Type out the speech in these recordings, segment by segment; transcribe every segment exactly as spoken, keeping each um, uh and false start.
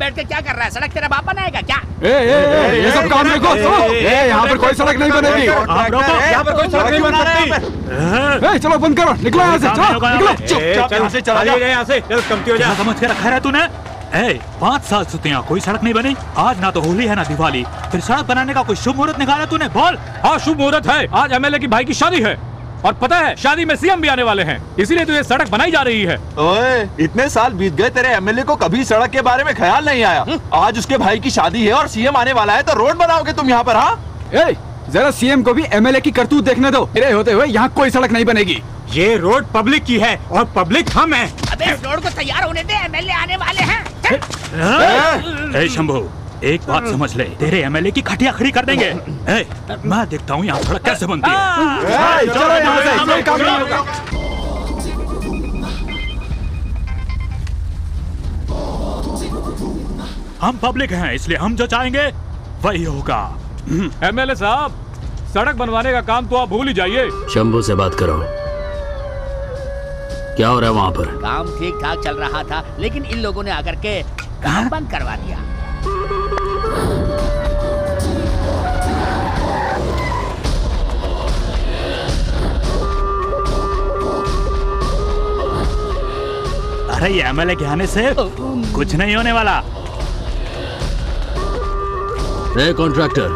बैठ के क्या कर रहा है? सड़क तेरा बाप बनाएगा क्या? ए, ए, ए, ये सब काम देखो। यहाँ पर कोई सड़क नहीं बनेगी। यहाँ पर कोई सड़क नहीं बनेगी। चलो बंद करो, निकलो यहाँ से, निकलो से यहाँ से। कमती हो जाए, समझ के रखा है तूने। पाँच साल सुते यहाँ कोई सड़क नहीं बनी। आज ना तो होली है ना दिवाली, फिर सड़क बनाने का कोई शुभ मुहूर्त निकाला तूने? बोल। हाँ, शुभ मुहूर्त है। आज एम एल ए की भाई की शादी है और पता है शादी में सीएम भी आने वाले हैं, इसीलिए तो ये सड़क बनाई जा रही है। ओए, इतने साल बीत गए, तेरे एमएलए को कभी सड़क के बारे में ख्याल नहीं आया। हुँ? आज उसके भाई की शादी है और सीएम आने वाला है तो रोड बनाओगे तुम यहाँ पर? हाँ, जरा सीएम को भी एमएलए की करतूत देखने दो। तेरे होते हुए यहाँ कोई सड़क नहीं बनेगी। ये रोड पब्लिक की है और पब्लिक हम है। अब इस रोड को तैयार होने दे, एमएलए आने वाले हैं। शंभू, एक बात समझ ले, तेरे एमएलए की खटिया खड़ी कर देंगे। ए, मैं देखता हूँ यहाँ सड़क कैसे बनती है। चलो यहाँ से। हम पब्लिक हैं इसलिए हम जो चाहेंगे वही होगा। एमएलए साहब, सड़क बनवाने का काम तो आप भूल ही जाइए। शंभू से बात करो, क्या हो रहा है वहाँ पर? काम ठीक ठाक चल रहा था, लेकिन इन लोगों ने आकर के काम बंद करवा दिया। अरे ये एमएलए के आने से कुछ नहीं होने वाला। अरे कॉन्ट्रैक्टर,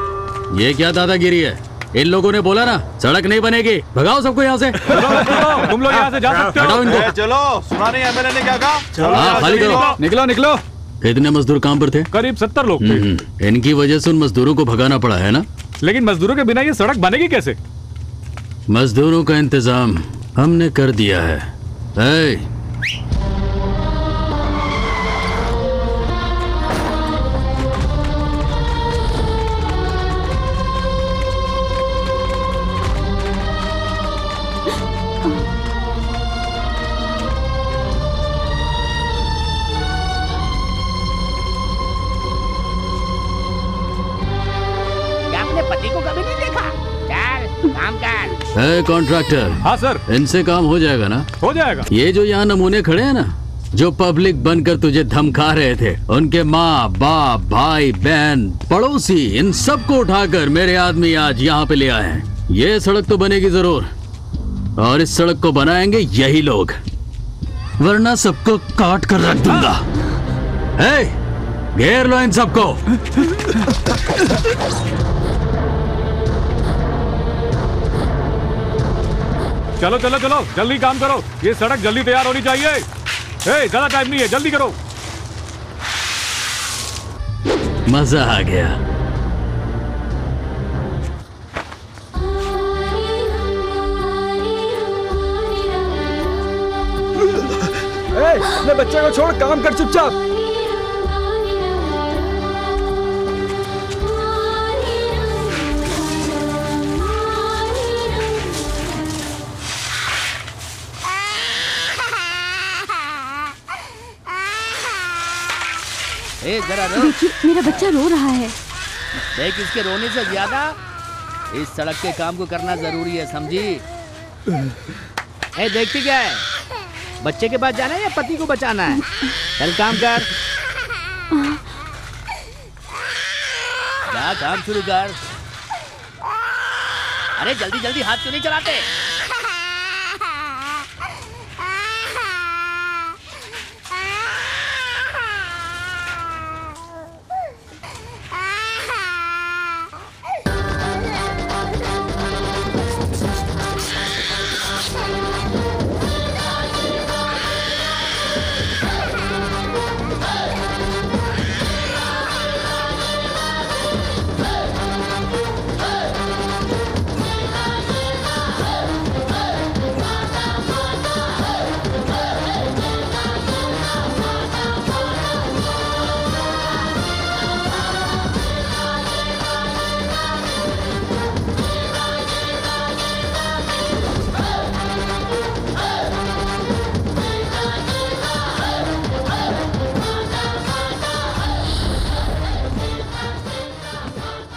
ये क्या दादागिरी है? इन लोगों ने बोला ना सड़क नहीं बनेगी, भगाओ सबको यहाँ से। तुम लोग यहाँ से जा सकते हो। हटाओ इनको। चलो, सुना नहीं एमएलए ने क्या कहा? खाली करो, निकलो निकलो। कितने मजदूर काम पर थे? करीब सत्तर लोग थे। इनकी वजह से उन मजदूरों को भगाना पड़ा है ना? लेकिन मजदूरों के बिना ये सड़क बनेगी कैसे? मजदूरों का इंतजाम हमने कर दिया है। ए, कॉन्ट्रैक्टर। हाँ सर। इनसे काम हो जाएगा ना? हो जाएगा। ये जो यहाँ नमूने खड़े हैं ना, जो पब्लिक बनकर तुझे धमका रहे थे, उनके माँ बाप भाई बहन पड़ोसी इन सबको उठाकर मेरे आदमी आज यहाँ पे ले आए हैं। ये सड़क तो बनेगी जरूर, और इस सड़क को बनाएंगे यही लोग, वरना सबको काट कर रख दूंगा। ए, घेर लो इन सबको। चलो चलो चलो, जल्दी काम करो, ये सड़क जल्दी तैयार होनी चाहिए। ए, ज़्यादा टाइम नहीं है, जल्दी करो। मजा आ गया। ए, अपने बच्चे को छोड़, काम कर चुपचाप। देखिए, मेरा बच्चा रो रहा है। देख, इसके रोने से ज्यादा इस सड़क के काम को करना जरूरी है, समझी? ए, देखती क्या है? बच्चे के पास जाना है या पति को बचाना है? चल काम कर, जा काम शुरू कर। अरे जल्दी जल्दी हाथ क्यों नहीं चलाते?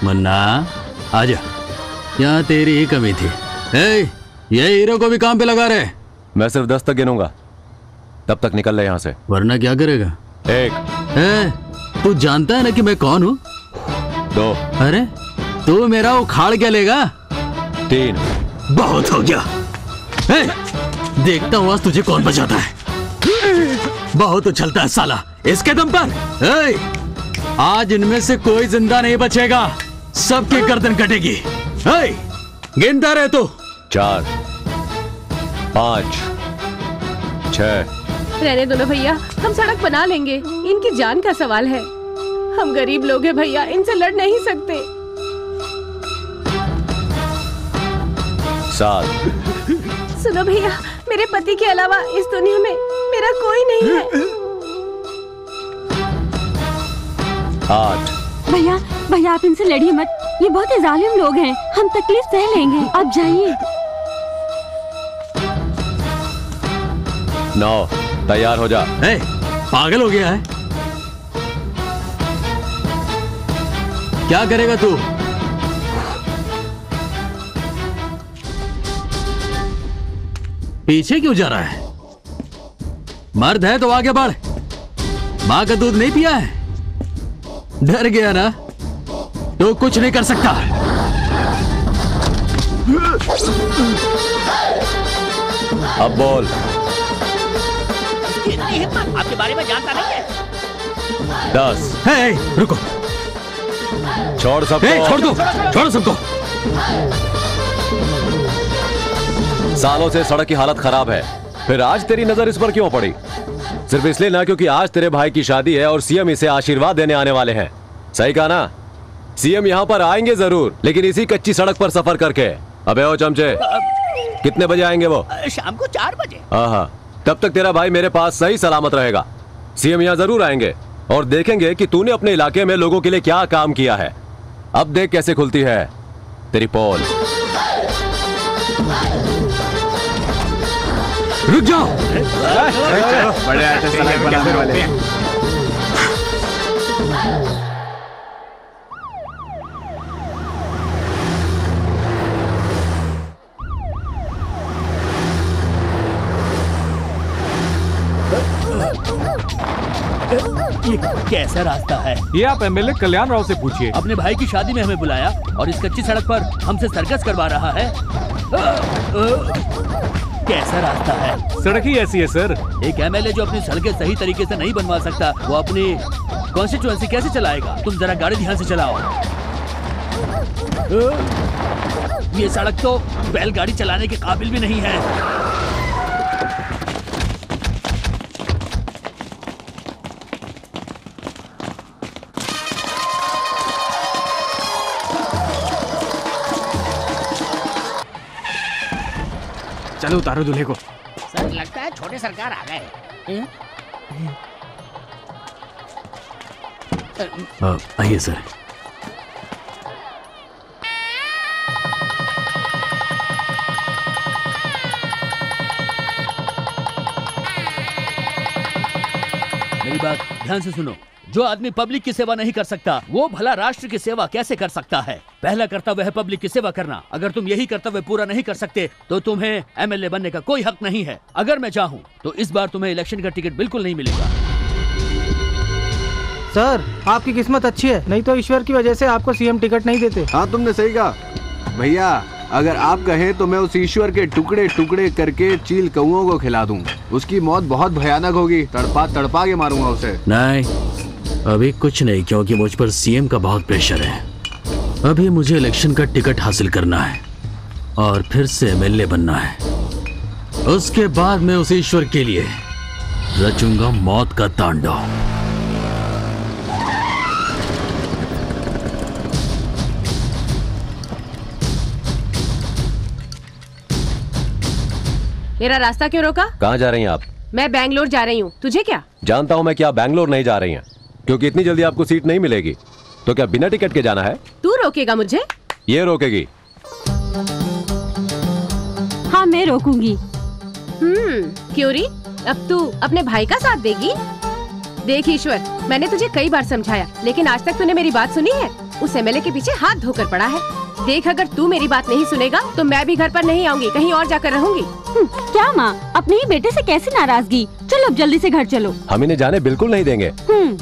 मन्ना, आजा, यहाँ तेरी ही कमी थी। ए, ये हीरो को भी काम पे लगा रहे। मैं सिर्फ दस तक गिनूंगा, तब तक निकल ले यहाँ से, वरना क्या करेगा? एक। ए, तू जानता है ना कि मैं कौन हूँ? दो। अरे तू मेरा उखाड़ क्या लेगा? तीन। बहुत हो गया। ए, देखता हूँ आज तुझे कौन बचाता है। बहुत उछलता है साला, इसके दम पर। ए, आज इनमें से कोई जिंदा नहीं बचेगा, सबकी गर्दन कटेगी। ए, गिनता रहे तू। चार, पाँच, छह। रहने दो ना भैया, हम सड़क बना लेंगे। इनकी जान का सवाल है, हम गरीब लोग हैं भैया, इनसे लड़ नहीं सकते। साथ। सुनो भैया, मेरे पति के अलावा इस दुनिया में मेरा कोई नहीं है। आठ। भैया भैया आप इनसे लड़िए मत, ये बहुत जालिम लोग हैं, हम तकलीफ सह लेंगे, आप जाइए। नौ। तैयार हो जा। ए, पागल हो गया है क्या? करेगा तू? पीछे क्यों जा रहा है? मर्द है तो आगे बढ़। माँ का दूध नहीं पिया है? डर गया ना? तो कुछ नहीं कर सकता। अब बोल। आपके बारे में जानता नहीं है। दस। हे, रुको। छोड़ सबको। हे, छोड़ दो, छोड़ सबको। सालों से सड़क की हालत खराब है, फिर आज तेरी नजर इस पर क्यों पड़ी? सिर्फ इसलिए ना क्योंकि आज तेरे भाई की शादी है और सीएम इसे आशीर्वाद देने आने वाले हैं। सही कहा ना? सीएम यहाँ पर आएंगे जरूर, लेकिन इसी कच्ची सड़क पर सफर करके। अबे ओ चमचे, कितने बजे आएंगे वो? शाम को चार बजे। हाँ, तब तक तेरा भाई मेरे पास सही सलामत रहेगा। सीएम यहाँ जरूर आएंगे और देखेंगे कि तूने अपने इलाके में लोगों के लिए क्या काम किया है। अब देख कैसे खुलती है तेरी पोल। रुक जाओ। बड़े अच्छे सलाह बनाने वाले। ये कैसा रास्ता है? ये आप एमएलए कल्याण राव से पूछिए। अपने भाई की शादी में हमें बुलाया और इस कच्ची सड़क पर हमसे सर्कस करवा रहा है। आ, आ, कैसा रास्ता है? सड़क ही ऐसी है सर। एक एमएलए जो अपनी सड़कें सही तरीके से नहीं बनवा सकता, वो अपनी कॉन्स्टिट्यूएंसी कैसे चलाएगा? तुम जरा गाड़ी ध्यान से चलाओ। आ, ये सड़क तो बैलगाड़ी चलाने के काबिल भी नहीं है। चलो उतारो दूल्हे को। सर लगता है छोटे सरकार आ गए। आइए सर। मेरी बात ध्यान से सुनो, जो आदमी पब्लिक की सेवा नहीं कर सकता वो भला राष्ट्र की सेवा कैसे कर सकता है? पहला कर्तव्य है पब्लिक की सेवा करना। अगर तुम यही कर्तव्य पूरा नहीं कर सकते तो तुम्हें एमएलए बनने का कोई हक नहीं है। अगर मैं चाहूँ तो इस बार तुम्हें इलेक्शन का टिकट बिल्कुल नहीं मिलेगा। सर आपकी किस्मत अच्छी है, नहीं तो ईश्वर की वजह से आपको सीएम टिकट नहीं देते। हाँ तुमने सही कहा भैया, अगर आप कहें तो मैं उस ईश्वर के टुकड़े टुकड़े करके चील कौओं को खिला दूंगा। उसकी मौत बहुत भयानक होगी, तड़पा तड़पा के मारूंगा उसे। नहीं अभी कुछ नहीं, क्योंकि मुझ पर सीएम का बहुत प्रेशर है। अभी मुझे इलेक्शन का टिकट हासिल करना है और फिर से एमएलए बनना है। उसके बाद मैं उस ईश्वर के लिए रचूंगा मौत का तांडव। मेरा रास्ता क्यों रोका? कहाँ जा रही हैं आप? मैं बैंगलोर जा रही हूँ, तुझे क्या? जानता हूँ मैं क्या बैंगलोर नहीं जा रही हैं, क्योंकि इतनी जल्दी आपको सीट नहीं मिलेगी। तो क्या बिना टिकट के जाना है? तू रोकेगा मुझे? ये रोकेगी। हाँ मैं रोकूंगी। हम्म क्यूरी, अब तू अपने भाई का साथ देगी? देख ईश्वर, मैंने तुझे कई बार समझाया लेकिन आज तक तूने मेरी बात सुनी है? उस एमएलए के पीछे हाथ धोकर पड़ा है। देख, अगर तू मेरी बात नहीं सुनेगा तो मैं भी घर पर नहीं आऊँगी, कहीं और जाकर रहूँगी। क्या माँ, अपने ही बेटे से कैसी नाराजगी? चलो अब जल्दी से घर चलो। हम इन्हें जाने बिल्कुल नहीं देंगे।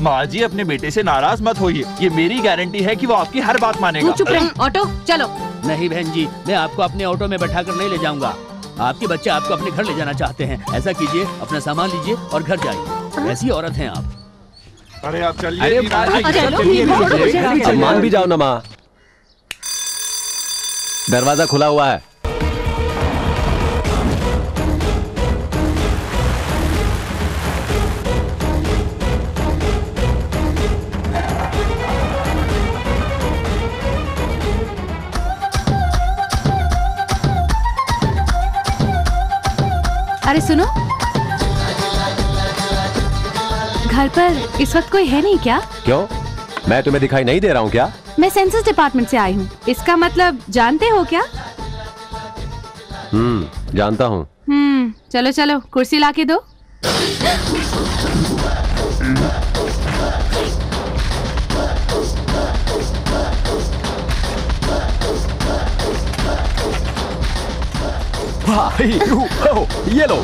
माँ जी, अपने बेटे से नाराज मत होइए, ये मेरी गारंटी है कि वो आपकी हर बात मानेगा। चुप रहे, ऑटो चलो। नहीं बहन जी, मैं आपको अपने ऑटो में बैठा कर नहीं ले जाऊँगा। आपके बच्चे आपको अपने घर ले जाना चाहते हैं, ऐसा कीजिए, अपना सामान लीजिए और घर जाइए। ऐसी औरत हैं आप। अरे आप चलिए, मान भी जाओ ना माँ, दरवाजा खुला हुआ है। अरे सुनो, घर पर इस वक्त कोई है नहीं क्या? क्यों, मैं तुम्हें दिखाई नहीं दे रहा हूँ क्या? मैं सेंसस डिपार्टमेंट से आई हूँ, इसका मतलब जानते हो क्या? हम्म, जानता हूँ। हम्म, चलो चलो, कुर्सी ला के दो। भाई, ये लो,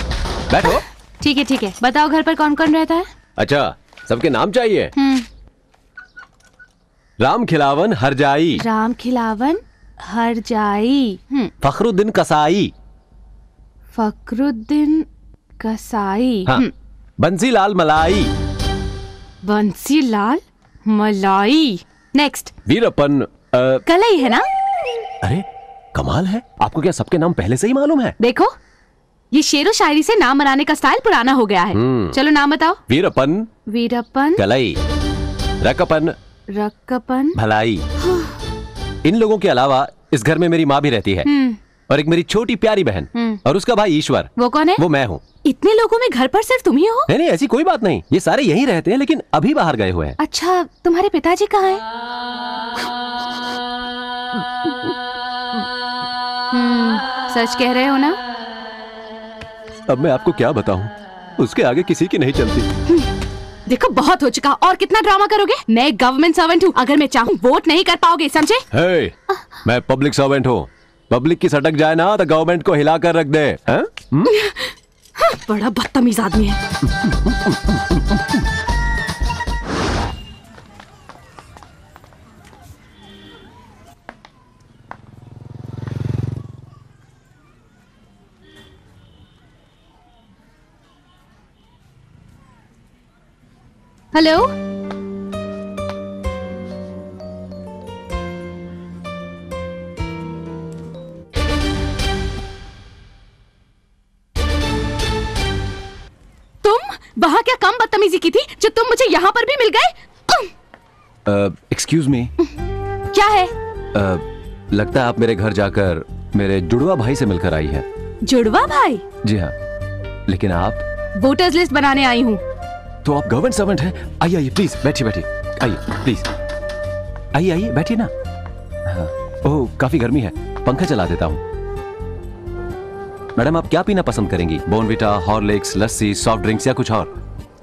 बैठो। ठीक है ठीक है, बताओ घर पर कौन कौन रहता है? अच्छा, सबके नाम चाहिए? हम्म। राम खिलावन हरजाई। राम खिलावन हरजाई। हम्म। फखरुद्दीन कसाई। फखरुद्दीन कसाई। हाँ। बंसी लाल मलाई। बंसी लाल मलाई। नेक्स्ट। वीरपन कलई है ना? अरे कमाल है, आपको क्या सबके नाम पहले से ही मालूम है? देखो, ये शेरो शायरी से नाम बनाने का स्टाइल पुराना हो गया है। चलो नाम बताओ। वीरपन। वीरपन कलई। रकपन। रकपन भलाई। इन लोगों के अलावा इस घर में मेरी माँ भी रहती है और एक मेरी छोटी प्यारी बहन और उसका भाई ईश्वर। वो कौन है? वो मैं हूँ। इतने लोगों में घर पर सिर्फ तुम ही हो? नहीं नहीं, ऐसी कोई बात नहीं, ये सारे यहीं रहते हैं लेकिन अभी बाहर गए हुए हैं। अच्छा, तुम्हारे पिताजी कहाँ हैं? सच कह रहे हो ना? अब मैं आपको क्या बताऊं, उसके आगे किसी की नहीं चलती। देखो बहुत हो चुका, और कितना ड्रामा करोगे? मैं गवर्नमेंट सर्वेंट हूँ, अगर मैं चाहूँ वोट नहीं कर पाओगे, समझे? hey, मैं पब्लिक सर्वेंट हूँ, पब्लिक की सटक जाए ना तो गवर्नमेंट को हिला कर रख दे। हाँ? बड़ा बदतमीज आदमी है। हेलो, तुम वहां क्या कम बदतमीजी की थी जो तुम मुझे यहाँ पर भी मिल गए? Excuse me. क्या है? uh, लगता है आप मेरे घर जाकर मेरे जुड़वा भाई से मिलकर आई है। जुड़वा भाई? जी हाँ, लेकिन आप? वोटर्स लिस्ट बनाने आई हूँ। तो आप गवर्नमेंट सर्वेंट हैं? आइए आइए प्लीज, बैठिए बैठिए, आइए प्लीज, आइए आइए बैठिए ना। हाँ। ओह, काफी गर्मी है, पंखा चला देता हूँ। मैडम, आप क्या पीना पसंद करेंगी? बोर्नविटा, हॉर्लिक्स, लस्सी, सॉफ्ट ड्रिंक्स या कुछ और?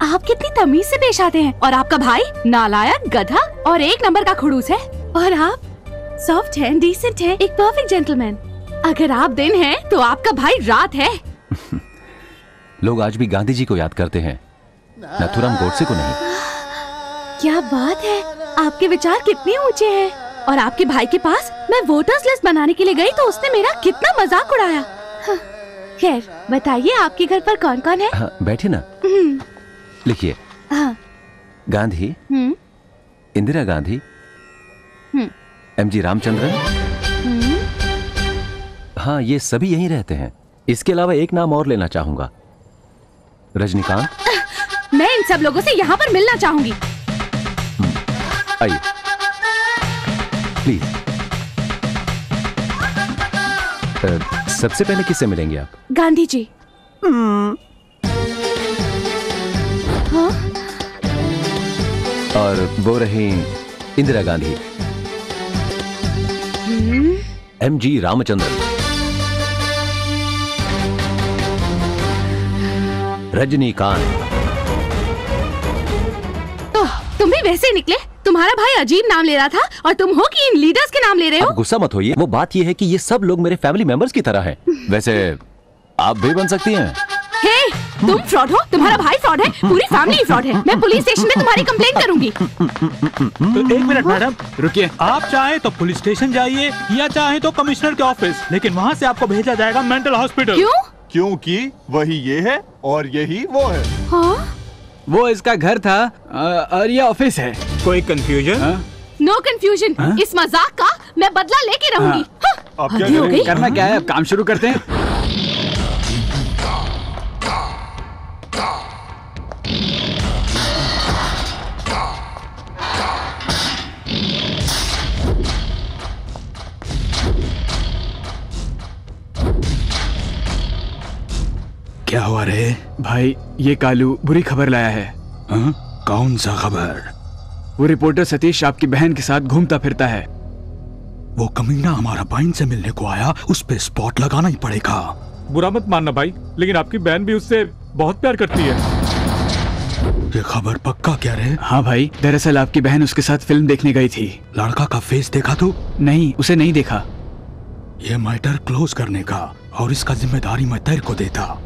आप कितनी तमीज से पेश आते हैं, और आपका भाई नालायक, गधा और एक नंबर का खड़ूस है, और आप सॉफ्ट है, डीसेंट है, एक परफेक्ट जेंटलमैन। अगर आप दिन है तो आपका भाई रात है। लोग आज भी गांधी जी को याद करते हैं, नथुराम गोडसे को नहीं। क्या बात है, आपके विचार कितने ऊंचे हैं। और आपके भाई के पास मैं वोटर्स लिस्ट बनाने के लिए गई तो उसने मेरा कितना मजाक उड़ाया। हाँ। खैर बताइए, आपके घर पर कौन कौन है? हाँ, बैठे ना। लिखिए। हाँ। Gandhi, Indira Gandhi, M G Ramachandran. हाँ, ये सभी यहीं रहते हैं। इसके अलावा एक नाम और लेना चाहूँगा, रजनीकांत। मैं इन सब लोगों से यहाँ पर मिलना चाहूंगी। आइए प्लीज। सबसे पहले किससे मिलेंगे आप? गांधी जी। हाँ? और वो रही इंदिरा गांधी, एम जी रामचंद्रन, रजनीकांत। तुम भी वैसे ही निकले, तुम्हारा भाई अजीब नाम ले रहा था और तुम हो कि इन लीडर्स के नाम ले रहे हो। गुस्सा मत होइए, वो बात ये है कि ये सब लोग मेरे फैमिली मेंबर्स की तरह हैं। वैसे आप भी बन सकती हैं। हे, तुम फ्रॉड हो, तुम्हारा भाई फ्रॉड है, पूरी फैमिली फ्रॉड है। मैं पुलिस स्टेशन में तुम्हारी कंप्लेंट करूंगी। तो एक मिनट मैडम रुकिए, आप चाहे तो पुलिस स्टेशन जाइए या चाहे तो कमिश्नर के ऑफिस, लेकिन वहाँ से आपको भेजा जाएगा मेंटल हॉस्पिटल। क्यों? क्योंकि वही ये है और यही वो है। हाँ? वो इसका घर था और ये ऑफिस है। कोई कंफ्यूजन? नो कंफ्यूजन, इस मजाक का मैं बदला लेके रहूंगी। अब क्या हो गई? करना क्या है, अब काम शुरू करते हैं। क्या हुआ रे भाई? ये कालू बुरी खबर लाया है। हा? कौन सा खबर? वो रिपोर्टर सतीश आपकी बहन के साथ घूमता फिरता है। वो कमीना हमारा बहन से मिलने को आया, उस पे स्पॉट लगाना ही पड़ेगा। बुरा मत मानना भाई, लेकिन आपकी बहन भी उससे बहुत प्यार करती है। ये खबर पक्का क्या रे? हाँ भाई, दरअसल आपकी बहन उसके साथ फिल्म देखने गई थी। लड़का का फेस देखा तू? नहीं, उसे नहीं देखा। ये मैटर क्लोज करने का और इसका जिम्मेदारी मैं तेरे को देता।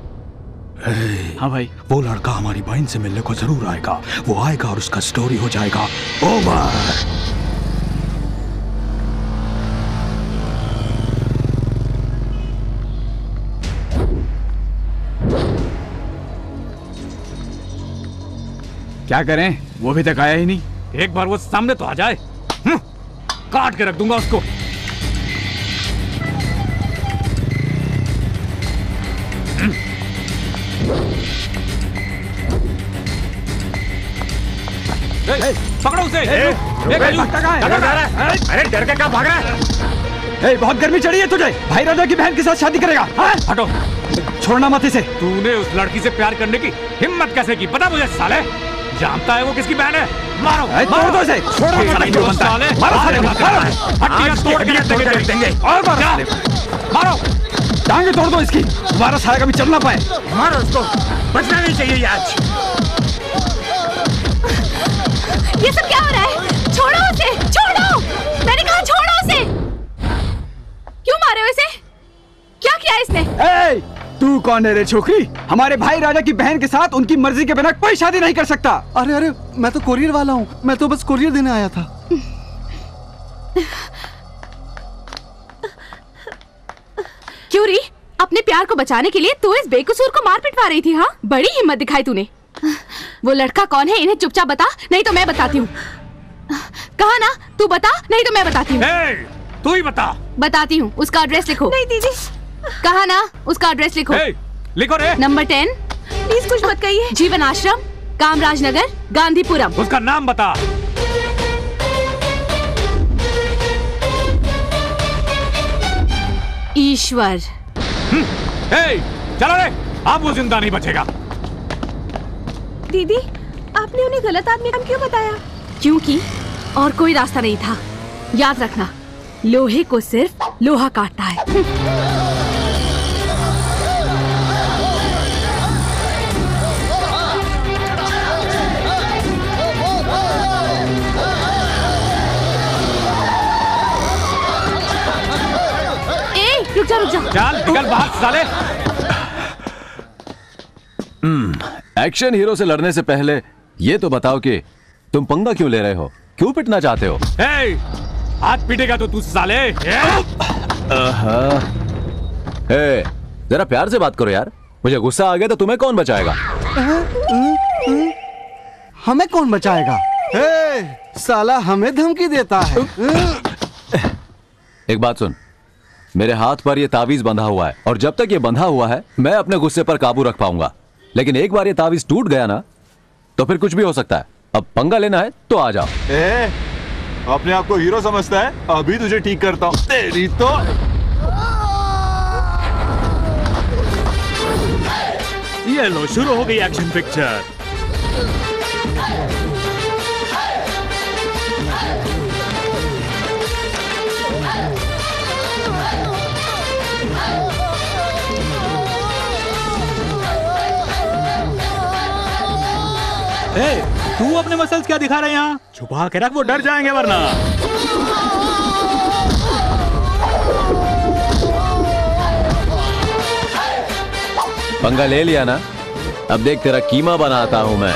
हाँ भाई, वो लड़का हमारी बहन से मिलने को जरूर आएगा। वो आएगा और उसका स्टोरी हो जाएगा ओवर। क्या करें, वो अभी तक आया ही नहीं। एक बार वो सामने तो आ जाए, काट के रख दूंगा उसको। पकड़ो उसे। अरे डर के कहाँ भाग रहा है? बहुत गर्मी चढ़ी है तुझे, भाई राजा की बहन के साथ शादी करेगा। हटो, छोड़ना मत इसे। तूने उस लड़की से प्यार करने की हिम्मत कैसे की? पता मुझे साले, जानता है वो किसकी बहन है। मारो, मारो दो इसे। मारो, टांगे तोड़ दो इसकी, तुम्हारा साला कभी चल ना पाए। मारो उसको, बचना नहीं चाहिए आज। ये सब क्या हो रहा है? छोड़ो उसे, छोड़ो। मैंने कहा छोड़ो उसे। क्यों मारे हो इसे? क्या किया इसने? ए, तू कौन है रे छोकरी? हमारे भाई राजा की बहन के साथ उनकी मर्जी के बिना कोई शादी नहीं कर सकता। अरे अरे, मैं तो कोरियर वाला हूँ, मैं तो बस कोरियर देने आया था। क्यों री, अपने प्यार को बचाने के लिए तू इस बेकसूर को मार पिटवा रही थी? हाँ, बड़ी हिम्मत दिखाई तूने। वो लड़का कौन है? इन्हें चुपचाप बता, नहीं तो मैं बताती हूँ। कहा ना, तू बता नहीं तो मैं बताती हूँ। hey, तू ही बता। बताती हूँ, उसका एड्रेस लिखो। नहीं दीदी। कहा ना, उसका एड्रेस लिखो। hey, लिखो रे। Number ten. प्लीज कुछ मत कहिए। जीवन आश्रम, कामराज नगर, गांधीपुरम। उसका नाम बता। ईश्वर। hey, चलो रे, अब वो जिंदा नहीं बचेगा। दीदी, आपने उन्हें गलत आदमी का क्यों बताया? क्योंकि और कोई रास्ता नहीं था। याद रखना, लोहे को सिर्फ लोहा काटता है। ए, रुक जा, रुक जा। चल निकल बाहर साले। हम्म, एक्शन हीरो से लड़ने से पहले ये तो बताओ कि तुम पंगा क्यों ले रहे हो? क्यों पिटना चाहते हो? hey, आज पिटेगा तो तू साले। hey, जरा प्यार से बात करो यार। मुझे गुस्सा आ गया तो तुम्हें कौन बचाएगा? हमें कौन बचाएगा? hey, साला हमें धमकी देता है। एक बात सुन, मेरे हाथ पर यह तावीज बंधा हुआ है और जब तक ये बंधा हुआ है मैं अपने गुस्से पर काबू रख पाऊंगा, लेकिन एक बार ये तावीज टूट गया ना तो फिर कुछ भी हो सकता है। अब पंगा लेना है तो आ जाओ। ए, अपने आप को हीरो समझता है? अभी तुझे ठीक करता हूँ तेरी तो। ये लो, शुरू हो गई एक्शन पिक्चर। Hey! तू अपने मसल्स क्या दिखा रहे हैं यहाँ? छुपा के रख, वो डर जाएंगे वरना। पंगा ले लिया ना, अब देख तेरा कीमा बनाता हूं मैं।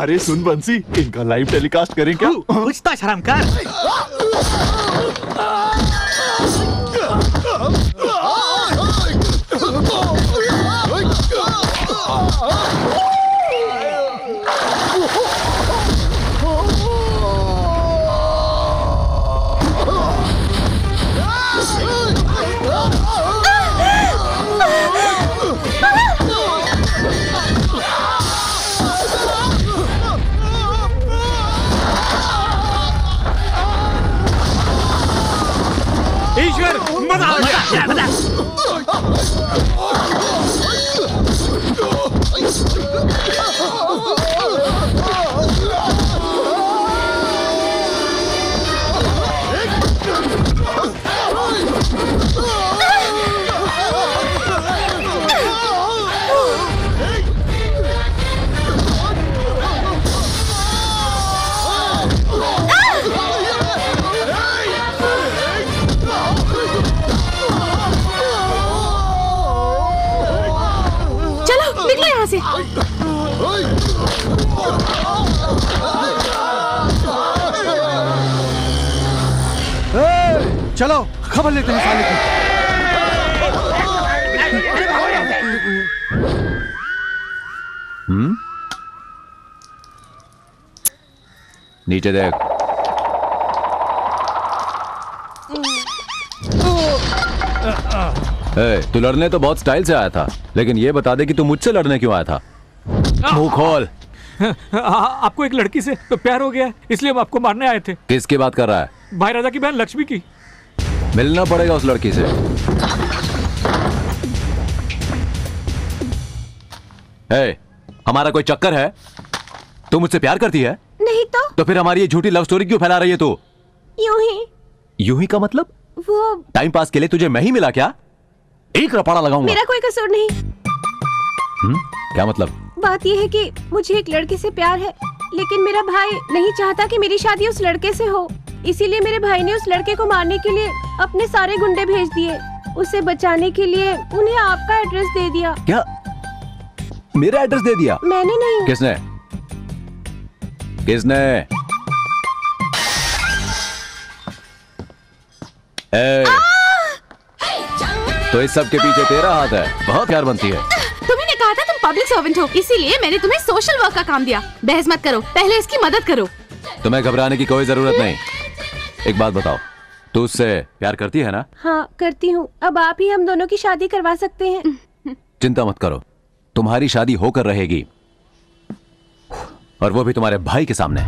अरे सुन बंसी, इनका लाइव टेलीकास्ट करें क्या? कुछ तो शर्म कर। चलो खबर लेते हैं साले की। हम्म, नीचे देख। ए, तू लड़ने तो बहुत स्टाइल से आया था, लेकिन ये बता दे कि तू मुझसे लड़ने क्यों आया था? मुंह खोल। आपको एक लड़की से तो प्यार हो गया, इसलिए हम आपको मारने आए थे। किसकी बात कर रहा है? भाई राजा की बहन लक्ष्मी की। मिलना पड़ेगा उस लड़की से। ए, हमारा कोई चक्कर है? तू मुझसे प्यार करती है? नहीं तो। तो फिर हमारी ये झूठी लव स्टोरी क्यों फैला रही है तू? यूं ही। यूं ही का मतलब? वो टाइम पास के लिए तुझे मैं ही मिला क्या? एक रपाड़ा लगाऊंगा। मेरा कोई कसूर नहीं। हम्म, क्या मतलब? बात यह है कि मुझे एक लड़के से प्यार है, लेकिन मेरा भाई नहीं चाहता कि मेरी शादी उस लड़के से हो, इसीलिए मेरे भाई ने उस लड़के को मारने के लिए अपने सारे गुंडे भेज दिए। उसे बचाने के लिए उन्हें आपका एड्रेस दे दिया। क्या? मेरा एड्रेस दे दिया? मैंने नहीं। किसने? किसने? ए, तो इस सब के पीछे तेरा हाथ है। बहुत प्यार बनती है। तुमने कहा था तुम पब्लिक सर्वेंट हो, इसीलिए मैंने तुम्हें सोशल वर्क का काम दिया। बहस मत करो, पहले इसकी मदद करो। तुम्हें घबराने की कोई जरूरत नहीं। एक बात बताओ, तू उससे प्यार करती है ना? हाँ करती हूँ। अब आप ही हम दोनों की शादी करवा सकते हैं। चिंता मत करो, तुम्हारी शादी होकर रहेगी, और वो भी तुम्हारे भाई के सामने।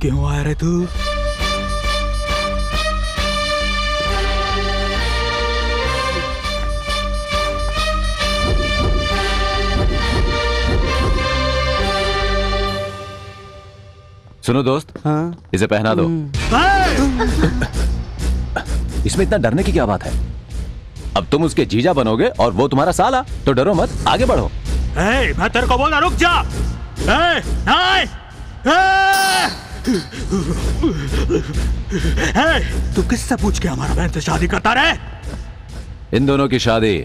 क्यों आ रहे तू? सुनो दोस्त, हाँ? इसे पहना दो। इसमें इतना डरने की क्या बात है? अब तुम उसके जीजा बनोगे और वो तुम्हारा साला, तो डरो मत, आगे बढ़ो। ए, मैं तेरे को बोला रुक जा। ए, नहीं, ए! Hey, तू किससे पूछ के हमारा बहन से शादी करता रहे? इन दोनों की शादी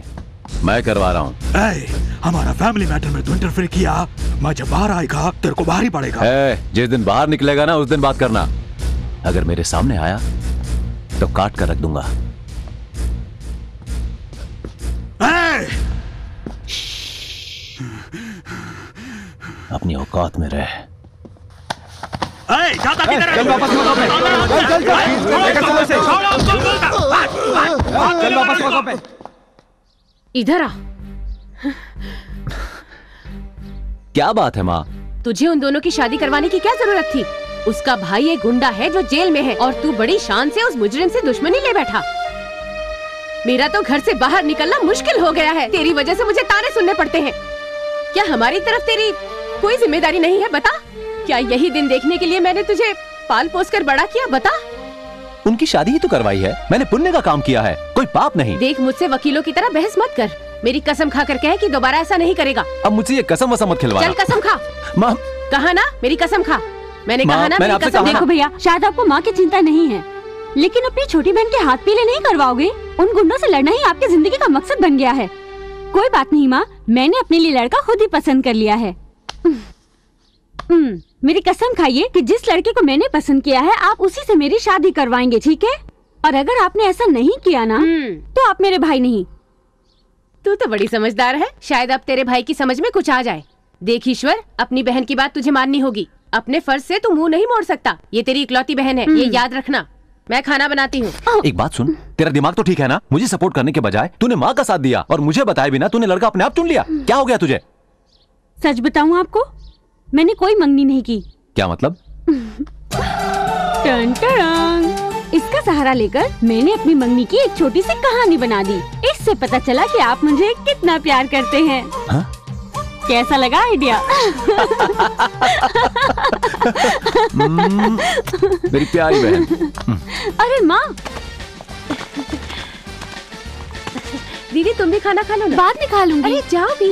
मैं करवा रहा हूँ। hey, हमारा फैमिली मैटर में तू इंटरफेयर किया। मैं जब बाहर आएगा तेरे को बाहर ही पड़ेगा। hey, जिस दिन बाहर निकलेगा ना उस दिन बात करना। अगर मेरे सामने आया तो काट कर रख दूंगा। अपनी औकात में रह। जाता किधर है? वापस वापस पे। इधर आ। क्या बात है माँ? तुझे उन दोनों की शादी करवाने की क्या जरूरत थी? उसका भाई एक गुंडा है जो जेल में है और तू बड़ी शान से उस मुजरिम से दुश्मनी ले बैठा। मेरा तो घर से बाहर निकलना मुश्किल हो गया है। तेरी वजह से मुझे ताने सुनने पड़ते हैं। क्या हमारी तरफ तेरी कोई जिम्मेदारी नहीं है? बता, क्या यही दिन देखने के लिए मैंने तुझे पाल पोस कर बड़ा किया? बता। उनकी शादी ही तो करवाई है मैंने, पुण्य का काम किया है, कोई पाप नहीं। देख, मुझसे वकीलों की तरह बहस मत कर। मेरी कसम खा कर कहे कि दोबारा ऐसा नहीं करेगा। अब मुझे ये कसम वसम मत खिलवा। चल कसम खा। माँ कहा ना मेरी कसम खा। मैंने कहा ना मेरी कसम। देखो भैया, शायद आपको माँ की चिंता नहीं है, लेकिन अपनी छोटी बहन के हाथ पीले नहीं करवाओगे। उन गुंडों से लड़ना ही आपकी जिंदगी का मकसद बन गया है। कोई बात नहीं माँ, मैंने अपने लिए लड़का खुद ही पसंद कर लिया है। मेरी कसम खाइए कि जिस लड़के को मैंने पसंद किया है आप उसी से मेरी शादी करवाएंगे, ठीक है? और अगर आपने ऐसा नहीं किया ना तो आप मेरे भाई नहीं। तू तो बड़ी समझदार है, शायद अब तेरे भाई की समझ में कुछ आ जाए। देख ईश्वर, अपनी बहन की बात तुझे माननी होगी। अपने फर्ज से तू मुंह नहीं मोड़ सकता। ये तेरी इकलौती बहन है, ये याद रखना। मैं खाना बनाती हूँ। एक बात सुन, तेरा दिमाग तो ठीक है ना? मुझे सपोर्ट करने के बजाय तूने माँ का साथ दिया और मुझे बताए बिना तूने लड़का अपने आप चुन लिया। क्या हो गया तुझे? सच बताऊँ आपको, मैंने कोई मंगनी नहीं की। क्या मतलब? टन टन। इसका सहारा लेकर मैंने अपनी मंगनी की एक छोटी सी कहानी बना दी। इससे पता चला कि आप मुझे कितना प्यार करते हैं। हा? कैसा लगा आइडिया? मेरी प्यारी बहन। अरे माँ। दीदी तुम भी खाना खा लो ना। बाद में खा लूंगी। अरे जाओ भी।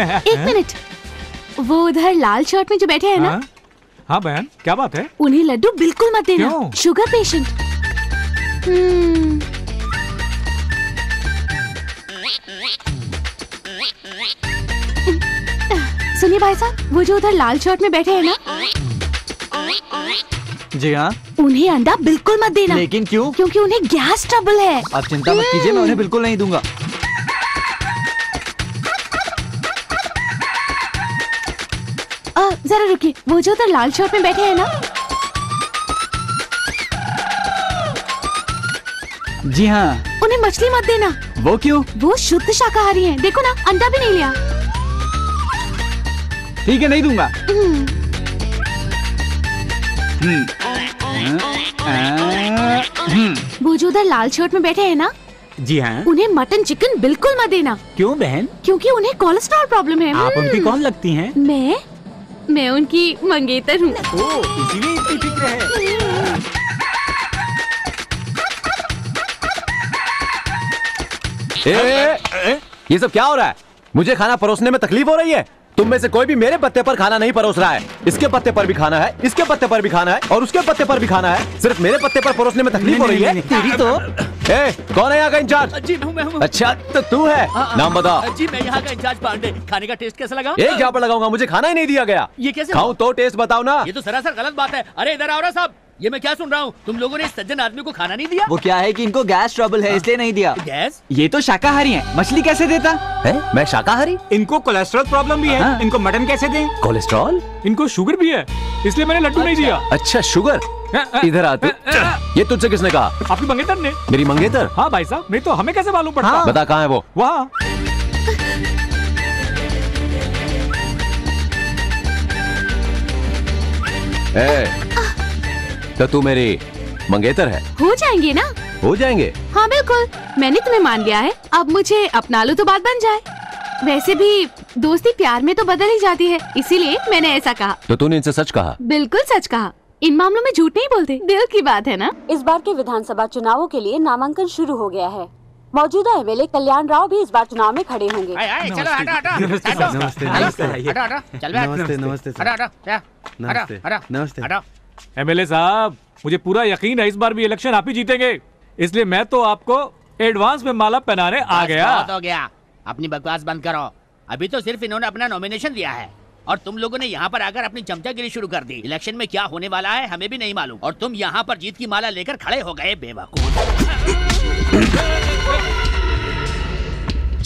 एक मिनट, वो उधर लाल शर्ट में जो बैठे हैं ना। हाँ बहन, क्या बात है? उन्हें लड्डू बिल्कुल मत देना। क्यों? Sugar patient. सुनिए भाई साहब, वो जो उधर लाल शर्ट में बैठे हैं ना। जी हाँ। उन्हें अंडा बिल्कुल मत देना। लेकिन क्यों? क्योंकि उन्हें गैस ट्रबल है। आप चिंता मत कीजिए, मैं उन्हें बिल्कुल नहीं दूंगा। जरा रुकिए, वो जो उधर लाल शर्ट में बैठे हैं ना। जी हाँ। उन्हें मछली मत देना। वो क्यों? वो शुद्ध शाकाहारी हैं। देखो ना, अंडा भी नहीं लिया। ठीक है, नहीं दूंगा। वो जो उधर लाल शर्ट में बैठे हैं ना। जी हाँ। उन्हें मटन चिकन बिल्कुल मत देना। क्यों बहन? क्योंकि उन्हें कोलेस्ट्रॉल प्रॉब्लम है। आप उनकी कौन लगती हैं? मैं मैं उनकी मंगेतर हूँ। इसीलिए इतनी फिक्र है। ए, ए, ये सब क्या हो रहा है? मुझे खाना परोसने में तकलीफ हो रही है। तुम में से कोई भी मेरे पत्ते पर खाना नहीं परोस रहा है। इसके पत्ते पर भी खाना है, इसके पत्ते पर भी खाना है और उसके पत्ते पर भी खाना है। सिर्फ मेरे पत्ते पर परोसने में तकलीफ हो रही है। तेरी तो। ए, कौन है यहाँ का इंचार्ज? अच्छा तो तू है। आ, आ, नाम बता। जी मैं यहाँ का इंचार्ज पांडे। खाने का टेस्ट कैसा लगा? एक झापड़ लगाऊंगा, मुझे खाना ही नहीं दिया गया। ये कैसे खाऊं? तो टेस्ट बताओ ना। ये तो सरासर गलत बात है। अरे इधर आओ ना साहब, ये मैं क्या सुन रहा हूँ? तुम लोगों ने इस सज्जन आदमी को खाना नहीं दिया। वो क्या है कि इनको गैस ट्रबल है इसलिए नहीं दिया। गैस? ये तो शाकाहारी हैं, मछली कैसे देता है? मैं शाकाहारी? इनको कोलेस्ट्रॉल प्रॉब्लम भी है, इनको मटन कैसे दें? कोलेस्ट्रॉल? इनको शुगर भी है इसलिए मैंने लड्डू नहीं दिया। अच्छा शुगर, इधर आते। ये तुझसे किसने कहा? आपकी मंगेतर ने। मेरी मंगेतर? हाँ भाई साहब, नहीं तो हमें कैसे मालूम पड़ा? बता कहाँ है वो? वहाँ। तो तू मेरी मंगेतर है? हो जाएंगे ना? हो जाएंगे। हाँ बिल्कुल, मैंने तुम्हें मान लिया है। अब मुझे अपना लो तो बात बन जाए। वैसे भी दोस्ती प्यार में तो बदल ही जाती है, इसीलिए मैंने ऐसा कहा। तो तूने इनसे सच कहा? बिल्कुल सच कहा। इन मामलों में झूठ नहीं बोलते, दिल की बात है ना। इस बार के विधानसभा चुनावों के लिए नामांकन शुरू हो गया है। मौजूदा एमएलए कल्याण राव भी इस बार चुनाव में खड़े होंगे। चलो हटा हटा। नमस्ते नमस्ते नमस्ते नमस्ते नमस्ते नमस्ते नमस्ते। एमएलए साहब, मुझे पूरा यकीन है इस बार भी इलेक्शन आप ही जीतेंगे। इसलिए मैं तो आपको एडवांस में माला पहनाने आ गया। हो गया, अपनी बकवास बंद करो। अभी तो सिर्फ इन्होंने अपना नॉमिनेशन दिया है और तुम लोगों ने यहाँ पर आकर अपनी चमचागिरी शुरू कर दी। इलेक्शन में क्या होने वाला है हमें भी नहीं मालूम और तुम यहाँ पर जीत की माला लेकर खड़े हो गए बेवकूफ।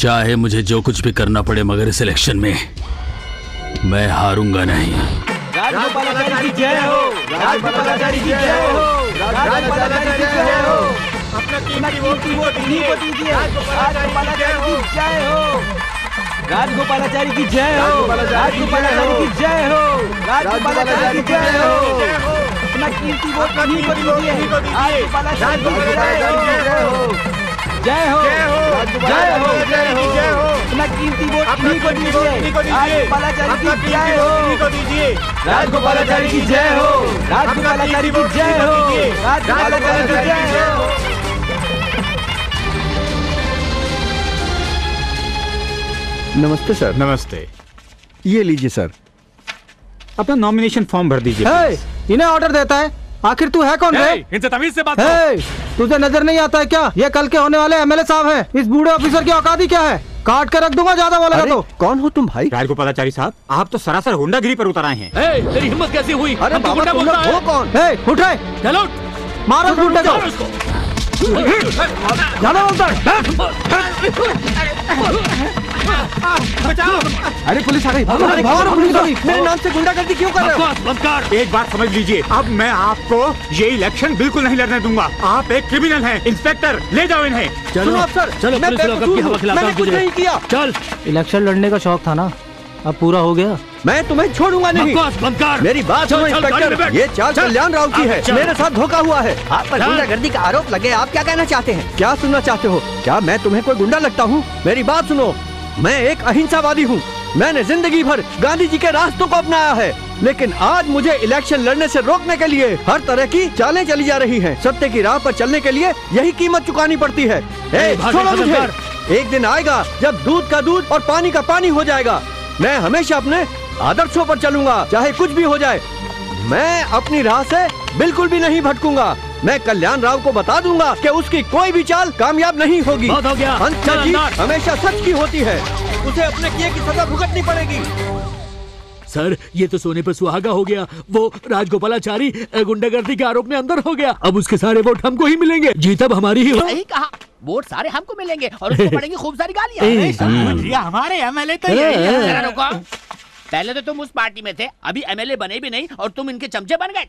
चाहे मुझे जो कुछ भी करना पड़े मगर इस इलेक्शन में मैं हारूंगा नहीं। राजगोपालाचारी की जय हो, राजगोपालाचारी की जय हो, राजगोपालाचारी की जय हो। अपना कीमती वोट वोट इन्हीं को दीजिए। राजगोपालाचारी की जय हो, राजगोपालाचारी की जय हो, राजगोपालाचारी की जय हो, राजगोपालाचारी की जय हो। अपना कीमती वोट इन्हीं को दीजिए। राजगोपालाचारी की जय हो, जय हो, जय हो, जय हो। अपना कीमती वोट इन्हीं को दीजिए। राजगोपालाचारी की जय हो, राजगोपालाचारी की जय हो, राजगोपालाचारी की जय हो, राजगोपालाचारी की जय हो। नमस्ते सर। नमस्ते। ये लीजिए सर, अपना नॉमिनेशन फॉर्म भर दीजिए। hey, इन्हें ऑर्डर देता है, आखिर तू है कौन? hey, है? इनसे तमीज से बात hey, करो। तुझे नजर नहीं आता है क्या? ये कल के होने वाले एमएलए साहब हैं। इस बूढ़े ऑफिसर की औकात ही क्या है, काट कर रख दूंगा। ज्यादा बोलेगा तो। कौन हो तुम भाई? राजगोपालाचारी साहब, आप तो सरासर गुंडागिरी पर उतर आए हैं। hey, तेरी हिम्मत कैसे हुई? अरे उठाए, चलो मारो गुंडे को। अरे पुलिस आ गई, मेरे नाम से गुंडागर्दी क्यों कर रहे हो? एक बात समझ लीजिए, अब मैं आपको ये इलेक्शन बिल्कुल नहीं लड़ने दूंगा। आप एक क्रिमिनल हैं। इंस्पेक्टर ले जाओ इन्हें। चलो अफसर, चलो नहीं किया। चल, इलेक्शन लड़ने का शौक था ना, अब पूरा हो गया। मैं तुम्हें छोड़ूंगा नहीं। मेरी बात सुनो इंस्पेक्टर, ये चाल कल्याण राव की है, मेरे साथ धोखा हुआ है। आप पर गुंडागर्दी का आरोप लगे, आप क्या कहना चाहते हैं? क्या सुनना चाहते हो? क्या मैं तुम्हें कोई गुंडा लगता हूँ? मेरी बात सुनो, मैं एक अहिंसावादी हूँ। मैंने जिंदगी भर गांधी जी के रास्तों को अपनाया है, लेकिन आज मुझे इलेक्शन लड़ने से रोकने के लिए हर तरह की चालें चली जा रही हैं। सत्य की राह पर चलने के लिए यही कीमत चुकानी पड़ती है। एक दिन आएगा जब दूध का दूध और पानी का पानी हो जाएगा। मैं हमेशा अपने आदर्शों पर चलूंगा, चाहे कुछ भी हो जाए। मैं अपनी राह से बिल्कुल भी नहीं भटकूंगा। मैं कल्याण राव को बता दूंगा कि उसकी कोई भी चाल कामयाब नहीं होगी। अंत की हमेशा सच की होती है, उसे अपने किए की सजा भुगतनी पड़ेगी। सर, ये तो सोने पर सुहागा हो गया। वो राजगोपालाचारी गुंडागर्दी के आरोप में अंदर हो गया, अब उसके सारे वोट हमको ही मिलेंगे। जीत अब हमारी ही। यही कहा, वोट सारे हमको मिलेंगे और उसको पड़ेंगी खूब सारी गालियाँ। हमारे एमएलए तो पहले तो तुम उस पार्टी में थे, अभी एमएलए बने भी नहीं और तुम इनके चमचे बन गए।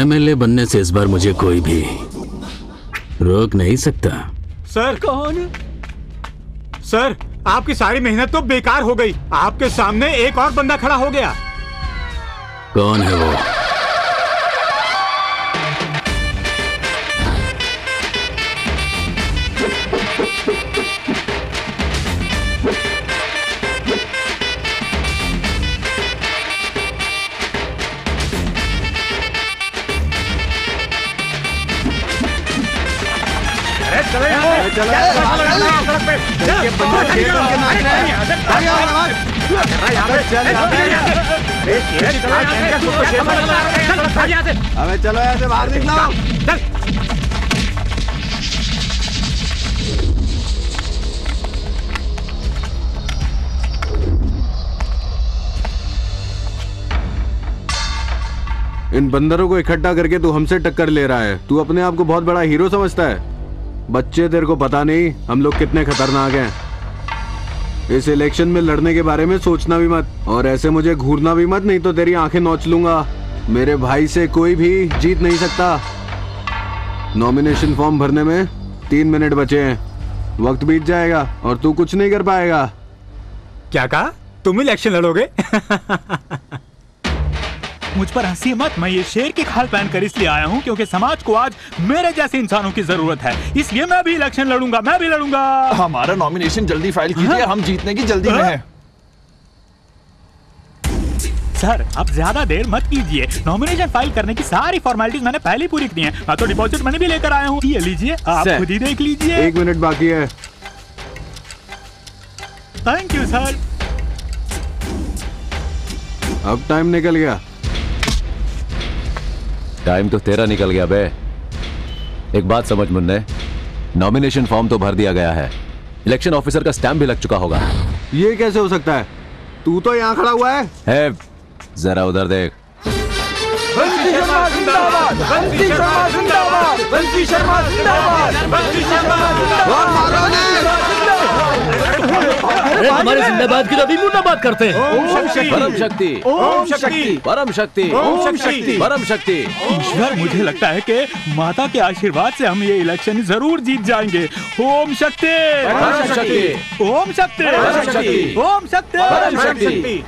एमएलए बनने से इस बार मुझे कोई भी रोक नहीं सकता। सर कौन? सर, आपकी सारी मेहनत तो बेकार हो गई। आपके सामने एक और बंदा खड़ा हो गया। कौन है वो? अबे चलो, ऐसे बाहर निकलो। इन बंदरों को इकट्ठा करके तू हमसे टक्कर ले रहा है। तू अपने आप को बहुत बड़ा हीरो समझता है? बच्चे, तेरे को पता नहीं हम लोग कितने खतरनाक हैं। इस इलेक्शन में लड़ने के बारे में सोचना भी मत और ऐसे मुझे घूरना भी मत, नहीं तो तेरी आंखें नोच लूंगा। मेरे भाई से कोई भी जीत नहीं सकता। नॉमिनेशन फॉर्म भरने में तीन मिनट बचे हैं, वक्त बीत जाएगा और तू कुछ नहीं कर पाएगा। क्या कहा? तुम इलेक्शन लड़ोगे? मुझ पर हंसी मत। मैं ये शेर की खाल पहनकर इसलिए आया हूँ क्योंकि समाज को आज मेरे जैसे इंसानों की जरूरत है। इसलिए मैं भी इलेक्शन लड़ूंगा, मैं भी लड़ूंगा। हमारा नॉमिनेशन जल्दी फाइल कीजिए, हम जीतने की जल्दी में हैं। सर, अब ज्यादा देर मत कीजिए। नॉमिनेशन फाइल करने की सारी फॉर्मेलिटीज मैंने पहले पूरी की है। मैं तो डिपॉजिट मनी भी लेकर आया हूँ, ये लीजिए, आप खुद ही देख लीजिए। एक मिनट बाकी है। Thank you sir. अब टाइम निकल गया। टाइम तो तेरा निकल गया बे। एक बात समझ मुन्ने, नॉमिनेशन फॉर्म तो भर दिया गया है, इलेक्शन ऑफिसर का स्टैंप भी लग चुका होगा। ये कैसे हो सकता है? तू तो यहाँ खड़ा हुआ है, है जरा उधर देख। बंसी शर्मा जिंदाबाद, बंसी शर्मा जिंदाबाद, बंसी शर्मा जिंदाबाद, बंसी शर्मा जिंदाबाद। हमारे जिंदाबाद की तो अभी मुर्दाबाद करते हैं। ओम शक्ति, परम शक्ति, ओम शक्ति, परम शक्ति, ओम शक्ति, परम शक्ति। ईश्वर, मुझे लगता है कि माता के आशीर्वाद से हम ये इलेक्शन जरूर जीत जाएंगे। ओम शक्ति, परम शक्ति, ओम शक्ति, परम शक्ति, ओम शक्ति, परम शक्ति।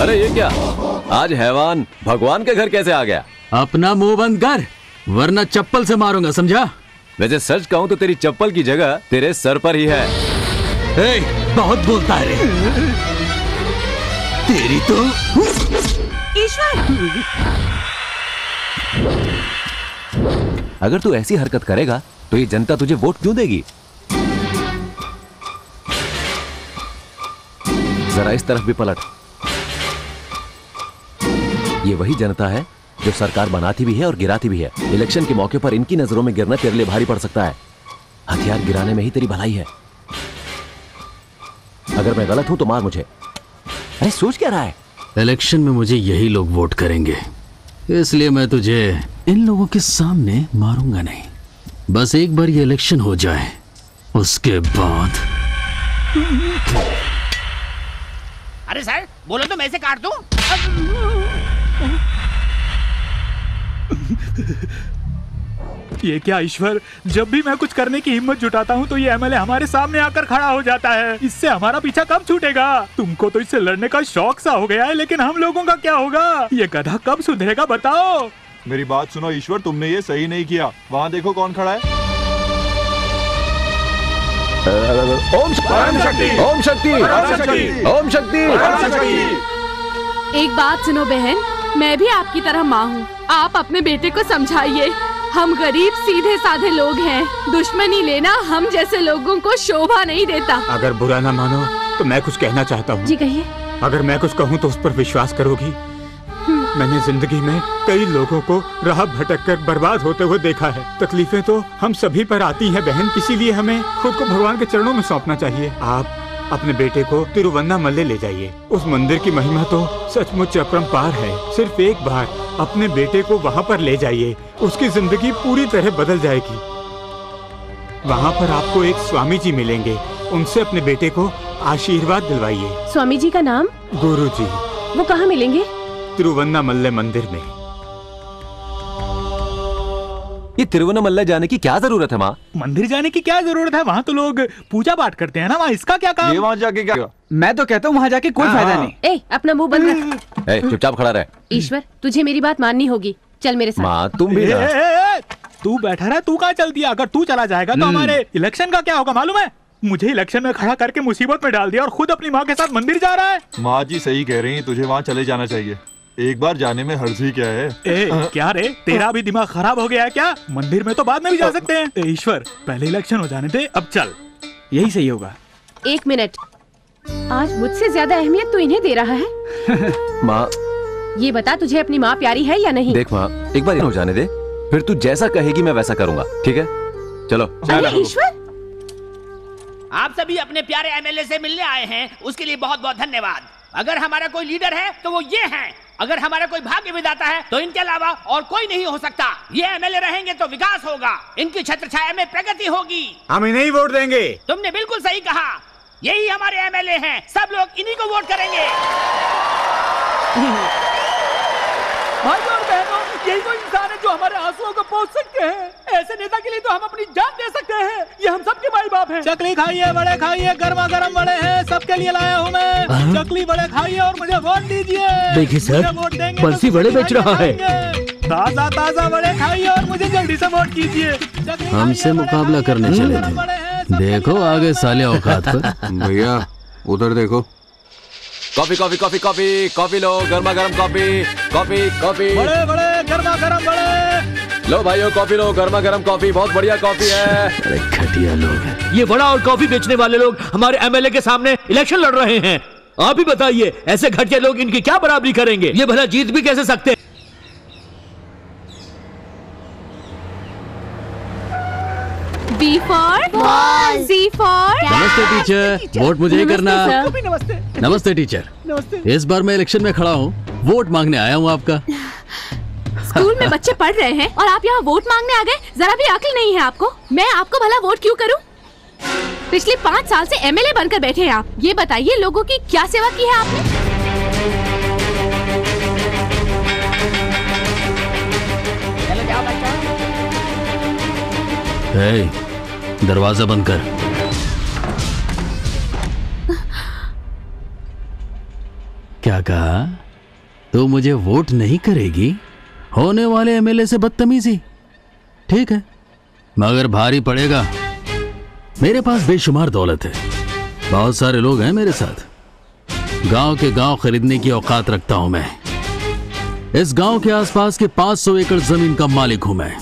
अरे ये क्या, आज हैवान भगवान के घर कैसे आ गया? अपना मुंह बंद कर वरना चप्पल से मारूंगा, समझा? वैसे सच कहूं तो तेरी चप्पल की जगह तेरे सर पर ही है। ए, बहुत बोलता है रे। तेरी तो ईश्वर, अगर तू ऐसी हरकत करेगा तो ये जनता तुझे वोट क्यों देगी? जरा इस तरफ भी पलट। ये वही जनता है जो सरकार बनाती भी है और गिराती भी है। इलेक्शन के मौके पर इनकी नजरों में गिरना तेरे लिए भारी पड़ सकता है। हथियार गिराने में ही तेरी भलाई है। अगर मैं गलत हूं तो मार मुझे। अरे सोच क्या रहा है? इलेक्शन में मुझे यही लोग वोट करेंगे, इसलिए मैं तुझे इन लोगों के सामने मारूंगा नहीं। बस एक बार ये इलेक्शन हो जाए, उसके बाद। अरे सर बोलो तो मैं से काट दूं। ये क्या ईश्वर, जब भी मैं कुछ करने की हिम्मत जुटाता हूँ तो ये एमएलए हमारे सामने आकर खड़ा हो जाता है। इससे हमारा पीछा कब छूटेगा? तुमको तो इससे लड़ने का शौक सा हो गया है, लेकिन हम लोगों का क्या होगा? ये गधा कब सुधरेगा बताओ। मेरी बात सुनो ईश्वर, तुमने ये सही नहीं किया। वहाँ देखो कौन खड़ा है। ओम शक्ति, ओम शक्ति, ओम शक्ति। एक बात सुनो बहन, मैं भी आपकी तरह माँ हूँ। आप अपने बेटे को समझाइए। हम गरीब सीधे साधे लोग हैं, दुश्मनी लेना हम जैसे लोगों को शोभा नहीं देता। अगर बुरा ना मानो तो मैं कुछ कहना चाहता हूँ। जी कहिए। अगर मैं कुछ कहूँ तो उस पर विश्वास करोगी? मैंने जिंदगी में कई लोगों को राह भटक कर बर्बाद होते हुए देखा है। तकलीफें तो हम सभी पर आती है बहन, इसीलिए हमें खुद को भगवान के चरणों में सौंपना चाहिए। आप अपने बेटे को तिरुवन्नामलाई ले जाइए। उस मंदिर की महिमा तो सचमुच अपरंपार है। सिर्फ एक बार अपने बेटे को वहाँ पर ले जाइए, उसकी जिंदगी पूरी तरह बदल जाएगी। वहाँ पर आपको एक स्वामी जी मिलेंगे, उनसे अपने बेटे को आशीर्वाद दिलवाइए। स्वामी जी का नाम? गुरु जी। वो कहाँ मिलेंगे? तिरुवन्नामलाई मंदिर में। ये तिरुवन्नामलाई जाने की क्या जरूरत है माँ? मंदिर जाने की क्या जरूरत है? वहाँ तो लोग पूजा पाठ करते हैं ना, वहाँ इसका क्या काम? वहाँ जाके क्या? मैं तो कहता हूँ वहाँ जाके कोई फायदा नहीं। ए, अपना मुंह बंद रख। ए, चुपचाप खड़ा रहे। ईश्वर तुझे मेरी बात माननी होगी, चल मेरे साथ। माँ तुम भी। तू बैठा रहा, तू कहाँ चल दिया? अगर तू चला जाएगा तो हमारे इलेक्शन का क्या होगा मालूम है? मुझे इलेक्शन में खड़ा करके मुसीबत में डाल दिया और खुद अपनी माँ के साथ मंदिर जा रहा है। माँ जी सही कह रही है, तुझे वहाँ चले जाना चाहिए। एक बार जाने में हर्ज ही क्या है। ए, क्या रे, तेरा भी दिमाग खराब हो गया है क्या? मंदिर में तो बाद में भी जा सकते हैं। ईश्वर पहले इलेक्शन हो जाने दे, अब चल, यही सही होगा। एक मिनट, आज मुझसे ज्यादा अहमियत तू इन्हें दे रहा है। माँ ये बता, तुझे अपनी माँ प्यारी है या नहीं? देख माँ, एक बार हो जाने दे, फिर तू जैसा कहेगी मैं वैसा करूँगा, ठीक है? चलो। ईश्वर आप सभी अपने प्यारे एमएलए से मिलने आए हैं, उसके लिए बहुत बहुत धन्यवाद। अगर हमारा कोई लीडर है तो वो ये है। अगर हमारा कोई भाग्य विधाता है तो इनके अलावा और कोई नहीं हो सकता। ये एमएलए रहेंगे तो विकास होगा, इनकी छत्रछाया में प्रगति होगी। हम इन्हें वोट देंगे। तुमने बिल्कुल सही कहा, यही हमारे एमएलए हैं, सब लोग इन्हीं को वोट करेंगे। भाई और बहनों, यही तो इंसान है जो हमारे आंसुओं को पोंछ सकते हैं। ऐसे नेता के लिए तो हम अपनी जान दे सकते हैं। ये हम सबके माई बाप है। चकली खाइए, बड़े खाइए, गर्मा गर्म बड़े हैं, सबके लिए लाया हूँ मैं। चकली बड़े खाइए और मुझे वोट दीजिए। देखिए सर, बंसी बड़े बेच रहा है। ताज़ा ताज़ा बड़े खाइए और मुझे जल्दी से वोट कीजिए। हमसे मुकाबला करने चले थे, देखो आगे साले औकात पर। भैया उधर देखो। Coffee coffee coffee coffee coffee लो, गर्मा गर्म कॉफी कॉफी कॉफी। बड़े बड़े गर्मा गर्म बड़े। लो भाइयों कॉफी लो, गर्मा गर्म कॉफी, बहुत बढ़िया कॉफी है। अरे घटिया लोग, ये बड़ा और कॉफी बेचने वाले लोग हमारे एम एल ए के सामने इलेक्शन लड़ रहे हैं। आप ही बताइए ऐसे घटिया लोग इनकी क्या बराबरी करेंगे? ये भला जीत भी कैसे सकते? B for ball, C for cat. नमस्ते टीचर, वोट मुझे ही करना। नमस्ते नमस्ते टीचर, नमस्ते। इस बार मैं इलेक्शन में खड़ा हूँ, वोट मांगने आया हूँ आपका। स्कूल में बच्चे पढ़ रहे हैं और आप यहाँ वोट मांगने आ गए, जरा भी अक्ल नहीं है आपको। मैं आपको भला वोट क्यों करूँ? पिछले पाँच साल से एम एल ए बनकर बैठे हैं आप, ये बताइए लोगों की क्या सेवा की है आपने? हे, दरवाजा बंद कर। क्या कहा? तो मुझे वोट नहीं करेगी? होने वाले एम एल ए से बदतमीजी, ठीक है, मगर भारी पड़ेगा। मेरे पास बेशुमार दौलत है, बहुत सारे लोग हैं मेरे साथ, गांव के गांव खरीदने की औकात रखता हूं मैं। इस गांव के आसपास के पाँच सौ एकड़ जमीन का मालिक हूं मैं।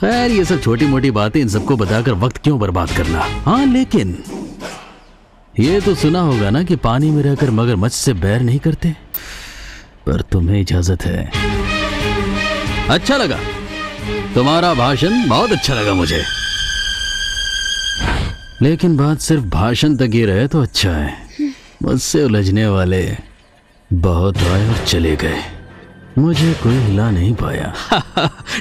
खैर ये सब छोटी मोटी बातें, इन सबको बताकर वक्त क्यों बर्बाद करना। हाँ लेकिन ये तो सुना होगा ना कि पानी में रहकर मगरमच्छ से बैर नहीं करते, पर तुम्हें इजाजत है। अच्छा लगा तुम्हारा भाषण, बहुत अच्छा लगा मुझे, लेकिन बात सिर्फ भाषण तक ही रहे तो अच्छा है। मुझसे उलझने वाले बहुत आए और चले गए, मुझे कोई हिला नहीं पाया।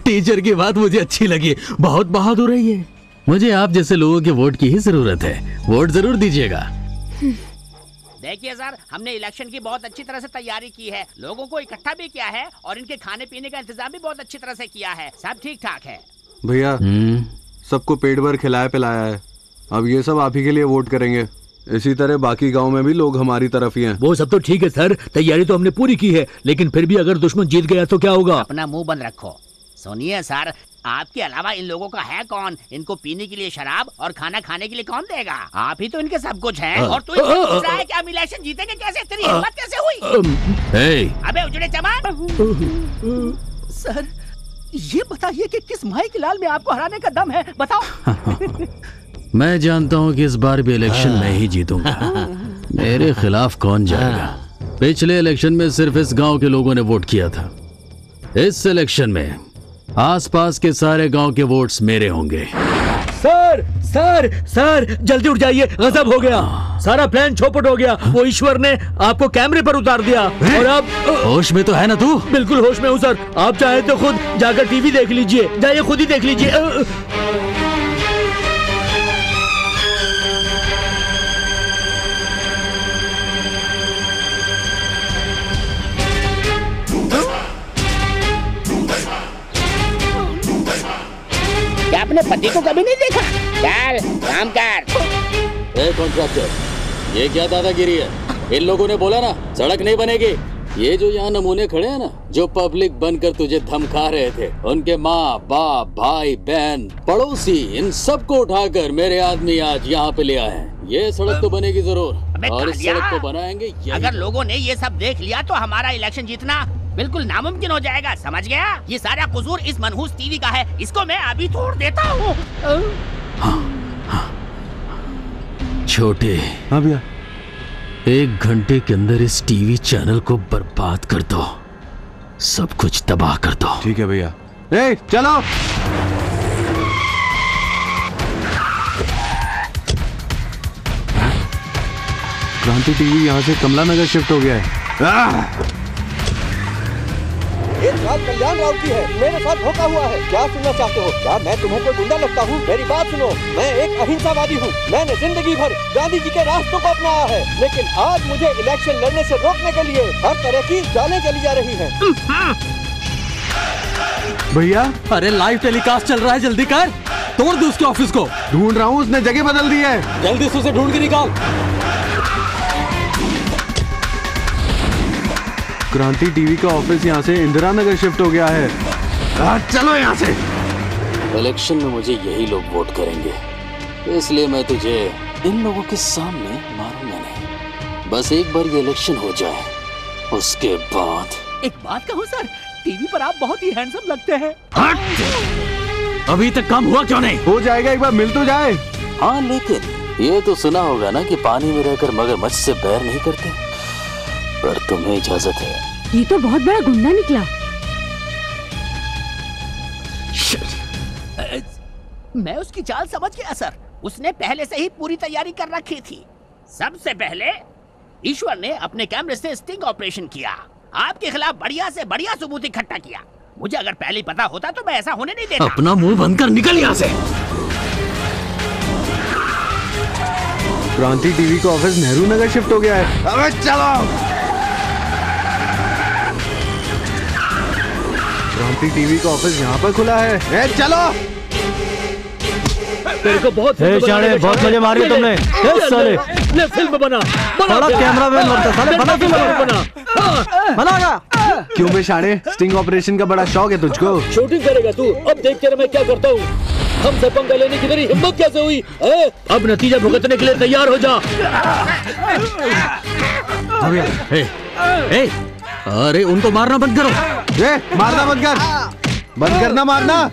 टीचर की बात मुझे अच्छी लगी, बहुत बहादुर है ये। मुझे आप जैसे लोगों के वोट की ही जरूरत है, वोट जरूर दीजिएगा। देखिए सर, हमने इलेक्शन की बहुत अच्छी तरह से तैयारी की है, लोगों को इकट्ठा भी किया है और इनके खाने पीने का इंतजाम भी बहुत अच्छी तरह से किया है, सब ठीक ठाक है। भैया सबको पेट भर खिलाया पिलाया है, अब ये सब आप ही के लिए वोट करेंगे। इसी तरह बाकी गांव में भी लोग हमारी तरफ ही हैं। वो सब तो ठीक है सर, तैयारी तो हमने पूरी की है, लेकिन फिर भी अगर दुश्मन जीत गया तो क्या होगा? अपना मुंह बंद रखो। सुनिए सर, आपके अलावा इन लोगों का है कौन? इनको पीने के लिए शराब और खाना खाने के लिए कौन देगा? आप ही तो इनके सब कुछ हैं। और तू पूछ रहा है कि हम इलेक्शन जीतेंगे कैसे? तेरी हिम्मत कैसे हुई? अबे उजड़े चमार सर, ये बताइए कि किस माई के लाल में आपको हराने का दम है, बताओ। मैं जानता हूँ कि इस बार भी इलेक्शन मैं ही जीतूंगा, मेरे खिलाफ कौन जाएगा। पिछले इलेक्शन में सिर्फ इस गांव के लोगों ने वोट किया था, इस इलेक्शन में आसपास के सारे गांव के वोट्स मेरे होंगे। सर सर सर जल्दी उठ जाइए, गजब हो गया, सारा प्लान चौपट हो गया। वो ईश्वर ने आपको कैमरे पर उतार दिया और आप होश में तो है ना तू? बिल्कुल होश में हूँ सर, आप चाहे तो खुद जाकर टीवी देख लीजिए, जाइए खुद ही देख लीजिए। अपने पति को कभी नहीं देखा? चल काम कर। ए कॉन्ट्रैक्टर, ये क्या दादागिरी है? इन लोगों ने बोला ना सड़क नहीं बनेगी। ये जो यहाँ नमूने खड़े हैं ना, जो पब्लिक बनकर तुझे धमका रहे थे, उनके माँ बाप भाई बहन पड़ोसी, इन सब को उठाकर मेरे आदमी आज यहाँ पे ले आए हैं। ये सड़क तो बनेगी जरूर, और इस सड़क को बनाएंगे। अगर लोगों ने ये सब देख लिया तो हमारा इलेक्शन जीतना बिल्कुल नामुमकिन हो जाएगा, समझ गया? ये सारा कसूर इस मनहूस टीवी का है, इसको मैं अभी तोड़ देता हूँ। हाँ, हाँ। छोटे, हाँ भैया, एक घंटे के अंदर इस टीवी चैनल को बर्बाद कर दो, सब कुछ तबाह कर दो। ठीक है भैया। ए, चलो। क्रांति टीवी यहाँ से कमला नगर शिफ्ट हो गया है। आ! एक बात कल्याण राव की है, मेरे साथ धोखा हुआ है। क्या सुनना चाहते हो? क्या मैं तुम्हें कोई गुंडा लगता हूँ? मेरी बात सुनो, मैं एक अहिंसावादी हूँ। मैंने जिंदगी भर गांधी जी के रास्तों को अपनाया है, लेकिन आज मुझे इलेक्शन लड़ने से रोकने के लिए हर तरह की जाने चली जा रही है। भैया, अरे लाइव टेलीकास्ट चल रहा है, जल्दी कर। तोड़ दो उसके ऑफिस को। ढूंढ रहा हूँ, उसने जगह बदल दी है, जल्दी से उसे ढूंढ के निकाल। क्रांति टीवी का ऑफिस यहाँ से इंदिरा नगर शिफ्ट हो गया है। आ, चलो यहाँ से। इलेक्शन में मुझे यही लोग वोट करेंगे इसलिए मैं तुझे इन लोगों के सामने मारूंगा नहीं। बस एक बार ये इलेक्शन हो जाए, उसके बाद। एक बात कहूँ सर, टीवी पर आप बहुत ही हैंडसम लगते हैं। हट! अभी तक काम हुआ क्यों नहीं? हो जाएगा, एक बार मिल तो जाए। हाँ, लेकिन ये तो सुना होगा ना कि पानी में रहकर मगरमच्छ से बैर नहीं करते, पर तुम्हें इजाजत है। ये तो बहुत बड़ा गुंडा निकला। मैं उसकी चाल समझ गया सर, उसने पहले से ही पूरी तैयारी कर रखी थी। सबसे पहले ईश्वर ने अपने कैमरे से स्टिंग ऑपरेशन किया, आपके खिलाफ बढ़िया से बढ़िया सबूत इकट्ठा किया। मुझे अगर पहले ही पता होता तो मैं ऐसा होने नहीं देता। अपना मुंह बंद कर, निकल यहाँ से। क्रांति टीवी का ऑफिस नेहरू नगर शिफ्ट हो गया है। अबे चलो। क्रांति टीवी का ऑफिस यहाँ पर खुला है। ए चलो। तेरे को बहुत चाड़े, बहुत मजे मारे तुमने। साले ले फिल्म बना, बड़ा कैमरामैन बनता, साले बना फिल्म बना, बनाएगा। क्यों बे शाणे, स्टिंग ऑपरेशन का बड़ा शौक है तुझको। शूटिंग करेगा तू, अब देख तेरा मैं क्या करता हूँ। हमसे पंगा लेने की तेरी हिम्मत कैसे हुई? ए? अब नतीजा भुगतने के लिए तैयार हो जा। ए, ए, अरे उनको मारना बंद करो। ए, मारना बंद कर, बंद करना मारना।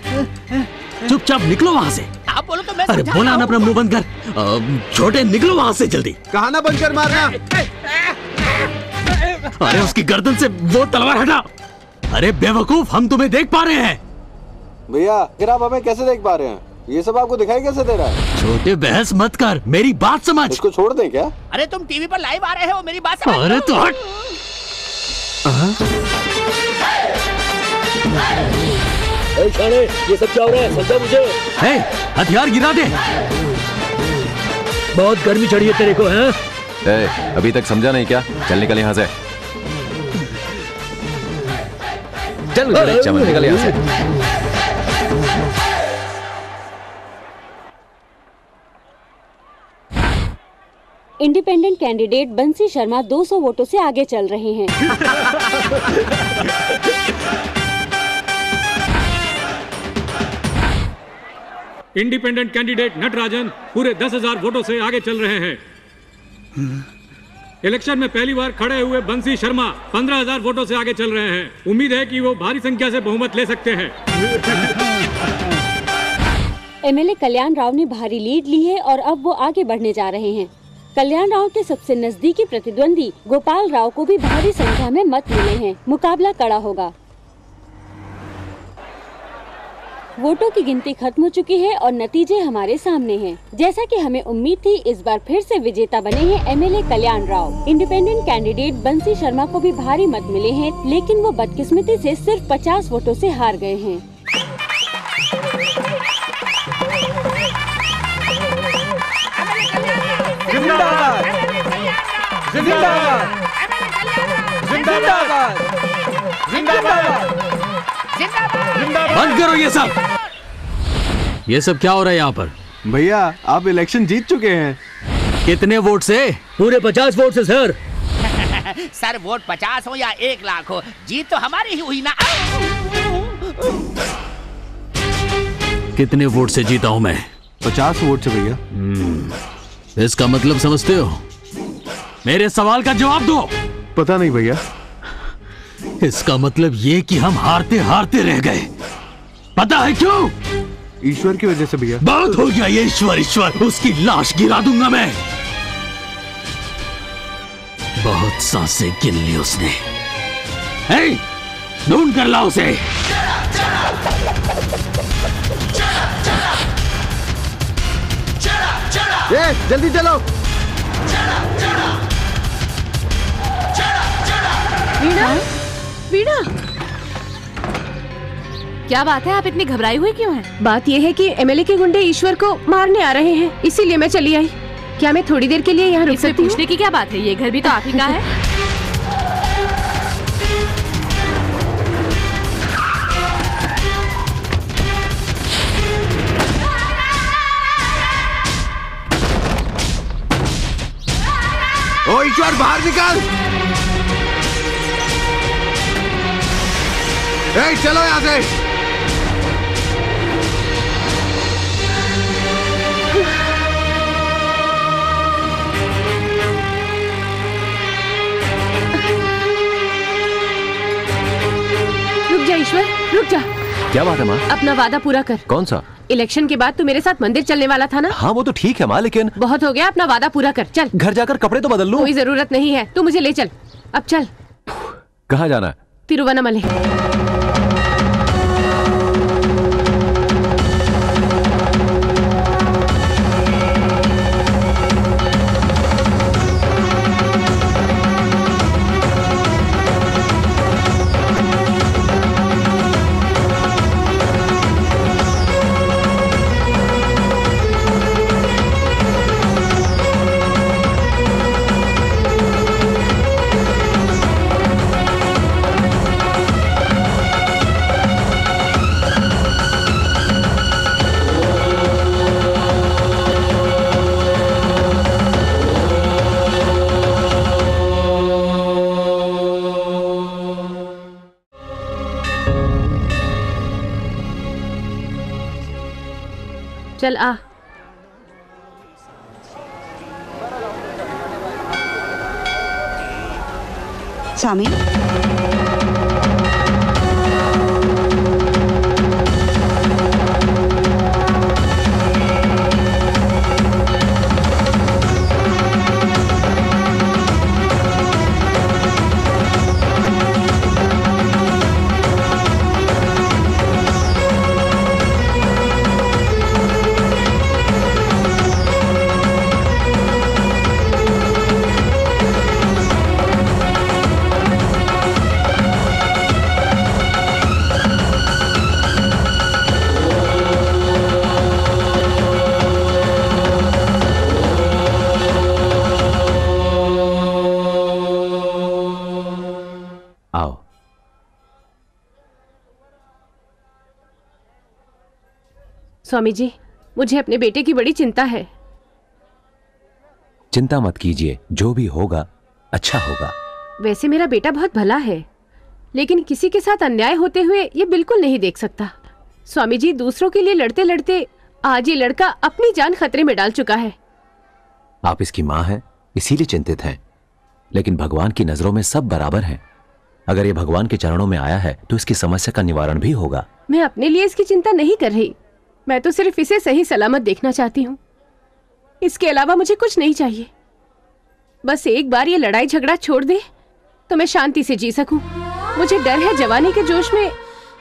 चुपचाप निकलो वहाँ से। आप बोलो तो मैं। अरे बोला ना, अपना मुंह बंद कर। छोटे निकलो वहाँ से जल्दी। कहा ना बंद कर मारना। अरे उसकी गर्दन से वो तलवार हटा। अरे बेवकूफ, हम तुम्हें देख पा रहे हैं। भैया फिर आप हमें कैसे देख पा रहे हैं? ये सब आपको दिखाई कैसे दे रहा है? छोटे बहस मत कर, मेरी बात समझ। इसको छोड़ दे क्या? अरे तुम टीवी पर लाइव आ रहे हो, मेरी बात समझ। अरे तो हट। अरे ये सब क्या हो रहा है? समझा मुझे। हथियार गिरा दे। बहुत गर्मी चढ़ी है तेरे को हैं? अभी तक समझा नहीं क्या? चल निकल यहाँ से। चल निकल यहाँ से। इंडिपेंडेंट कैंडिडेट बंसी शर्मा दो सौ वोटों से आगे चल रहे हैं। इंडिपेंडेंट कैंडिडेट नटराजन पूरे दस हज़ार वोटों से आगे चल रहे हैं। इलेक्शन में पहली बार खड़े हुए बंसी शर्मा पंद्रह हज़ार वोटों से आगे चल रहे हैं। उम्मीद है कि वो भारी संख्या से बहुमत ले सकते हैं। एमएलए कल्याण राव ने भारी लीड ली है और अब वो आगे बढ़ने जा रहे हैं। कल्याण राव के सबसे नजदीकी प्रतिद्वंदी गोपाल राव को भी भारी संख्या में मत मिले हैं। मुकाबला कड़ा होगा। वोटों की गिनती खत्म हो चुकी है और नतीजे हमारे सामने हैं। जैसा कि हमें उम्मीद थी, इस बार फिर से विजेता बने हैं MLA Kalyan Rao. Independent candidate Bansi Sharma को भी भारी मत मिले हैं, लेकिन वो बदकिस्मती से सिर्फ पचास वोटों से हार गए हैं। जिंदाबाद जिंदाबाद जिंदाबाद जिंदाबाद जिंदाबाद। बंद करो ये सब। ये सब क्या हो रहा है यहाँ पर? भैया आप इलेक्शन जीत चुके हैं। कितने वोट से? पूरे पचास वोट से सर। सर वोट पचास हो या एक लाख हो, जीत तो हमारी ही हुई ना। कितने वोट से जीता हूँ मैं? पचास वोट से भैया। इसका मतलब समझते हो? मेरे सवाल का जवाब दो। पता नहीं भैया। इसका मतलब ये कि हम हारते हारते रह गए। पता है क्यों? ईश्वर की वजह से भैया। बहुत हो गया ये ईश्वर ईश्वर, उसकी लाश गिरा दूंगा मैं। बहुत सांसें गिन ली उसने। ए, ढूंढ कर लाओ उसे। चला, चला, चला, चला, चला, चला। ए, जल्दी चलो। चला, चला, चला, चला। वीणा, वीणा, क्या बात है? आप इतनी घबराई हुई क्यों हैं? बात यह है कि एमएलए के गुंडे ईश्वर को मारने आ रहे हैं, इसीलिए मैं चली आई। क्या मैं थोड़ी देर के लिए यहाँ रुक सकती हूँ? पूछने की क्या बात है, ये घर भी तो आप ही का है। ओ ईश्वर बाहर निकाल। ए चलो यहाँ से। क्या वादा माँ? अपना वादा पूरा कर। कौन सा? इलेक्शन के बाद तू मेरे साथ मंदिर चलने वाला था ना। हाँ वो तो ठीक है माँ, लेकिन बहुत हो गया, अपना वादा पूरा कर। चल घर जाकर कपड़े तो बदल लूं। कोई जरूरत नहीं है, तू मुझे ले चल। अब चल। कहाँ जाना है? तिरुवन्नामले। चल आ। स्वामी स्वामी जी, मुझे अपने बेटे की बड़ी चिंता है। चिंता मत कीजिए, जो भी होगा अच्छा होगा। वैसे मेरा बेटा बहुत भला है, लेकिन किसी के साथ अन्याय होते हुए ये बिल्कुल नहीं देख सकता। स्वामी जी, दूसरों के लिए लड़ते लड़ते आज ये लड़का अपनी जान खतरे में डाल चुका है। आप इसकी माँ हैं, इसीलिए चिंतित हैं, लेकिन भगवान की नजरों में सब बराबर हैं। अगर ये भगवान के चरणों में आया है तो इसकी समस्या का निवारण भी होगा। मैं अपने लिए इसकी चिंता नहीं कर रही, मैं तो सिर्फ इसे सही सलामत देखना चाहती हूँ। इसके अलावा मुझे कुछ नहीं चाहिए। बस एक बार ये लड़ाई झगड़ा छोड़ दे तो मैं शांति से जी सकूँ। मुझे डर है जवानी के जोश में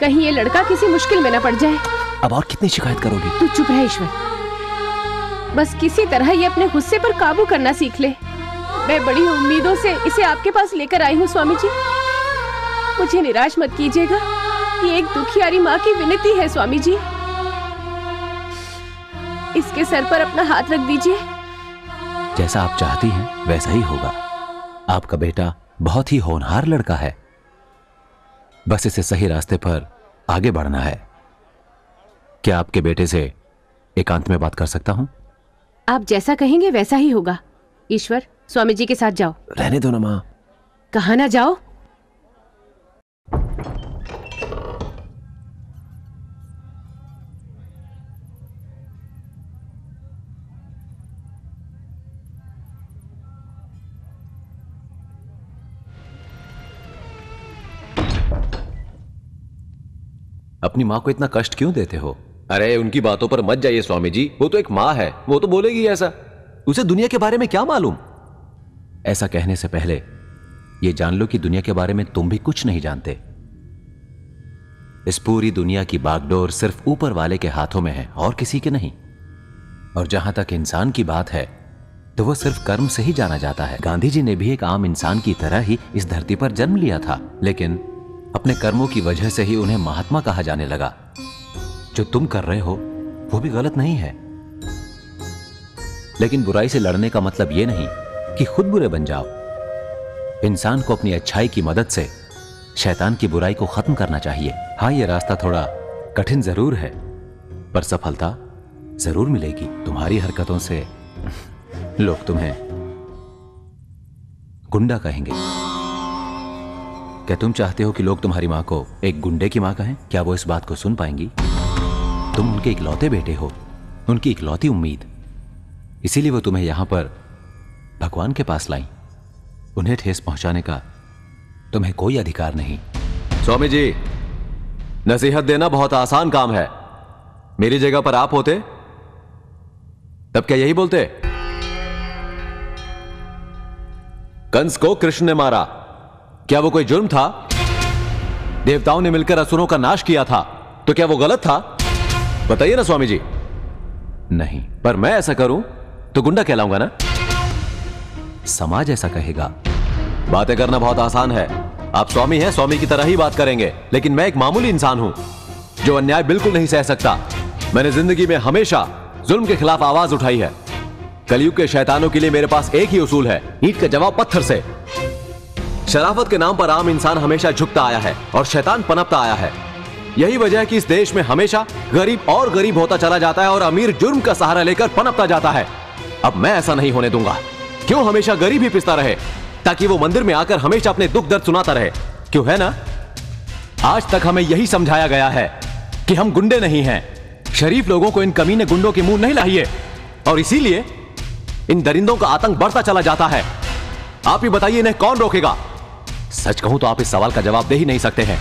कहीं ये लड़का किसी मुश्किल में न पड़ जाए। अब और कितनी शिकायत करोगी? तू चुप रह ईश्वर। बस किसी तरह ये अपने गुस्से पर काबू करना सीख ले। मैं बड़ी उम्मीदों से इसे आपके पास लेकर आई हूँ स्वामी जी, मुझे निराश मत कीजिएगा। ये एक दुखियारी माँ की विनती है स्वामी जी। इसके सर पर अपना हाथ रख दीजिए। जैसा आप चाहती हैं वैसा ही होगा। आपका बेटा बहुत ही होनहार लड़का है, बस इसे सही रास्ते पर आगे बढ़ना है। क्या आपके बेटे से एकांत में बात कर सकता हूं? आप जैसा कहेंगे वैसा ही होगा। ईश्वर, स्वामी जी के साथ जाओ। रहने दो ना मां। कहां ना जाओ। अपनी माँ को इतना कष्ट क्यों देते हो? अरे उनकी बातों पर मत जाइए स्वामी जी, वो तो एक माँ है, वो तो बोलेगी ऐसा। उसे दुनिया के बारे में क्या मालूम? ऐसा कहने से पहले ये जान लो कि दुनिया के बारे में तुम भी कुछ नहीं जानते। इस पूरी दुनिया की बागडोर सिर्फ ऊपर वाले के हाथों में है और किसी के नहीं। और जहां तक इंसान की बात है तो वो सिर्फ कर्म से ही जाना जाता है। गांधी जी ने भी एक आम इंसान की तरह ही इस धरती पर जन्म लिया था, लेकिन अपने कर्मों की वजह से ही उन्हें महात्मा कहा जाने लगा। जो तुम कर रहे हो वो भी गलत नहीं है, लेकिन बुराई से लड़ने का मतलब यह नहीं कि खुद बुरे बन जाओ। इंसान को अपनी अच्छाई की मदद से शैतान की बुराई को खत्म करना चाहिए। हाँ, यह रास्ता थोड़ा कठिन जरूर है, पर सफलता जरूर मिलेगी। तुम्हारी हरकतों से लोग तुम्हें गुंडा कहेंगे। क्या तुम चाहते हो कि लोग तुम्हारी माँ को एक गुंडे की माँ कहें? क्या वो इस बात को सुन पाएंगी? तुम उनके इकलौते बेटे हो, उनकी इकलौती उम्मीद, इसीलिए वो तुम्हें यहाँ पर भगवान के पास लाई। उन्हें ठेस पहुँचाने का तुम्हें कोई अधिकार नहीं। स्वामी जी, नसीहत देना बहुत आसान काम है। मेरी जगह पर आप होते तब क्या यही बोलते? कंस को कृष्ण ने मारा, क्या वो कोई जुर्म था? देवताओं ने मिलकर असुरों का नाश किया था, तो क्या वो गलत था? बताइए ना स्वामी जी। नहीं, पर मैं ऐसा करूं तो गुंडा कहलाऊंगा ना? समाज ऐसा कहेगा। बातें करना बहुत आसान है, आप स्वामी हैं, स्वामी की तरह ही बात करेंगे, लेकिन मैं एक मामूली इंसान हूं जो अन्याय बिल्कुल नहीं सह सकता। मैंने जिंदगी में हमेशा जुल्म के खिलाफ आवाज उठाई है। कलयुग के शैतानों के लिए मेरे पास एक ही उसूल है, ईंट का जवाब पत्थर से। शराफत के नाम पर आम इंसान हमेशा झुकता आया है और शैतान पनपता आया है। यही वजह है कि इस देश में हमेशा गरीब और गरीब होता चला जाता है और अमीर जुर्म का सहारा लेकर पनपता जाता है। अब मैं ऐसा नहीं होने दूंगा। क्यों हमेशा गरीब ही पिसता रहे, ताकि वो मंदिर में आकर हमेशा अपने दुख दर्द सुनाता रहे? क्यों, है ना? आज तक हमें यही समझाया गया है कि हम गुंडे नहीं हैं। शरीफ लोगों को इन कमीने गुंडों के मुंह नहीं लाइए, और इसीलिए इन दरिंदों का आतंक बढ़ता चला जाता है। आप ही बताइए इन्हें कौन रोकेगा? सच कहूं तो आप इस सवाल का जवाब दे ही नहीं सकते हैं।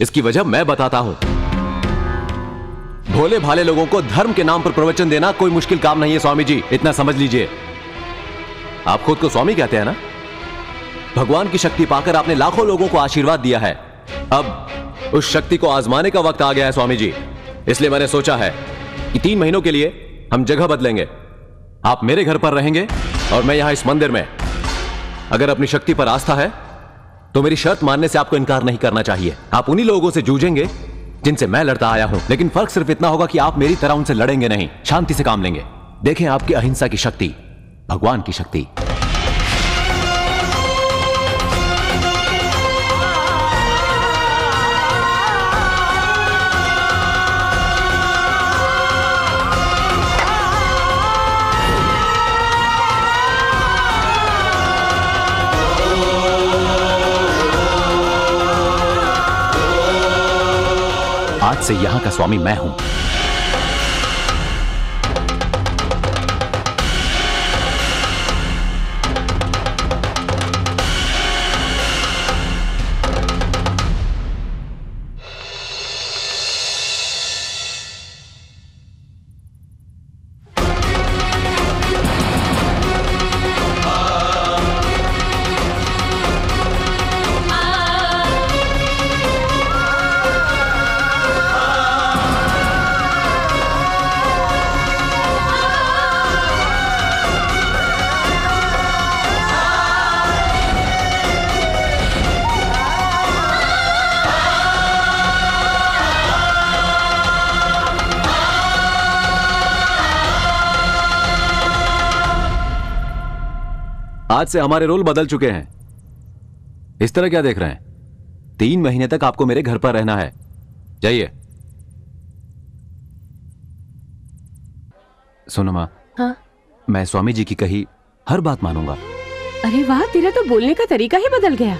इसकी वजह मैं बताता हूं। भोले भाले लोगों को धर्म के नाम पर प्रवचन देना कोई मुश्किल काम नहीं है स्वामी जी, इतना समझ लीजिए। आप खुद को स्वामी कहते हैं ना? भगवान की शक्ति पाकर आपने लाखों लोगों को आशीर्वाद दिया है। अब उस शक्ति को आजमाने का वक्त आ गया है स्वामी जी। इसलिए मैंने सोचा है कि तीन महीनों के लिए हम जगह बदलेंगे। आप मेरे घर पर रहेंगे और मैं यहां इस मंदिर में। अगर अपनी शक्ति पर आस्था है तो मेरी शर्त मानने से आपको इनकार नहीं करना चाहिए। आप उन्हीं लोगों से जूझेंगे जिनसे मैं लड़ता आया हूं, लेकिन फर्क सिर्फ इतना होगा कि आप मेरी तरह उनसे लड़ेंगे नहीं, शांति से काम लेंगे। देखें आपकी अहिंसा की शक्ति, भगवान की शक्ति। आज से यहां का स्वामी मैं हूं। आज से हमारे रोल बदल चुके हैं। इस तरह क्या देख रहे हैं? तीन महीने तक आपको मेरे घर पर रहना है। जाइए। सुनो माँ। हाँ? मैं स्वामी जी की कही हर बात मानूंगा। अरे वाह, तेरा तो बोलने का तरीका ही बदल गया।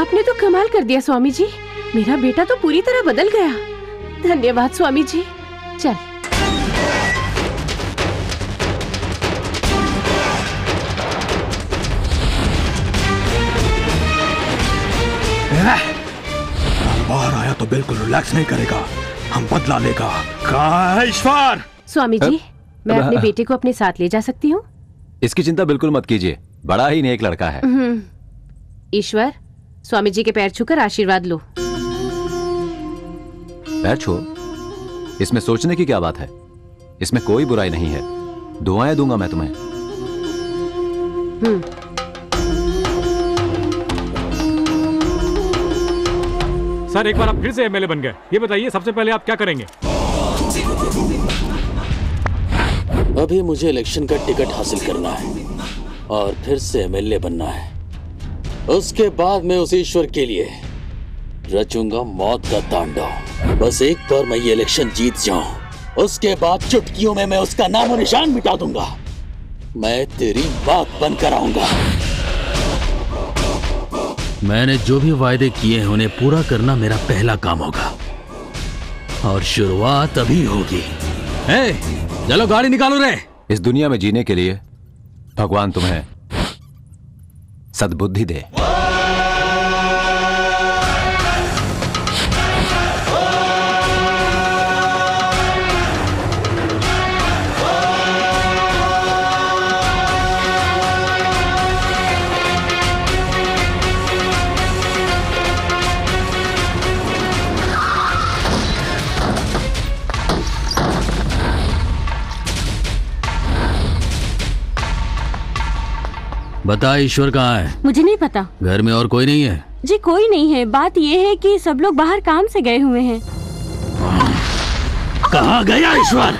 आपने तो कमाल कर दिया स्वामी जी। मेरा बेटा तो पूरी तरह बदल गया। धन्यवाद स्वामी जी। चल। बाहर आया तो बिल्कुल रिलैक्स नहीं करेगा। हम बदला लेगा। कहाँ है ईश्वर? स्वामी जी, मैं अपने बेटे को अपने साथ ले जा सकती हूँ? इसकी चिंता बिल्कुल मत कीजिए, बड़ा ही नेक लड़का है। ईश्वर, स्वामी जी के पैर छूकर आशीर्वाद लो। पैर छू? इसमें सोचने की क्या बात है? इसमें कोई बुराई नहीं है। दुआएं दूंगा मैं तुम्हें। हम्म। सर, एक बार आप फिर से एम एल ए बन गए, ये बताइए सबसे पहले आप क्या करेंगे? अभी मुझे इलेक्शन का टिकट हासिल करना है और फिर से एम एल ए बनना है। उसके बाद मैं उस ईश्वर के लिए रचूंगा मौत का तांडव। बस एक बार मैं ये इलेक्शन जीत जाऊं, उसके बाद चुटकियों में मैं उसका नाम और निशान मिटा दूंगा। मैं तेरी बात बनकर आऊंगा। मैंने जो भी वायदे किए हैं उन्हें पूरा करना मेरा पहला काम होगा, और शुरुआत अभी होगी। ए, चलो गाड़ी निकालो रे। इस दुनिया में जीने के लिए भगवान तुम्हें सद्बुद्धि दे। बता ईश्वर कहाँ है? मुझे नहीं पता। घर में और कोई नहीं है? जी कोई नहीं है। बात ये है कि सब लोग बाहर काम से गए हुए हैं। कहाँ गया ईश्वर?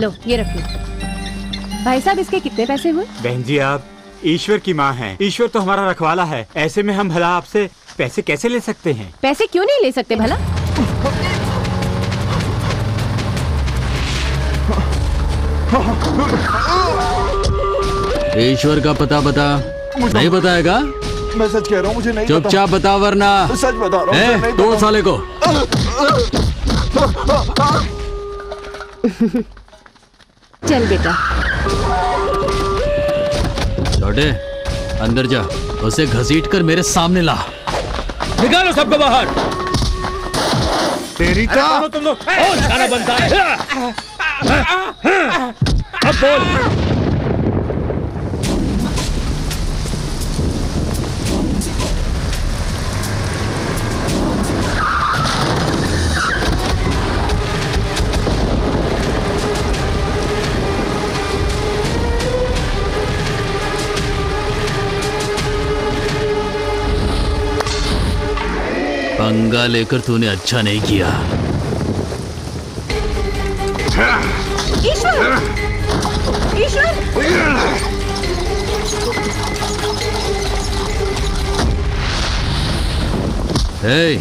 लो ये रखिए। भाई साहब इसके कितने पैसे हुए? बहन जी आप ईश्वर की माँ हैं, ईश्वर तो हमारा रखवाला है, ऐसे में हम भला आपसे पैसे कैसे ले सकते हैं? पैसे क्यों नहीं ले सकते भला? ईश्वर का पता बता। नहीं बताएगा? मैं सच कह रहा हूँ मुझे नहीं। चुपचाप बता वरना। सच बता रहा हूँ। ए, दो साले को। चल बेटा। छोटे अंदर जा, उसे घसीट कर मेरे सामने ला। निकालो सबको बाहर। तेरी तो तुम लोग खाना बनता है। अब बोल। पंगा लेकर तूने अच्छा नहीं किया। ईश्वर! ईश्वर! हे,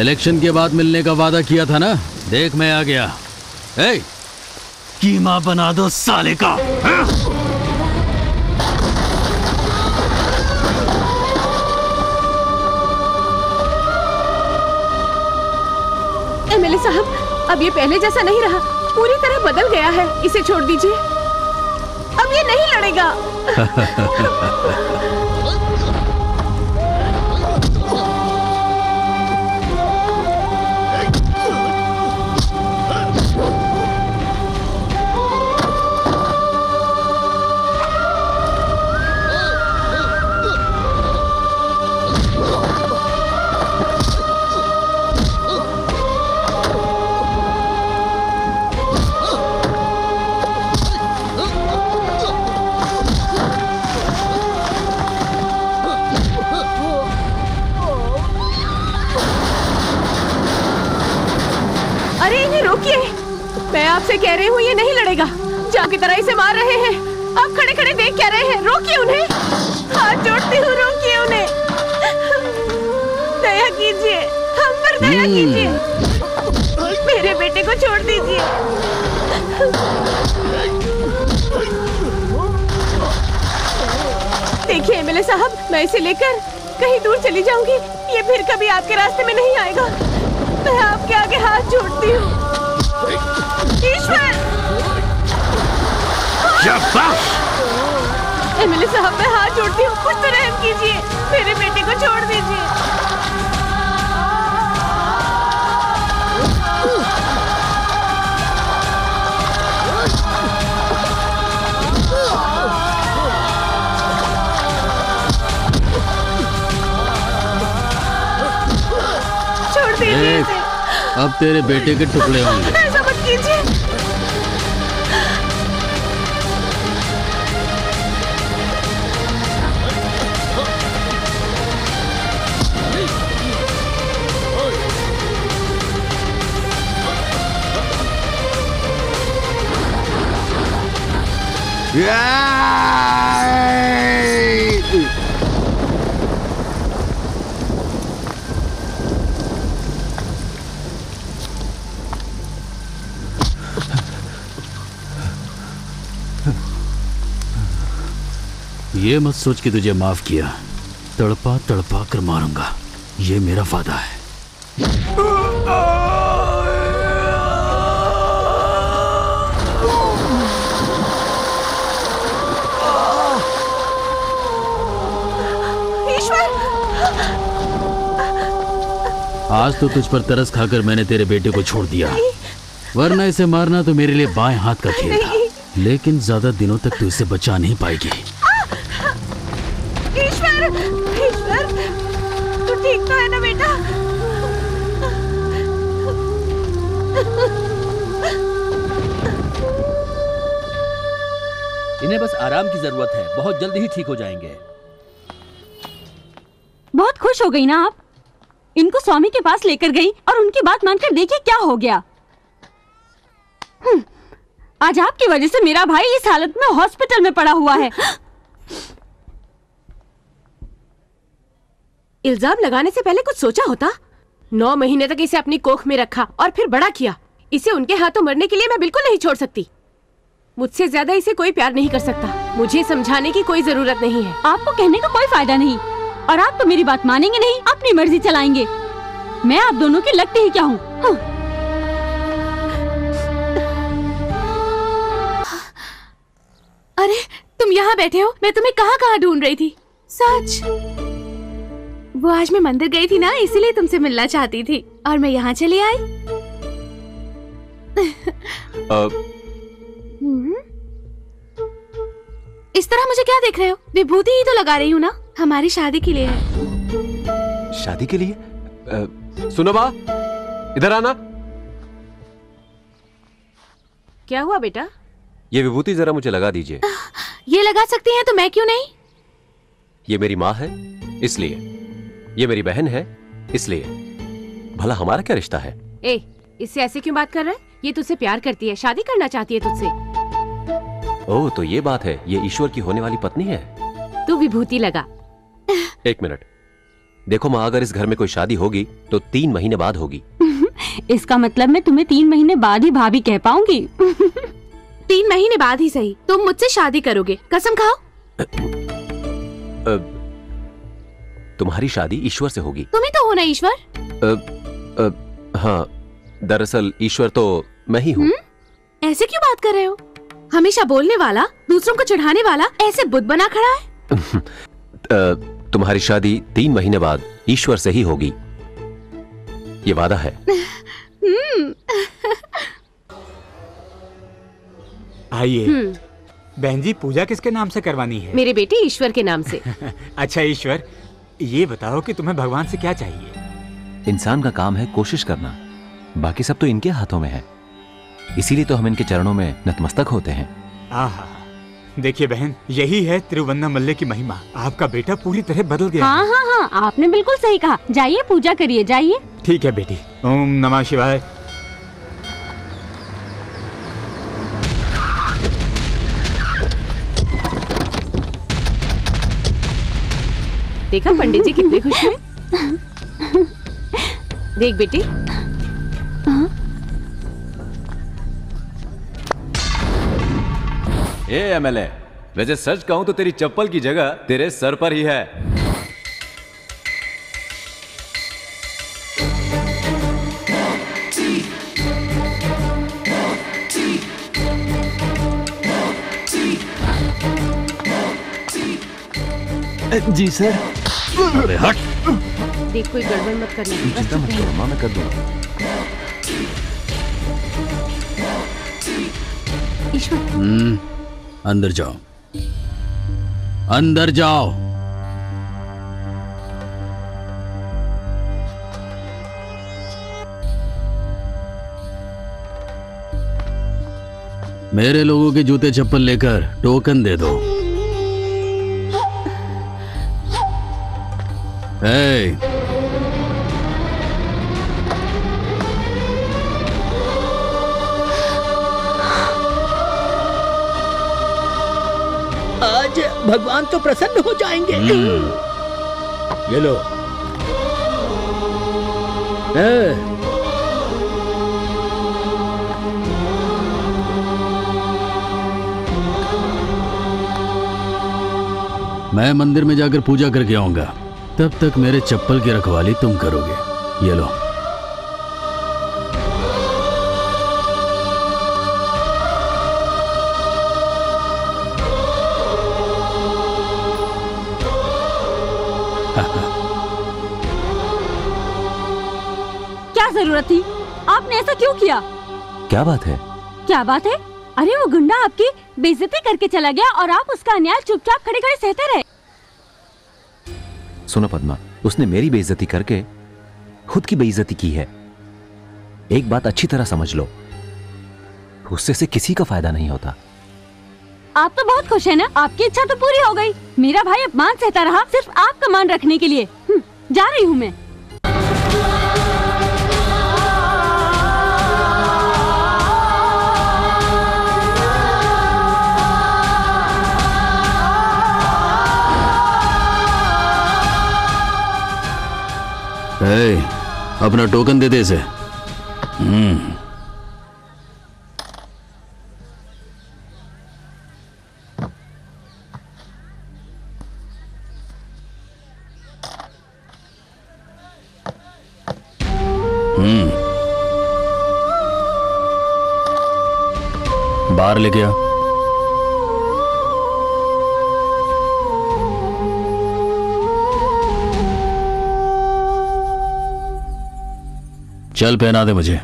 इलेक्शन के बाद मिलने का वादा किया था ना, देख मैं आ गया। हे, कीमा बना दो साले का। हा? साहब अब ये पहले जैसा नहीं रहा, पूरी तरह बदल गया है, इसे छोड़ दीजिए, अब ये नहीं लड़ेगा। आपसे कह रही हूँ ये नहीं लड़ेगा, जो आपकी तरह इसे मार रहे हैं, आप खड़े खड़े देख क्या रहे हैं? रोकिए उन्हें, हाथ जोड़ती हूँ, रोकिए उन्हें, दया कीजिए, हम पर दया कीजिए, मेरे बेटे को छोड़ दीजिए। देखिए एमएलए साहब, मैं इसे लेकर कहीं दूर चली जाऊंगी, ये फिर कभी आपके रास्ते में नहीं आएगा, मैं आपके आगे हाथ जोड़ती हूँ। एमएलए साहब मैं हाथ जोड़ती हूँ, कुछ तो रहम कीजिए, मेरे बेटे को छोड़ दीजिए। छोड़ दीजिए। अब तेरे बेटे के टुकड़े होंगे। ऐसा मत कीजिए। ये मत सोच कि तुझे माफ किया, तड़पा तड़पा कर मारूंगा, ये मेरा वादा है। आज तो तुझ पर तरस खाकर मैंने तेरे बेटे को छोड़ दिया, वरना इसे मारना तो मेरे लिए बाएं हाथ का खेल था, लेकिन ज्यादा दिनों तक तू इसे बचा नहीं पाएगी। ईश्वर, ईश्वर, तू ठीक तो है ना बेटा? बस आराम की जरूरत है, बहुत जल्द ही ठीक हो जाएंगे। बहुत खुश हो गई ना आप, इनको स्वामी के पास लेकर गई और उनकी बात मानकर देखिए क्या हो गया। आज आपकी वजह से मेरा भाई इस हालत में हॉस्पिटल में पड़ा हुआ है। इल्जाम लगाने से पहले कुछ सोचा होता। नौ महीने तक इसे अपनी कोख में रखा और फिर बड़ा किया। इसे उनके हाथों मरने के लिए मैं बिल्कुल नहीं छोड़ सकती। मुझसे ज्यादा इसे कोई प्यार नहीं कर सकता। मुझे समझाने की कोई जरूरत नहीं है। आपको कहने का कोई फायदा नहीं, और आप तो मेरी बात मानेंगे नहीं, अपनी मर्जी चलाएंगे। मैं आप दोनों के लगते ही क्या हूँ। अरे तुम यहाँ बैठे हो, मैं तुम्हें कहाँ कहाँ ढूंढ रही थी। सच वो आज मैं मंदिर गई थी ना, इसीलिए तुमसे मिलना चाहती थी और मैं यहाँ चली आई। इस तरह मुझे क्या देख रहे हो, विभूति ही तो लगा रही हूँ ना, हमारी शादी के लिए है। शादी के लिए? आ, सुनो बा, इधर आना। क्या हुआ बेटा? ये विभूति जरा मुझे लगा दीजिए। ये लगा सकती हैं तो मैं क्यों नहीं? ये मेरी माँ है इसलिए, ये मेरी बहन है इसलिए, भला हमारा क्या रिश्ता है। ए, इससे ऐसे क्यों बात कर रहे हैं? ये तुझसे प्यार करती है, शादी करना चाहती है तुझसे। ओह तो ये बात है, ये ईश्वर की होने वाली पत्नी है। तू विभूति लगा। एक मिनट, देखो माँ, अगर इस घर में कोई शादी होगी तो तीन महीने बाद होगी। इसका मतलब मैं तुम्हें तीन महीने बाद ही भाभी कह पाऊंगी। तीन महीने बाद ही सही, तुम मुझसे शादी करोगे, कसम खाओ। तुम्हारी शादी ईश्वर से होगी। तुम्हें तो हो ना ईश्वर। हाँ, दरअसल ईश्वर तो मैं ही हूँ। ऐसे क्यों बात कर रहे हो? हमेशा बोलने वाला, दूसरों को चढ़ाने वाला, ऐसे बुद्ध बना खड़ा है। तुम्हारी शादी तीन महीने बाद ईश्वर से ही होगी, ये वादा है। आइए बहन जी, पूजा किसके नाम से करवानी है? मेरे बेटे ईश्वर के नाम से। अच्छा ईश्वर, ये बताओ कि तुम्हें भगवान से क्या चाहिए? इंसान का काम है कोशिश करना, बाकी सब तो इनके हाथों में है, इसीलिए तो हम इनके चरणों में नतमस्तक होते हैं। आहा, देखिए बहन, यही है तिरुवन्नामल्ले की महिमा। आपका बेटा पूरी तरह बदल गया। हाँ हाँ हाँ, आपने बिल्कुल सही कहा। जाइए पूजा करिए, जाइए। ठीक है बेटी, ओम नमः शिवाय। देखा पंडित जी कितने खुश हैं। देख बेटी, ए एमएलए, वैसे सच कहूं तो तेरी चप्पल की जगह तेरे सर पर ही है। जी सर। अरे हट, देख कोई गड़बड़ मत करना। मत करो मां, मैं कर दूंगा। ईश्वर, अंदर जाओ, अंदर जाओ। मेरे लोगों के जूते चप्पल लेकर टोकन दे दो। ए, भगवान तो प्रसन्न हो जाएंगे। ये लो। ए, मैं मंदिर में जाकर पूजा करके आऊंगा, तब तक मेरे चप्पल की रखवाली तुम करोगे। ये लो। जरूरत थी, आपने ऐसा क्यों किया? क्या बात है? क्या बात है? अरे वो गुंडा आपकी बेइज्जती करके चला गया और आप उसका अन्याय चुपचाप खड़े खड़े सहते रहे। सुनो पद्मा, उसने मेरी बेइज्जती करके खुद की बेइज्जती की है। एक बात अच्छी तरह समझ लो, उससे से किसी का फायदा नहीं होता। आप तो बहुत खुश हैं ना? आपकी इच्छा तो पूरी हो गई। मेरा भाई अपमान सहता रहा सिर्फ आपका मान रखने के लिए। जा रही हूँ मैं। Hey, अपना टोकन दे दे इसे। हम्म। हम्म। बाहर लेके आ। चल पहना दे मुझे,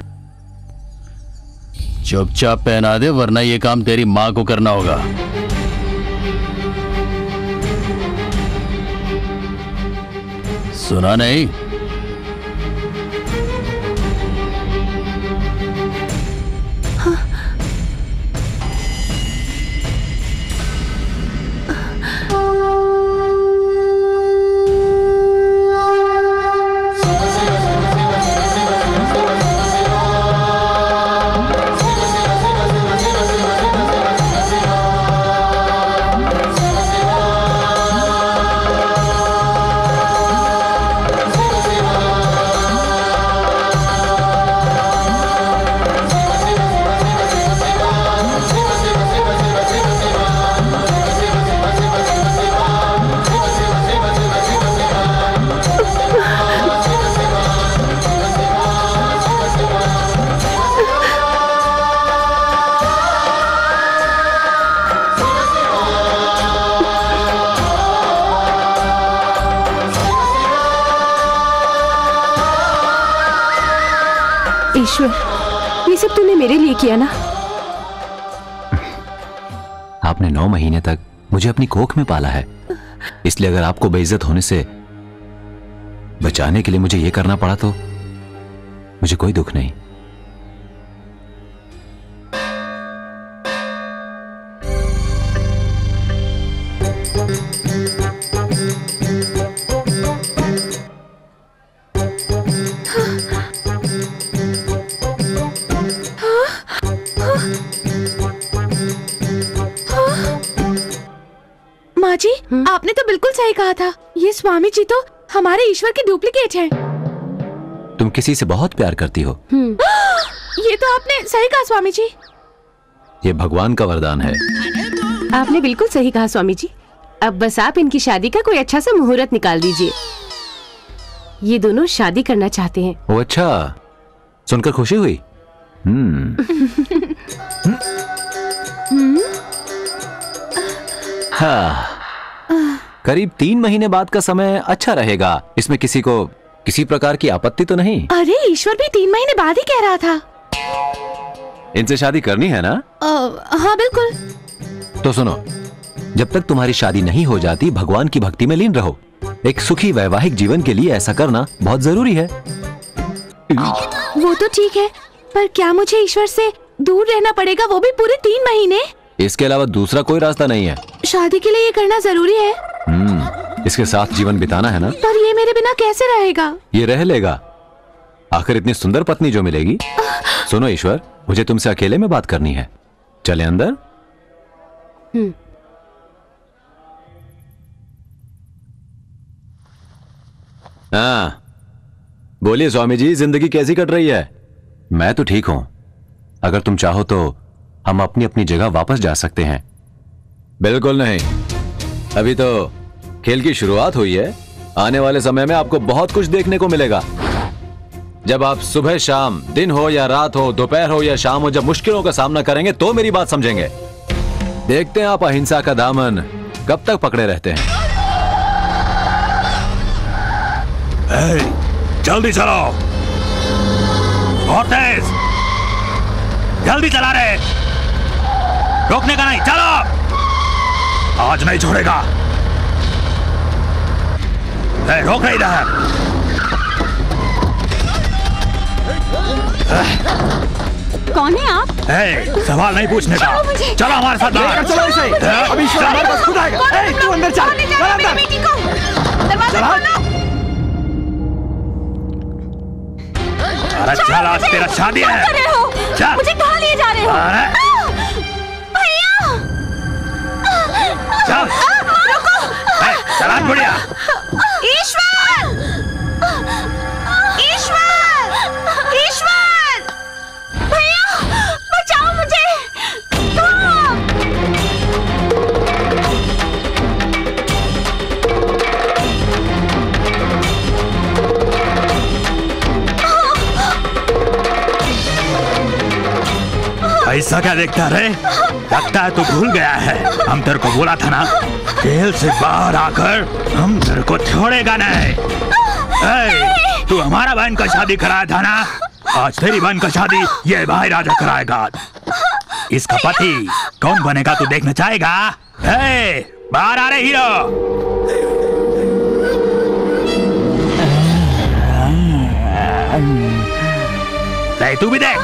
चुपचाप पहना दे, वरना ये काम तेरी माँ को करना होगा। सुना नहीं? किया ना? आपने नौ महीने तक मुझे अपनी कोख में पाला है, इसलिए अगर आपको बेइज्जत होने से बचाने के लिए मुझे यह करना पड़ा तो मुझे कोई दुख नहीं। आपने तो बिल्कुल सही कहा था, ये स्वामी जी तो हमारे ईश्वर के डुप्लीकेट हैं। तुम किसी से बहुत प्यार करती हो। ये तो आपने सही कहा स्वामी जी। ये भगवान का वरदान है। आपने बिल्कुल सही कहा स्वामी जी। अब बस आप इनकी शादी का कोई अच्छा सा मुहूर्त निकाल दीजिए। ये दोनों शादी करना चाहते हैं। ओ अच्छा, सुनकर खुशी हुई। हाँ, करीब तीन महीने बाद का समय अच्छा रहेगा। इसमें किसी को किसी प्रकार की आपत्ति तो नहीं? अरे ईश्वर भी तीन महीने बाद ही कह रहा था। इनसे शादी करनी है ना? आ, हाँ बिल्कुल। तो सुनो, जब तक तुम्हारी शादी नहीं हो जाती भगवान की भक्ति में लीन रहो। एक सुखी वैवाहिक जीवन के लिए ऐसा करना बहुत जरूरी है। वो तो ठीक है, पर क्या मुझे ईश्वर से दूर रहना पड़ेगा वो भी पूरे तीन महीने? इसके अलावा दूसरा कोई रास्ता नहीं है। शादी के लिए ये करना जरूरी है। हम्म, इसके साथ जीवन बिताना है ना? पर ये मेरे बिना कैसे रहेगा? ये रह लेगा, आखिर इतनी सुंदर पत्नी जो मिलेगी। सुनो ईश्वर, मुझे तुमसे अकेले में बात करनी है। चले अंदर। हम्म। हाँ बोलिए स्वामी जी, जिंदगी कैसी कट रही है? मैं तो ठीक हूँ। अगर तुम चाहो तो हम अपनी अपनी जगह वापस जा सकते हैं। बिल्कुल नहीं, अभी तो खेल की शुरुआत हुई है। आने वाले समय में आपको बहुत कुछ देखने को मिलेगा। जब आप सुबह शाम, दिन हो या रात हो, दोपहर हो या शाम हो, जब मुश्किलों का सामना करेंगे तो मेरी बात समझेंगे। देखते हैं आप अहिंसा का दामन कब तक पकड़े रहते हैं। ए, जल्दी चलाओ, बहुत तेज, जल्दी चला रहे, रोकने का नहीं, चलो, आज नहीं छोड़ेगा। रोक नहीं रहा है। कौन है आप? ए, सवाल नहीं पूछने का। चलो हमारे साथ बाहर। चलो इसे। अभी हमारे पास खुद आएगा। ए, तू अंदर चल। मेरी बेटी को। दरवाजा खोलो। अरे चल, आज तेरा शादी है। चल। मुझे कहाँ लिए जा रहे हो? भैया। चल। रुको। ए, चला बुढ़िया। ईश्वर। ईश्वर। ईश्वर। बचाओ मुझे। ऐसा क्या देखता रहे? लगता है तू भूल गया है। हम तेरे को बोला था ना, खेल से बाहर आकर हम तेरे को छोड़ेगा नहीं। ए, तू हमारा बहन का शादी कराया था ना, आज तेरी बहन का शादी ये भाई राजा कराएगा। इसका पति कौन बनेगा तू देखना चाहेगा? ए, बाहर आ रहे हीरो। तू भी देख।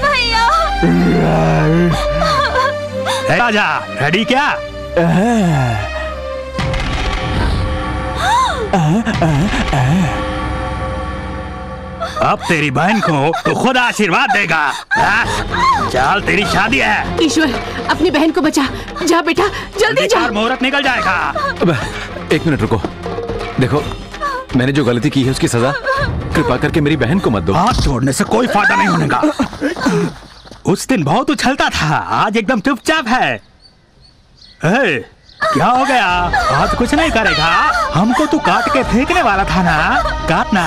भैया राजा रेडी क्या? अब तेरी बहन को तो खुद आशीर्वाद देगा। चल तेरी शादी है। ईश्वर अपनी बहन को बचा। जा बेटा जल्दी जा, मुहूर्त निकल जाएगा। अब एक मिनट रुको। देखो मैंने जो गलती की है उसकी सजा कृपा करके मेरी बहन को मत दो। हाथ छोड़ने से कोई फायदा नहीं होने का। उस दिन बहुत उछलता था, आज एकदम चुपचाप है। ए, क्या हो गया? आज कुछ नहीं करेगा। हमको तू काट के फेंकने वाला था ना। काटना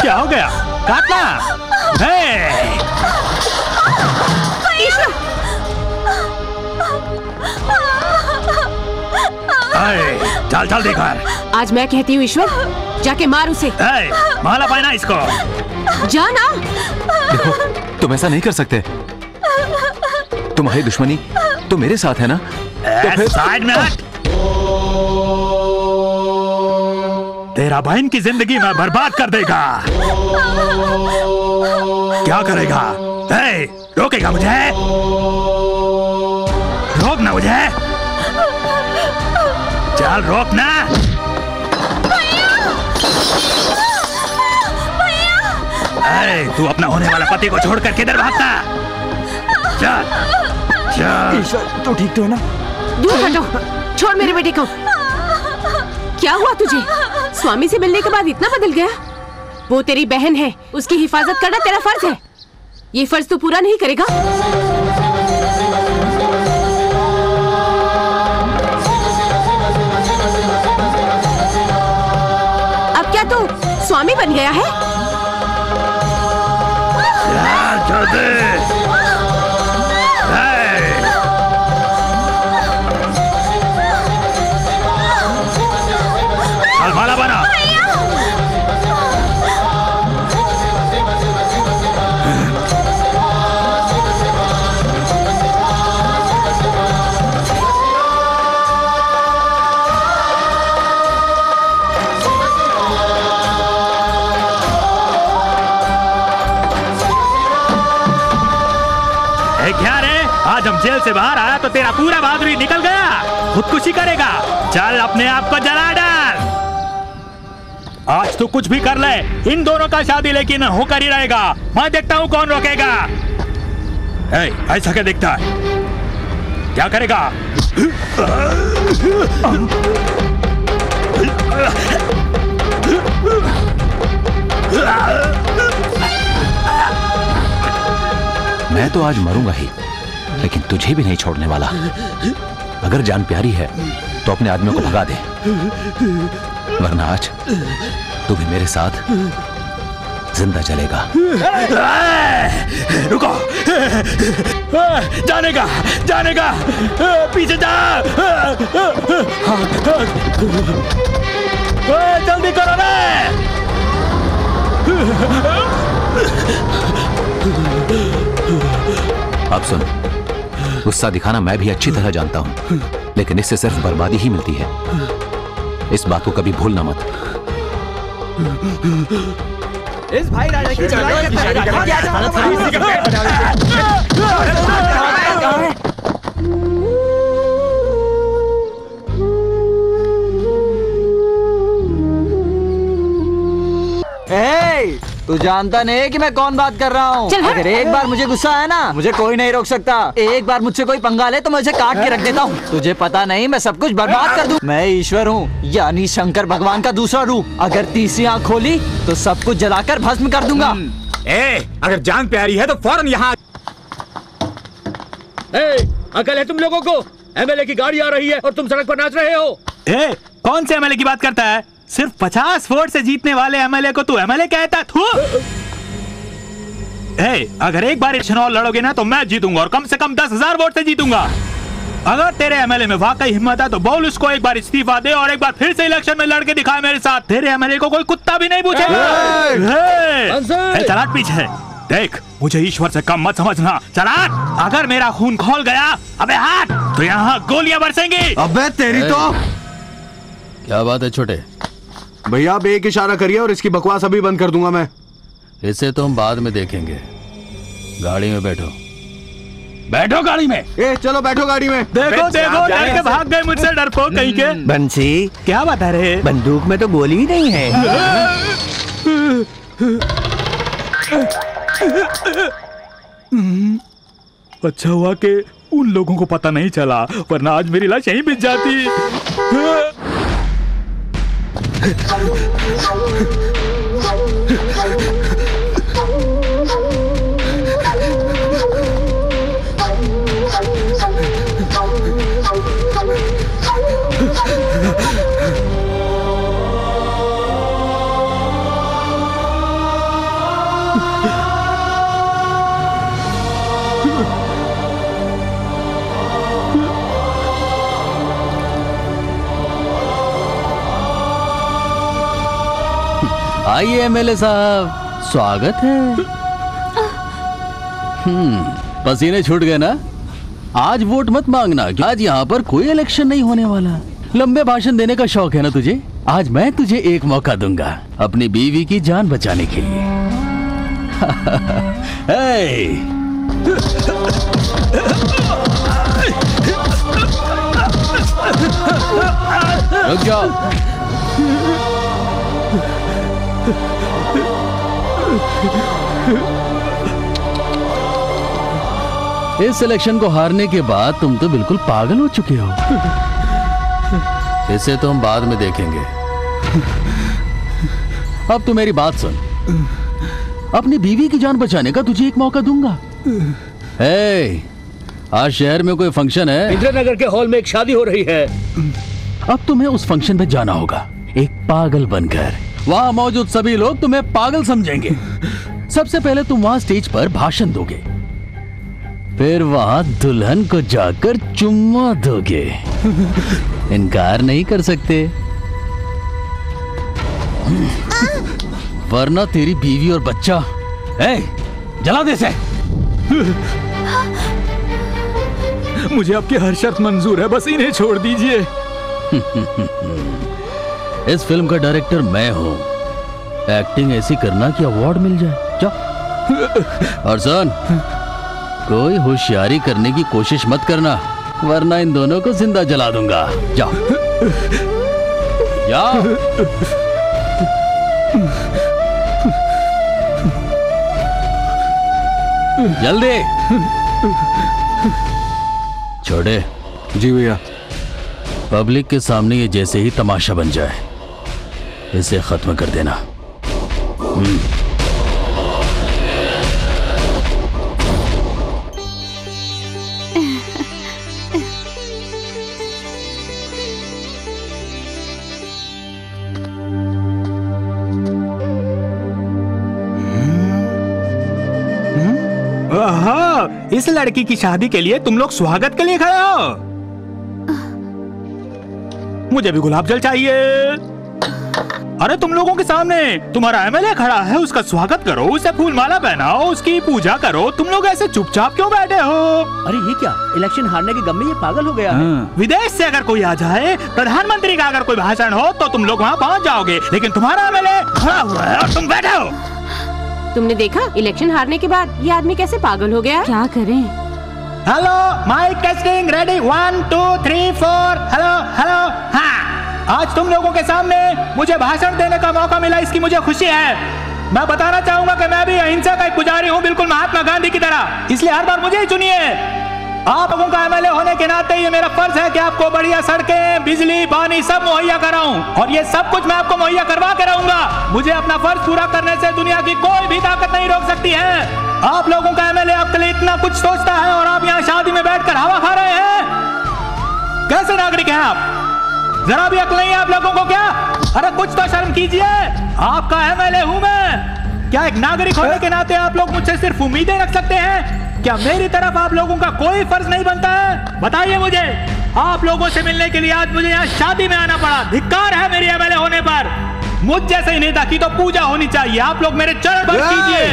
क्या हो गया? काटना। चल चल देखा। आज मैं कहती हूँ ईश्वर जाके मार उसे। माला पाए ना इसको। जाना। देखो तुम ऐसा नहीं कर सकते। तुम्हारी दुश्मनी तो मेरे साथ है ना। तो साइड में हट। तेरा बहन की जिंदगी में बर्बाद कर देगा। क्या करेगा? ए, रोकेगा मुझे? रोक ना मुझे। चल रोक ना। अरे तू अपना होने वाला पति को छोड़कर किधर भागता? चल चल। ईश्वर तू ठीक तो है ना? दूर हटो, छोड़ मेरे बेटे को। क्या हुआ तुझे? स्वामी से मिलने के बाद इतना बदल गया? वो तेरी बहन है, उसकी हिफाजत करना तेरा फर्ज है। ये फर्ज तो पूरा नहीं करेगा। अब क्या तू स्वामी बन गया है? जेल से बाहर आया तो तेरा पूरा बहादुरी निकल गया। खुदकुशी करेगा। चल अपने आप को जला डाल। आज तू कुछ भी कर ले। इन दोनों का शादी लेकिन होकर ही रहेगा। मैं देखता हूँ कौन रोकेगा। ए, ऐसा क्या देखता है? क्या करेगा? मैं तो आज मरूंगा ही, लेकिन तुझे भी नहीं छोड़ने वाला। अगर जान प्यारी है तो अपने आदमियों को भगा दे, वरना आज तू भी मेरे साथ जिंदा चलेगा। रुको, जाने का, जाने का, पीछे जा। जल्दी करो ना। अब सुन, गुस्सा दिखाना मैं भी अच्छी तरह जानता हूँ, लेकिन इससे सिर्फ बर्बादी ही मिलती है। इस बात को कभी भूलना मत। इस भाई राजा की चलाई की शादी करने की हालत है। तू जानता नहीं कि मैं कौन बात कर रहा हूँ। अगर एक बार मुझे गुस्सा है ना, मुझे कोई नहीं रोक सकता। एक बार मुझसे कोई पंगा ले तो मैं उसे काट के रख देता हूँ। तुझे पता नहीं मैं सब कुछ बर्बाद कर दूँ। मैं ईश्वर हूँ, यानी शंकर भगवान का दूसरा रूप। अगर तीसरी आँख खोली तो सब कुछ जलाकर भस्म कर दूंगा। ए, अगर जान प्यारी है तो फौरन यहाँ। अकल है तुम लोगों को? एमएलए की गाड़ी आ रही है और तुम सड़क पर नाच रहे हो। ए, कौन से एमएलए की बात करता है? सिर्फ पचास वोट से जीतने वाले एमएलए को तू एमएलए कहता? थू। ए, अगर एक बार चुनाव लड़ोगे ना तो मैं जीतूंगा और कम से कम दस हजार वोट से जीतूंगा। अगर तेरे एमएलए में वाकई हिम्मत है तो बोल उसको एक बार इस्तीफा दे और एक बार फिर से इलेक्शन में लड़के दिखाए मेरे साथ। तेरे एमएलए को कोई कुत्ता भी नहीं पूछेगा। चलाट पीछे देख, मुझे ईश्वर से कम मत समझना। चलाट, अगर मेरा खून खोल गया अबे हाथ तो यहाँ गोलियां बरसेंगी। अबे तेरी तो क्या बात है छोटे भैया, आप एक इशारा करिए और इसकी बकवास अभी बंद कर दूंगा मैं। इसे तो हम बाद में देखेंगे। गाड़ी में बैठो, बैठो गाड़ी में। ए, चलो बैठो गाड़ी में। देखो देखो डर के भाग गए मुझसे, डरपो कहीं के। बंसी क्या बता रहे? बंदूक में तो गोली ही नहीं है। अच्छा हुआ कि उन लोगों को पता नहीं चला, वरना आज मेरी लाश यहीं बिछ जाती। आइए एमएलए साहब, स्वागत है। हम्म, पसीने छूट गए ना? आज वोट मत मांगना, आज यहाँ पर कोई इलेक्शन नहीं होने वाला। लंबे भाषण देने का शौक है ना तुझे? आज मैं तुझे एक मौका दूंगा अपनी बीवी की जान बचाने के लिए। रुक जाओ। इस इलेक्शन को हारने के बाद तुम तो बिल्कुल पागल हो चुके हो। इसे तो हम बाद में देखेंगे। अब तू मेरी बात सुन, अपनी बीवी की जान बचाने का तुझे एक मौका दूंगा। हे, आज शहर में कोई फंक्शन है? इंदिरा नगर के हॉल में एक शादी हो रही है। अब तुम्हें उस फंक्शन में जाना होगा एक पागल बनकर। वहाँ मौजूद सभी लोग तुम्हें पागल समझेंगे। सबसे पहले तुम वहाँ स्टेज पर भाषण दोगे, फिर वहाँ दुल्हन को जाकर चुम्मा दोगे। इनकार नहीं कर सकते, वरना तेरी बीवी और बच्चा। ए, जला दे इसे। मुझे आपकी हर शर्त मंजूर है, बस इन्हें छोड़ दीजिए। इस फिल्म का डायरेक्टर मैं हूँ। एक्टिंग ऐसी करना कि अवार्ड मिल जाए। जाओ। और सुन, कोई होशियारी करने की कोशिश मत करना, वरना इन दोनों को जिंदा जला दूंगा। जाओ जाओ। जल्दी। छोड़े। जी भैया। पब्लिक के सामने ये जैसे ही तमाशा बन जाए, इसे खत्म कर देना। हाँ, इस लड़की की शादी के लिए तुम लोग स्वागत के लिए खड़े हो। मुझे भी गुलाब जल चाहिए। अरे तुम लोगों के सामने तुम्हारा एम एल ए खड़ा है, उसका स्वागत करो, उसे फूल माला पहनाओ, उसकी पूजा करो। तुम लोग ऐसे चुपचाप क्यों बैठे हो? अरे ये क्या, इलेक्शन हारने के गम में ये पागल हो गया है। विदेश से अगर कोई आ जाए, प्रधानमंत्री का अगर कोई भाषण हो तो तुम लोग वहाँ पहुँच जाओगे, लेकिन तुम्हारा एम एल ए खड़ा हुआ है और तुम बैठे हो। तुमने देखा इलेक्शन हारने के बाद ये आदमी कैसे पागल हो गया, क्या करें। Hello mic testing, ready, one two three four. Hello hello, हाँ आज तुम लोगों के सामने मुझे भाषण देने का मौका मिला, इसकी मुझे खुशी है। मैं बताना चाहूंगा कि मैं भी अहिंसा का एक पुजारी हूँ, बिल्कुल महात्मा गांधी की तरह, इसलिए हर बार मुझे ही चुनिए। आप लोगों का एम एल ए होने के नाते ये मेरा फर्ज है कि आपको बढ़िया सड़कें, बिजली, पानी सब मुहैया कराऊं, और ये सब कुछ मैं आपको मुहैया करवा के रहूंगा। मुझे अपना फर्ज पूरा करने से दुनिया की कोई भी ताकत नहीं रोक सकती है। आप लोगों का एम एल ए आपके लिए इतना कुछ सोचता है और आप यहाँ शादी में बैठकर हवा खा रहे हैं। कैसे नागरिक हैं आप, जरा भी अक्ल नहीं है आप लोगों को क्या? अरे कुछ तो शर्म कीजिए, आपका एम एल ए हूँ मैं। क्या एक नागरिक होने के नाते आप लोग मुझसे सिर्फ उम्मीदें रख सकते हैं? क्या मेरी तरफ आप लोगों का कोई फर्ज नहीं बनता है? बताइए मुझे। आप लोगों से मिलने के लिए आज मुझे यहाँ शादी में आना पड़ा। धिक्कार है मेरे एम एल ए होने पर। मुझ जैसे नेता की तो पूजा होनी चाहिए। आप लोग मेरे चरण भर कीजिए।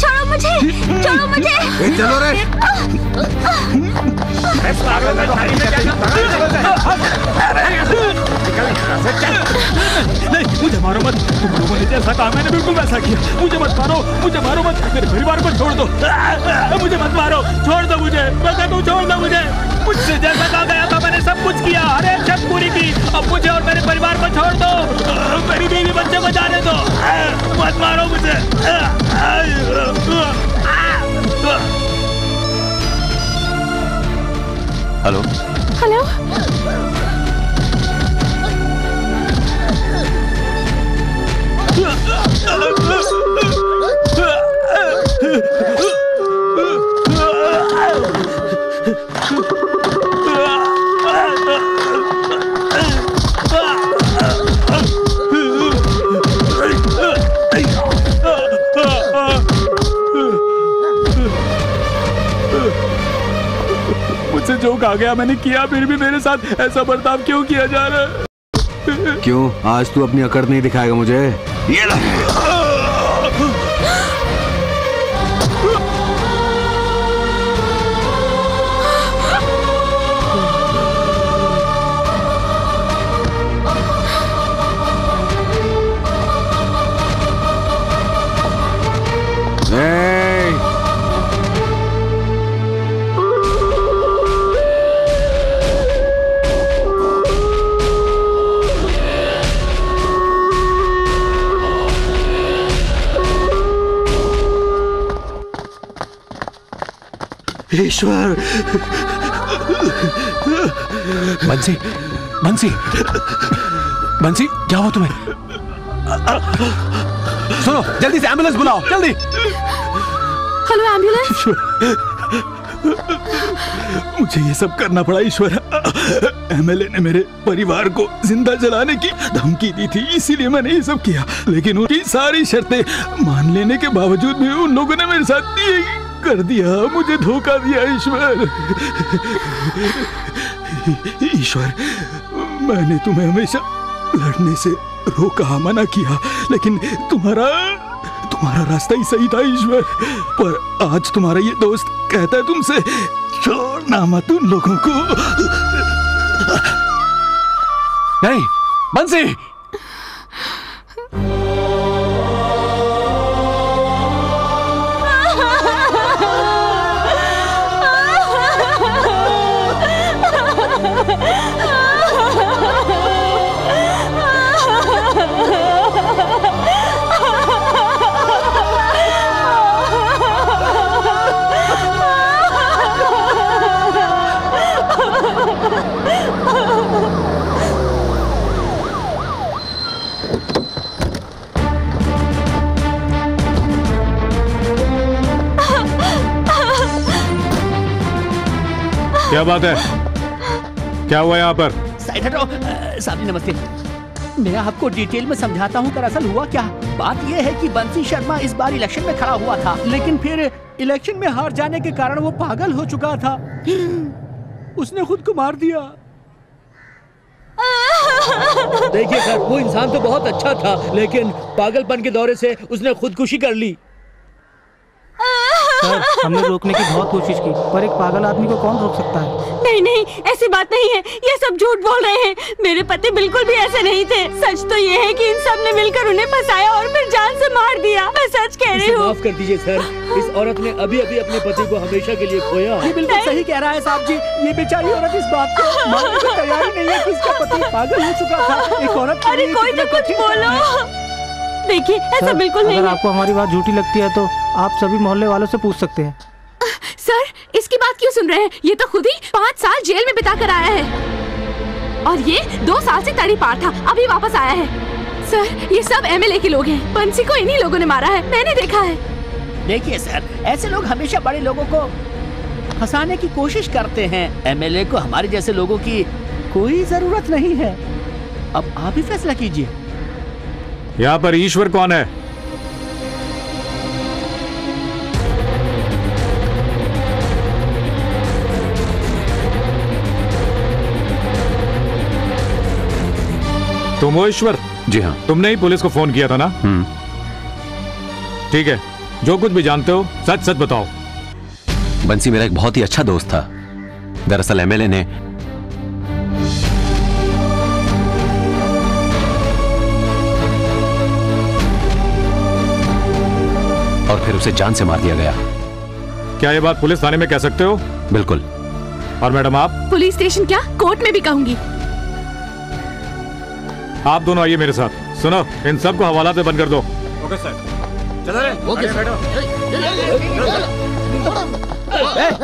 छोड़ो मुझे, छोड़ो मुझे। चलो रे। मैं पागल में थाली में क्या करता? नहीं मुझे मारो मत, तुम लोगों ने जैसा काम मैंने बिल्कुल वैसा किया। मुझे मत मारो, मुझे मारो मत, मेरे परिवार को छोड़ दो, मुझे मत मारो, छोड़ दो मुझे, बता दो, छोड़ दो मुझे। मुझसे जैसा कहा गया था मैंने सब कुछ किया, हर एक शर्त पूरी की। अब मुझे और मेरे परिवार को छोड़ दो, मेरी बीवी बच्चे को जाने दो, मत मारो मुझे। हेलो हेलो, जो कहा गया मैंने किया, फिर भी मेरे साथ ऐसा बर्ताव क्यों किया जा रहा है? क्यों आज तू अपनी अकड़ नहीं दिखाएगा मुझे? ये ले। ईश्वर, बंसी, बंसी, बंसी, क्या हुआ तुम्हें? सुनो, जल्दी से एम्बुलेंस बुलाओ, जल्दी। Hello ambulance. मुझे ये सब करना पड़ा ईश्वर। एम एल ए ने मेरे परिवार को जिंदा जलाने की धमकी दी थी, इसीलिए मैंने ये सब किया। लेकिन उनकी सारी शर्तें मान लेने के बावजूद भी उन लोगों ने मेरे साथ दी कर दिया, मुझे धोखा दिया ईश्वर। ईश्वर, मैंने तुम्हें हमेशा लड़ने से रोका, मना किया, लेकिन तुम्हारा तुम्हारा रास्ता ही सही था ईश्वर। पर आज तुम्हारा ये दोस्त कहता है तुमसे, छोड़ना मत उन लोगों को। नहीं बंसी, क्या बात है? क्या हुआ यहाँ पर? साइड हटो। साहब जी नमस्ते, मैं आपको डिटेल में समझाता हूँ दरअसल हुआ क्या। बात यह है कि बंसी शर्मा इस बार इलेक्शन में खड़ा हुआ था, लेकिन फिर इलेक्शन में हार जाने के कारण वो पागल हो चुका था, उसने खुद को मार दिया। देखिए सर, वो इंसान तो बहुत अच्छा था, लेकिन पागलपन के दौरे से उसने खुदकुशी कर ली। सर, हमने रोकने की बहुत कोशिश की, पर एक पागल आदमी को कौन रोक सकता है? नहीं नहीं, ऐसी बात नहीं है, ये सब झूठ बोल रहे हैं। मेरे पति बिल्कुल भी ऐसे नहीं थे। सच तो ये है कि इन सब ने मिलकर उन्हें फंसाया और फिर जान से मार दिया। मैं सच कह रही हूँ। माफ कर दीजिए सर, इस औरत ने अभी अभी अपने पति को हमेशा के लिए खोया। ये बिल्कुल सही कह रहा है साहब जी, ये बेचारी औरत इस बात को मानने को तैयार ही नहीं है कि उसका पति पागल हो चुका था। एक औरत, अरे कोई तो कुछ बोलो। देखिए ऐसा बिल्कुल नहीं। अगर आपको हमारी बात झूठी लगती है तो आप सभी मोहल्ले वालों से पूछ सकते हैं। सर इसकी बात क्यों सुन रहे हैं? ये तो खुद ही पाँच साल जेल में बिता कर आया है और ये दो साल से तड़ी पार था, अभी वापस आया है। सर ये सब एमएलए के लोग हैं, बंसी को इन्हीं लोगों ने मारा है, मैंने देखा है। देखिए सर, ऐसे लोग हमेशा बड़े लोगों को फंसाने की कोशिश करते हैं। एमएलए को हमारे जैसे लोगों की कोई जरूरत नहीं है। अब आप ही फैसला कीजिए। यहाँ पर ईश्वर कौन है? तुम हो ईश्वर? जी हाँ। तुमने ही पुलिस को फोन किया था ना? हम्म। ठीक है, जो कुछ भी जानते हो सच सच बताओ। बंसी मेरा एक बहुत ही अच्छा दोस्त था। दरअसल एमएलए ने और फिर उसे जान से मार दिया गया। क्या ये बात पुलिस थाने में कह सकते हो? बिल्कुल। और मैडम आप? पुलिस स्टेशन क्या, कोर्ट में भी कहूंगी। आप दोनों आइए मेरे साथ। सुनो, इन सब को हवाला से बंद कर दो। Okay sir. चलो रे। Okay sir.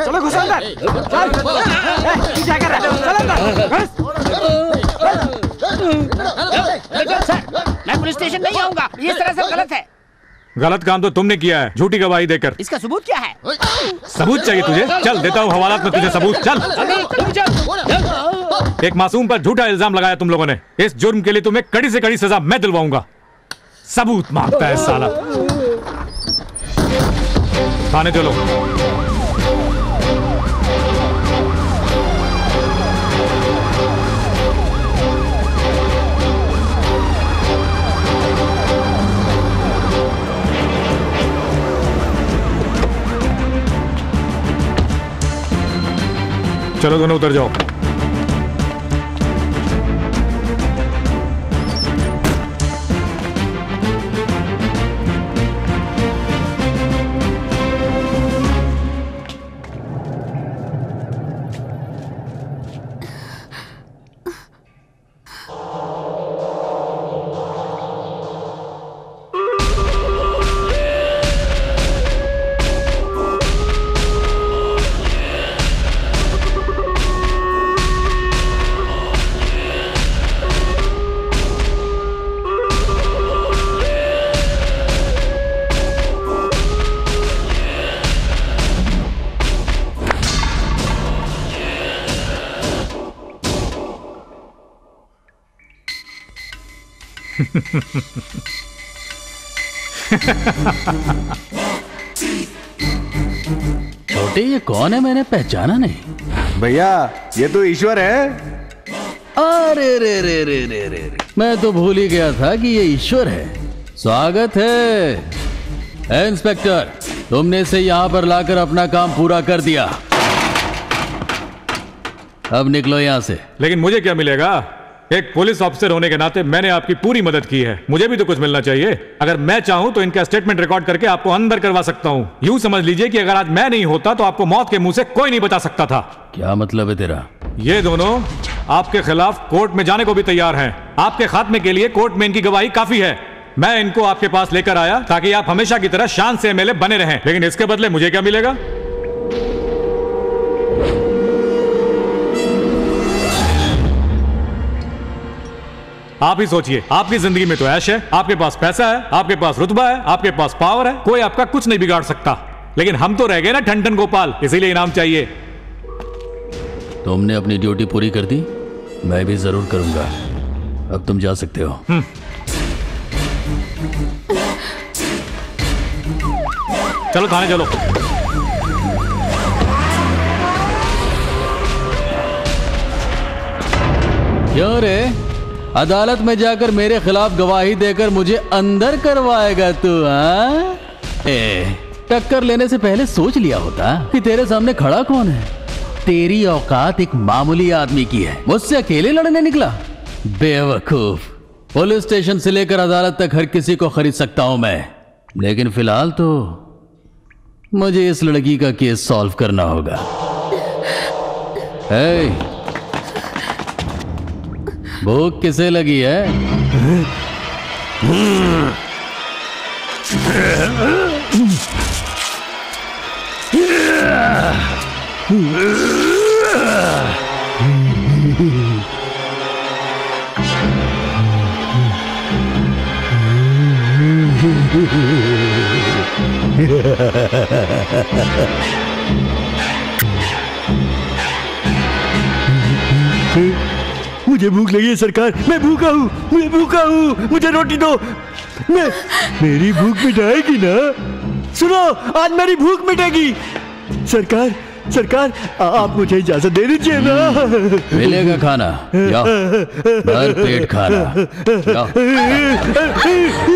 चलो घुसो अंदर। चल। क्या कर रहा है? चल अंदर। सर, मैं पुलिस स्टेशन नहीं आऊंगा। ये तरह से गलत है। गलत काम तो तुमने किया है, झूठी गवाही देकर। इसका सबूत क्या है? सबूत चाहिए तुझे? चल देता हूँ हवालात में तुझे सबूत। चल। एक मासूम पर झूठा इल्जाम लगाया तुम लोगों ने। इस जुर्म के लिए तुम्हें कड़ी से कड़ी सजा मैं दिलवाऊंगा। सबूत मांगता है साला। थाने चलो। चलो दोनों उतर जाओ। छोटे ये कौन है? मैंने पहचाना नहीं। भैया ये तो ईश्वर है। अरे रे रे रे रे रे मैं तो भूल ही गया था कि ये ईश्वर है। स्वागत है इंस्पेक्टर, तुमने इसे यहाँ पर लाकर अपना काम पूरा कर दिया। अब निकलो यहाँ से। लेकिन मुझे क्या मिलेगा? एक पुलिस ऑफिसर होने के नाते मैंने आपकी पूरी मदद की है, मुझे भी तो कुछ मिलना चाहिए। अगर मैं चाहूं तो इनका स्टेटमेंट रिकॉर्ड करके आपको अंदर करवा सकता हूं। यूं समझ लीजिए कि अगर आज मैं नहीं होता तो आपको मौत के मुंह से कोई नहीं बचा सकता था। क्या मतलब है तेरा? ये दोनों आपके खिलाफ कोर्ट में जाने को भी तैयार हैं। आपके खात्मे के लिए कोर्ट में इनकी गवाही काफी है। मैं इनको आपके पास लेकर आया ताकि आप हमेशा की तरह शान से एमएलए बने रहें, लेकिन इसके बदले मुझे क्या मिलेगा? आप ही सोचिए। आपकी जिंदगी में तो ऐश है, आपके पास पैसा है, आपके पास रुतबा है, आपके पास पावर है, कोई आपका कुछ नहीं बिगाड़ सकता। लेकिन हम तो रह गए ना ठंडन गोपाल, इसीलिए इनाम चाहिए। तुमने अपनी ड्यूटी पूरी कर दी, मैं भी जरूर करूंगा। अब तुम जा सकते हो। चलो थाने चलो। क्यों रे, अदालत में जाकर मेरे खिलाफ गवाही देकर मुझे अंदर करवाएगा तू? हाँ, टक्कर लेने से पहले सोच लिया होता कि तेरे सामने खड़ा कौन है। तेरी औकात एक मामूली आदमी की है, मुझसे अकेले लड़ने निकला? बेवकूफ। पुलिस स्टेशन से लेकर अदालत तक हर किसी को खरीद सकता हूं मैं, लेकिन फिलहाल तो मुझे इस लड़की का केस सॉल्व करना होगा। हे, भूख किसे लगी है? मुझे भूख लगी है सरकार, मैं भूखा हूँ, मुझे भूखा हूँ, मुझे रोटी दो। मैं मेरी भूख मिटाएगी ना? सुनो, आज मेरी भूख मिटेगी। सरकार, सरकार आ, आप मुझे इजाजत दे दीजिए ना। मिलेगा खाना, जाओ, भर पेट खाना। जाओ। ईश्वर!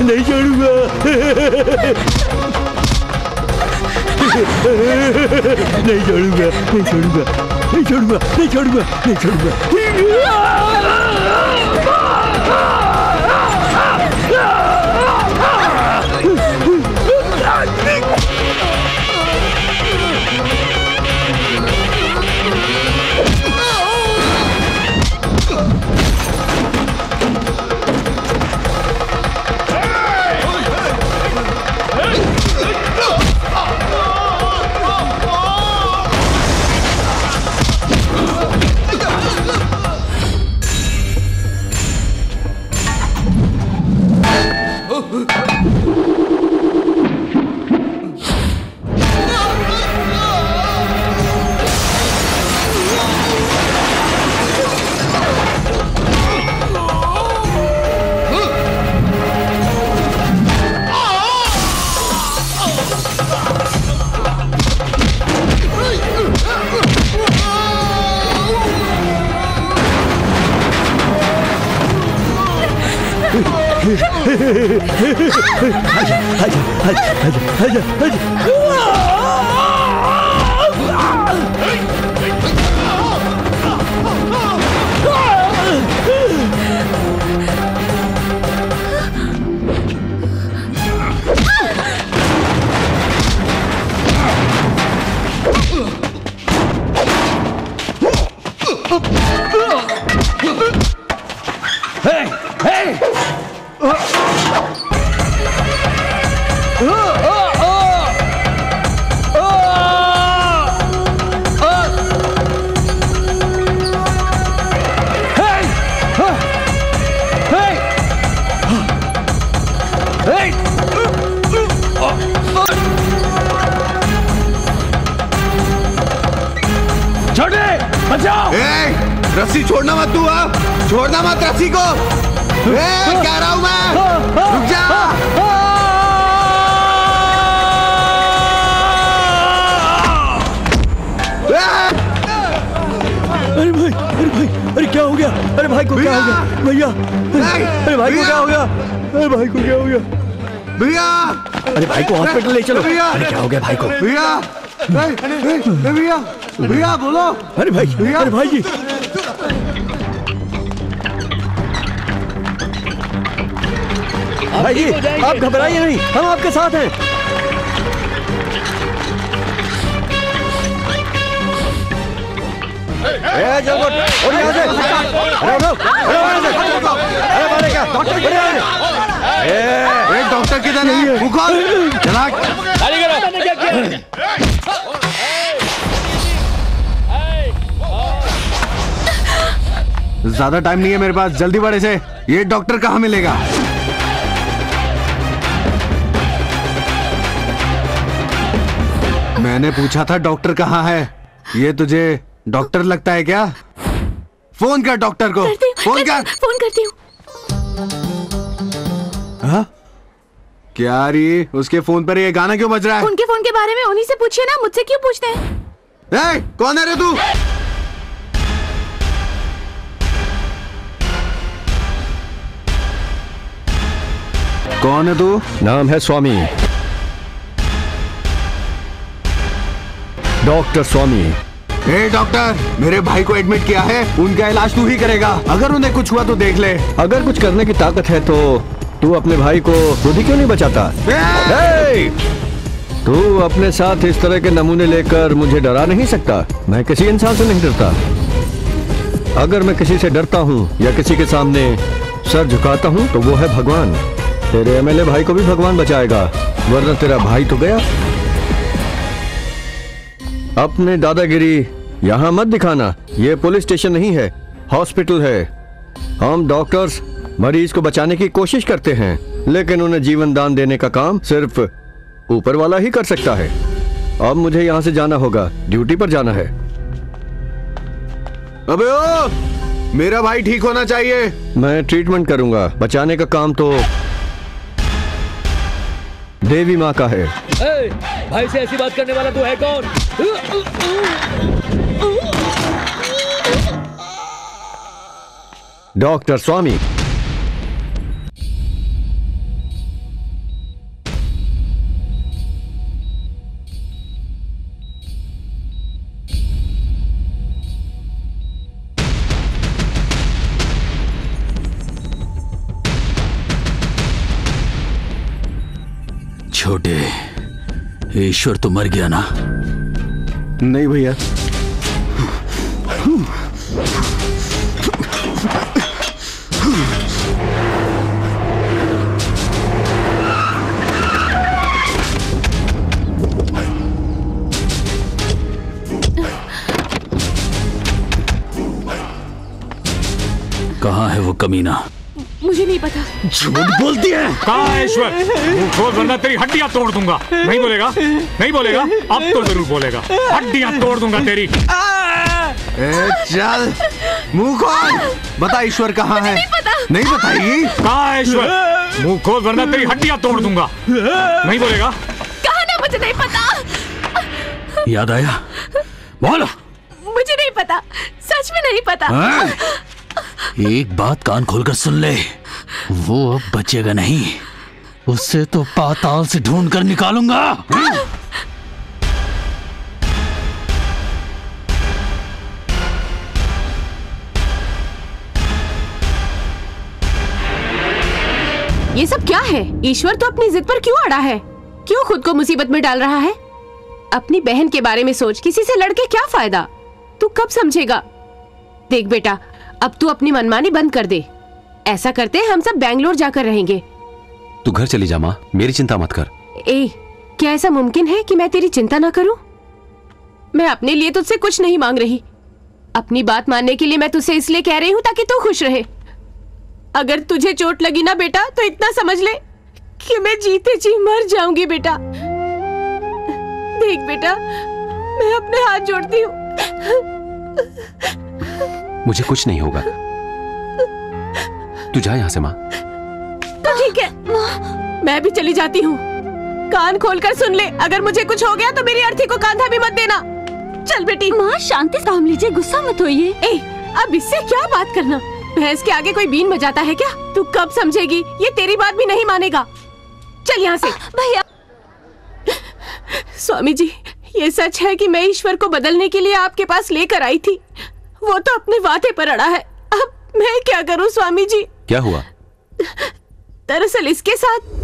नहीं छोड़ूंगा। नहीं छोड़ूंगा, नहीं छोड़ूंगा, नहीं छोड़ूंगा, नहीं छोड़ूंगा, नहीं छोड़ूंगा। बचाओ। रस्सी छोड़ना मत तू, आप छोड़ना मत रस्सी को, कह रहा हूँ मैं, रुक जा। अरे भाई, अरे भाई, अरे क्या हो गया? अरे भाई को क्या हो गया भैया? अरे भाई को क्या हो गया? अरे भाई को क्या हो गया भैया? अरे भाई को हॉस्पिटल ले चलो। अरे क्या हो गया भाई को भैया? अरे भैया, भैया बोलो। अरे भाई, अरे भाई जी, भाई जी आप घबराइए नहीं, हम आपके साथ हैं। ए जल्दी उठ, यहाँ से डॉक्टर किधर? डॉक्टर किधर नहीं है? ज्यादा टाइम नहीं है मेरे पास, जल्दी बड़े से। ये डॉक्टर कहाँ मिलेगा? मैंने पूछा था डॉक्टर कहाँ है, ये तुझे डॉक्टर लगता है क्या? फोन कर डॉक्टर को, फोन कर, फोन करती हूँ। क्या रे, उसके फोन पर ये गाना क्यों बज रहा है? उनके फोन के बारे में उन्हीं से पूछिए ना, मुझसे क्यों पूछते हैं? ए, कौन है रे तू? कौन है तू? नाम है स्वामी, डॉक्टर स्वामी। हे डॉक्टर, मेरे भाई को एडमिट किया है, उनका इलाज तू ही करेगा। अगर उन्हें कुछ हुआ तो देख ले। अगर कुछ करने की ताकत है तो तू अपने भाई को खुद ही क्यों नहीं बचाता? तू अपने साथ इस तरह के नमूने लेकर मुझे डरा नहीं सकता। मैं किसी इंसान से नहीं डरता। अगर मैं किसी से डरता हूँ या किसी के सामने सर झुकाता हूँ तो वो है भगवान। तेरे एम एल ए भाई को भी भगवान बचाएगा, वरना तेरा भाई तो गया। अपने दादागिरी यहाँ मत दिखाना। ये पुलिस स्टेशन नहीं है, हॉस्पिटल है। हम डॉक्टर्स मरीज को बचाने की कोशिश करते हैं, लेकिन उन्हें जीवन दान देने का काम सिर्फ ऊपर वाला ही कर सकता है। अब मुझे यहाँ से जाना होगा, ड्यूटी पर जाना है। अबे ओ, मेरा भाई ठीक होना चाहिए। मैं ट्रीटमेंट करूँगा, बचाने का काम तो देवी माँ का है। ए, भाई से ऐसी बात करने वाला तू है कौन? डॉक्टर स्वामी। छोटे, ईश्वर तो मर गया ना? नहीं भैया। कहाँ है वो कमीना? मुझे नहीं पता। झूठ बोलती है। कहाँ है ईश्वर? बोल वरना तेरी हड्डियाँ तोड़ दूंगा। नहीं बोलेगा, नहीं बोलेगा। अब तो जरूर बोलेगा, हड्डियाँ तोड़ दूंगा तेरी। ए, चल मुंह खोल, बता ईश्वर कहाँ है? नहीं पता। नहीं बताएगी? कहाँ है ईश्वर? मुंह खोल वरना तेरी हड्डियाँ तोड़ दूंगा। नहीं बोलेगा। कहाँ ना, मुझे नहीं पता। याद आया, बोलो। मुझे नहीं पता, सच में नहीं पता। एक बात कान खोलकर सुन ले, वो अब बचेगा नहीं। उससे तो पाताल से ढूंढ कर निकालूंगा। ये सब क्या है? ईश्वर तो अपनी जिद पर क्यों अड़ा है? क्यों खुद को मुसीबत में डाल रहा है? अपनी बहन के बारे में सोच, किसी से लड़के क्या फायदा? तू कब समझेगा? देख बेटा, अब तू अपनी मनमानी बंद कर दे। ऐसा करते हैं, हम सब बैंगलोर जाकर रहेंगे। तू घर चली जा माँ, मेरी चिंता मत कर। ए, क्या ऐसा मुमकिन है कि मैं तेरी चिंता ना करूं? मैं अपने लिए तुझसे कुछ नहीं मांग रही। अपनी बात मानने के लिए मैं तुझसे इसलिए कह रही हूँ ताकि तू खुश रहे। अगर तुझे चोट लगी ना बेटा, तो इतना समझ ले कि मैं जीते जी मर जाऊंगी। बेटा देख बेटा, मैं अपने हाथ जोड़ती हूँ, मुझे कुछ नहीं होगा, तू जा यहाँ से माँ। तो ठीक है माँ, मैं भी चली जाती हूँ। कान खोलकर सुन ले, अगर मुझे कुछ हो गया तो मेरी अर्थी को कांधा भी मत देना। चल बेटी। माँ शांति से काम लीजिए, गुस्सा मत होइए। ए, अब इससे क्या बात करना, भैंस के आगे कोई बीन बजाता है क्या? तू कब समझेगी, ये तेरी बात भी नहीं मानेगा। चल यहाँ से। भैया। स्वामी जी, ये सच है कि मैं ईश्वर को बदलने के लिए आपके पास लेकर आई थी, वो तो अपने वादे पर अड़ा है। अब मैं क्या करूँ स्वामी जी? क्या हुआ? दरअसल इसके साथ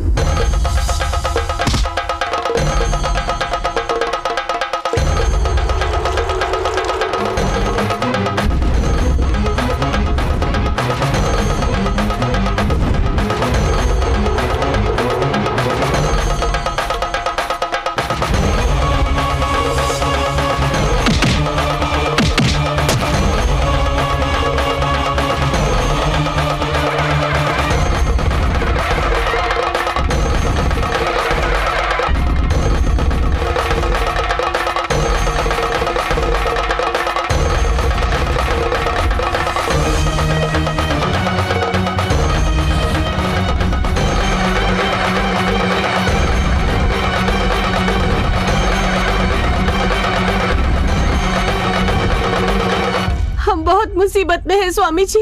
मुसीबत में है स्वामी जी,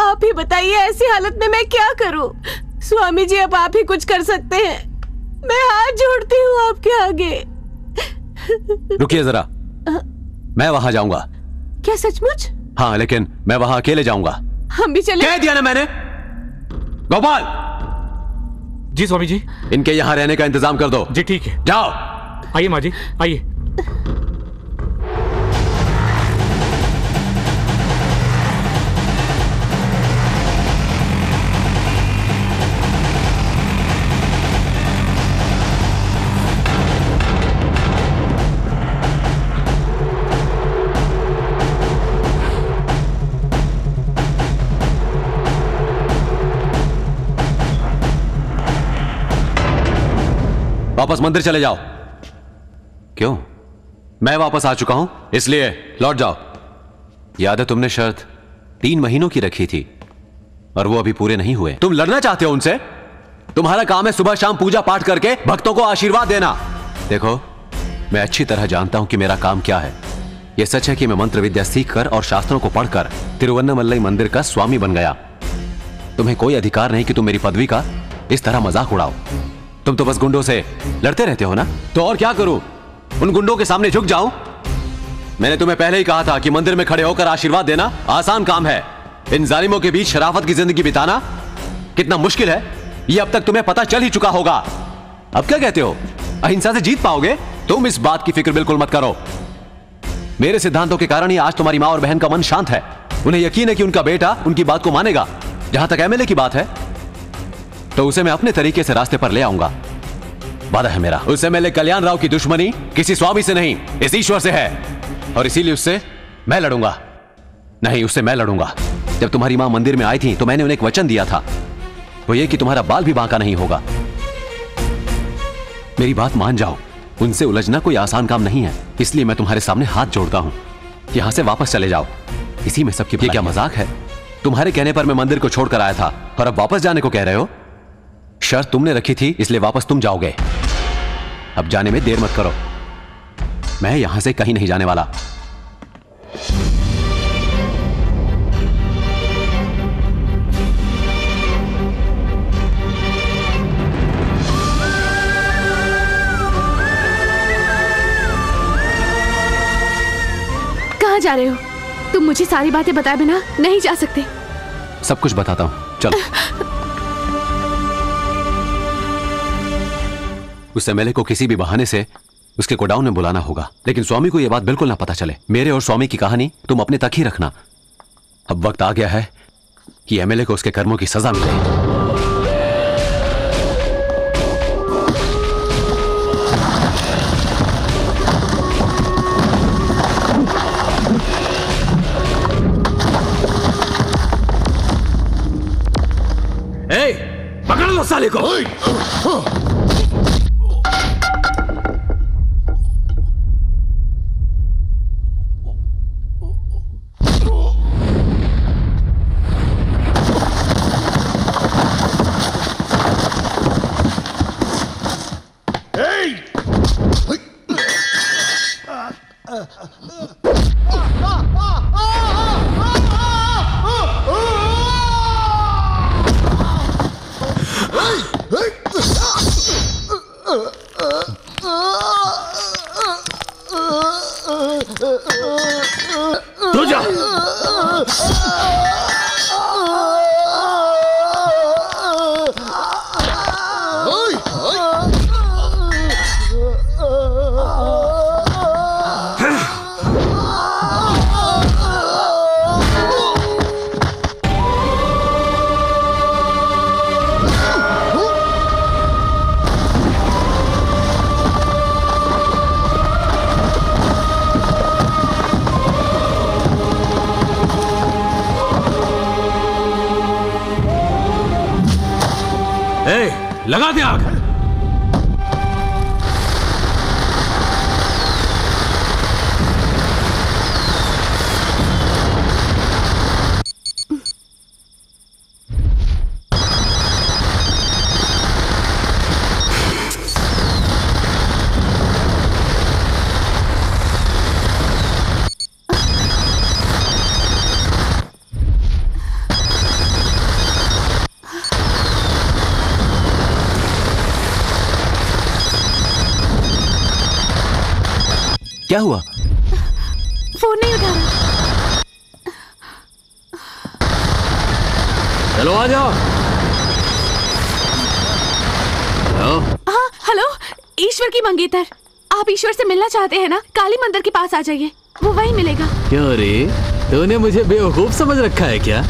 आप ही बताइए ऐसी हालत में मैं क्या करूं? स्वामी जी अब आप ही कुछ कर सकते हैं, मैं हाथ जोड़ती हूँ आपके आगे। रुकिए जरा, मैं वहां जाऊंगा। क्या सचमुच? हाँ, लेकिन मैं वहां अकेले जाऊंगा। हम भी चले। कह दिया ना मैंने। गोपाल जी। स्वामी जी, इनके यहाँ रहने का इंतजाम कर दो। जी ठीक है। जाओ। आइए माँ जी, आइए। वापस मंदिर चले जाओ। क्यों? मैं वापस आ चुका हूं, इसलिए लौट जाओ। याद है तुमने शर्त तीन महीनों की रखी थी और वो अभी पूरे नहीं हुए। तुम लड़ना चाहते हो उनसे? तुम्हारा काम है सुबह शाम पूजा पाठ करके भक्तों को आशीर्वाद देना। देखो, मैं अच्छी तरह जानता हूं कि मेरा काम क्या है। यह सच है कि मैं मंत्र विद्या सीख कर और शास्त्रों को पढ़कर तिरुवन्नामलाई मंदिर का स्वामी बन गया। तुम्हें कोई अधिकार नहीं कि तुम मेरी पदवी का इस तरह मजाक उड़ाओ। तुम तो बस गुंडों से लड़ते रहते हो ना, तो और क्या करूं? उन गुंडों के सामने झुक जाऊं? मैंने तुम्हें पहले ही कहा था कि मंदिर में खड़े होकर आशीर्वाद देना आसान काम है। इन जालिमों के बीच शराफत की जिंदगी बिताना कितना मुश्किल है, यह अब तक तुम्हें पता चल ही चुका होगा। अब क्या कहते हो, अहिंसा से जीत पाओगे? तुम इस बात की फिक्र बिल्कुल मत करो। मेरे सिद्धांतों के कारण ही आज तुम्हारी मां और बहन का मन शांत है। उन्हें यकीन है कि उनका बेटा उनकी बात को मानेगा। जहां तक एमएलए की बात है, तो उसे मैं अपने तरीके से रास्ते पर ले आऊंगा, वादा है मेरा। उस एमएलए कल्याण राव की दुश्मनी किसी स्वामी से नहीं, इस ईश्वर से है, और इसीलिए उससे मैं लड़ूंगा। नहीं, उससे मैं लड़ूंगा। जब तुम्हारी मां मंदिर में आई थी तो मैंने उन्हें एक वचन दिया था, वो ये कि तुम्हारा बाल भी बांका नहीं होगा। मेरी बात मान जाओ, उनसे उलझना कोई आसान काम नहीं है, इसलिए मैं तुम्हारे सामने हाथ जोड़ता हूं, यहां से वापस चले जाओ। इसी में सबकी क्या मजाक है? तुम्हारे कहने पर मैं मंदिर को छोड़कर आया था और अब वापस जाने को कह रहे हो। शर्त तुमने रखी थी, इसलिए वापस तुम जाओगे। अब जाने में देर मत करो, मैं यहां से कहीं नहीं जाने वाला। कहां जा रहे हो तुम? मुझे सारी बातें बताए बिना नहीं जा सकते। सब कुछ बताता हूं, चलो। उस एमएलए को किसी भी बहाने से उसके गोडाउन में बुलाना होगा, लेकिन स्वामी को यह बात बिल्कुल ना पता चले। मेरे और स्वामी की कहानी तुम अपने तक ही रखना। अब वक्त आ गया है कि एमएलए को उसके कर्मों की सजा मिले। ए, पकड़ लो साले को। लगा दे आग। क्या हुआ? फोन नहीं उठा रहा। चलो आ जाओ। हेलो। हाँ हेलो, ईश्वर की मंगेतर, आप ईश्वर से मिलना चाहते हैं ना? काली मंदिर के पास आ जाइए, वो वहीं मिलेगा। क्यों रे, तूने मुझे बेवकूफ समझ रखा है क्या?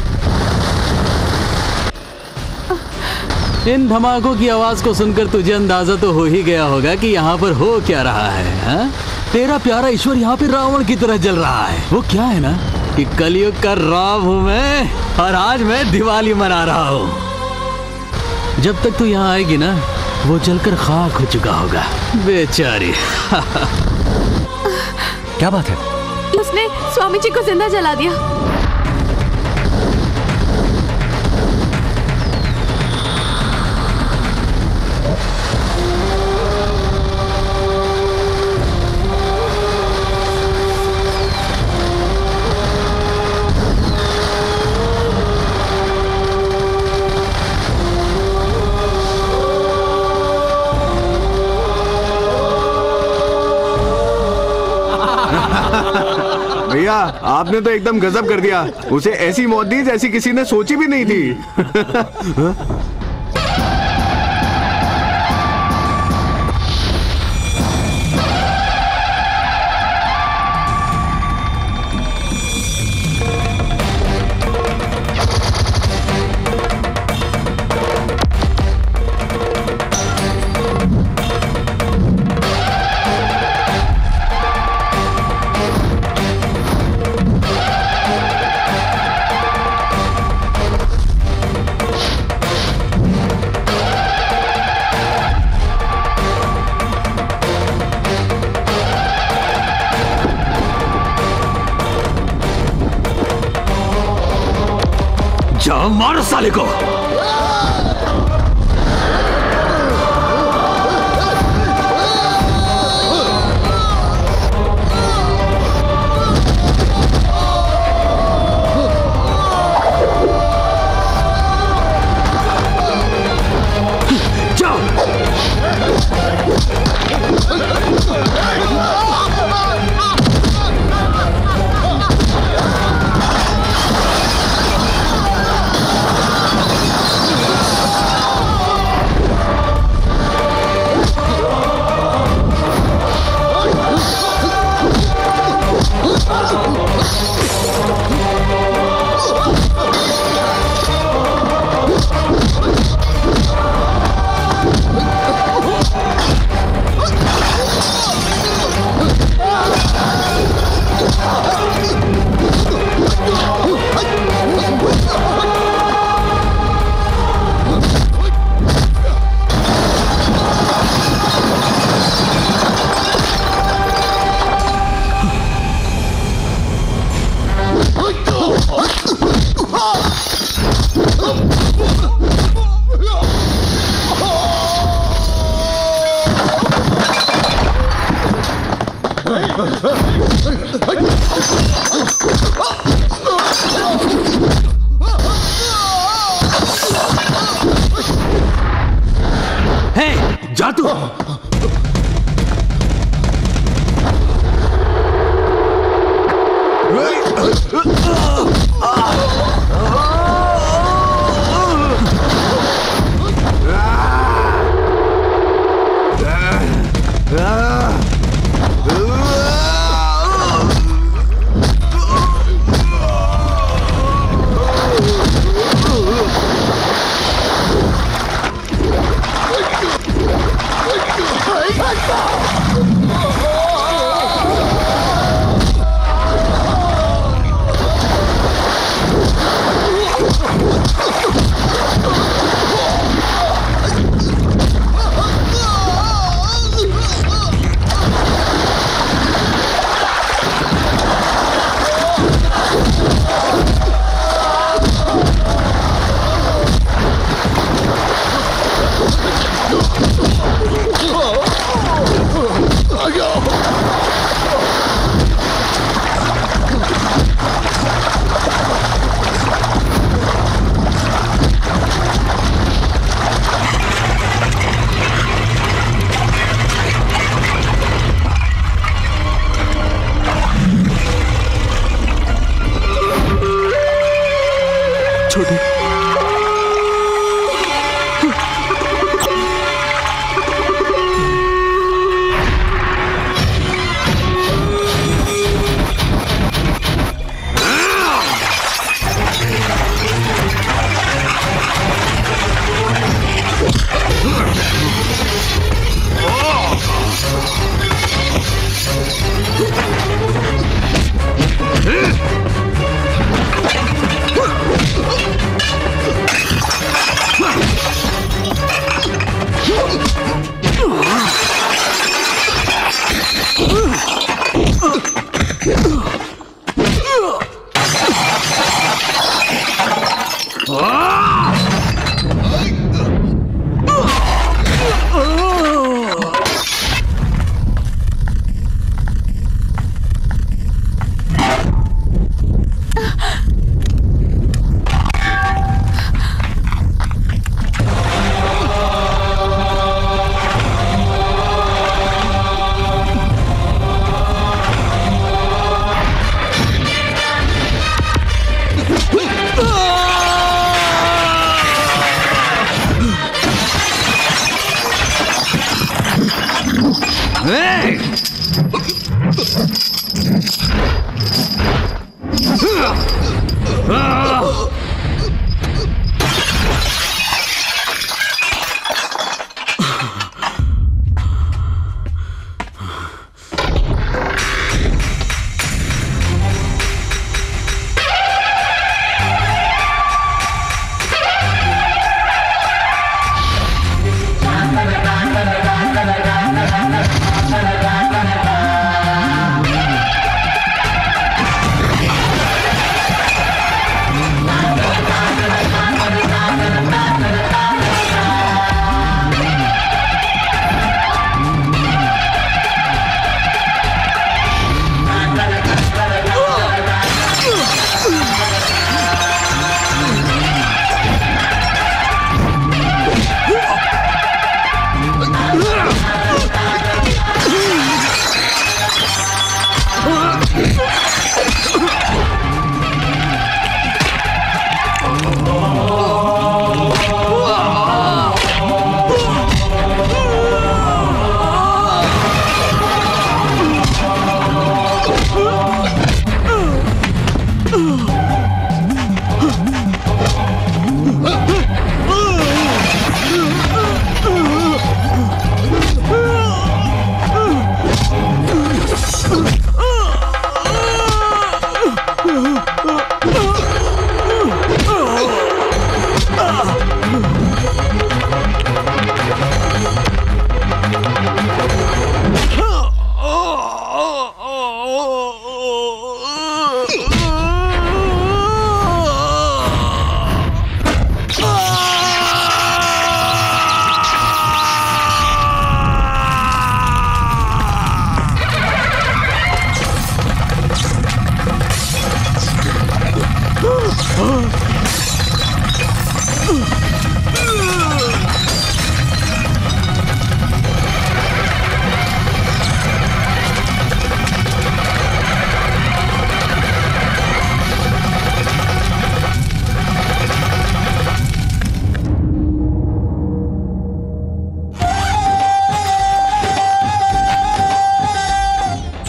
इन धमाकों की आवाज को सुनकर तुझे अंदाजा तो हो ही गया होगा कि यहाँ पर हो क्या रहा है। हा? तेरा प्यारा ईश्वर यहाँ पे रावण की तरह जल रहा है। वो क्या है ना कि कलयुग का राम हूँ मैं, और आज मैं दिवाली मना रहा हूँ। जब तक तू यहाँ आएगी ना, वो जलकर खाक हो चुका होगा बेचारी। क्या बात है? उसने स्वामी जी को जिंदा जला दिया। भैया आपने तो एकदम गजब कर दिया, उसे ऐसी मौत दी जैसी किसी ने सोची भी नहीं थी। मारो साले को। जा तू।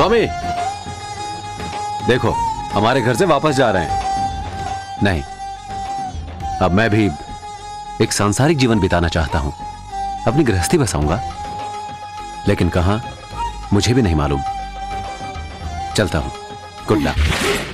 स्वामी देखो हमारे घर से वापस जा रहे हैं। नहीं, अब मैं भी एक सांसारिक जीवन बिताना चाहता हूं, अपनी गृहस्थी बसाऊंगा, लेकिन कहां मुझे भी नहीं मालूम। चलता हूं, गुड लक।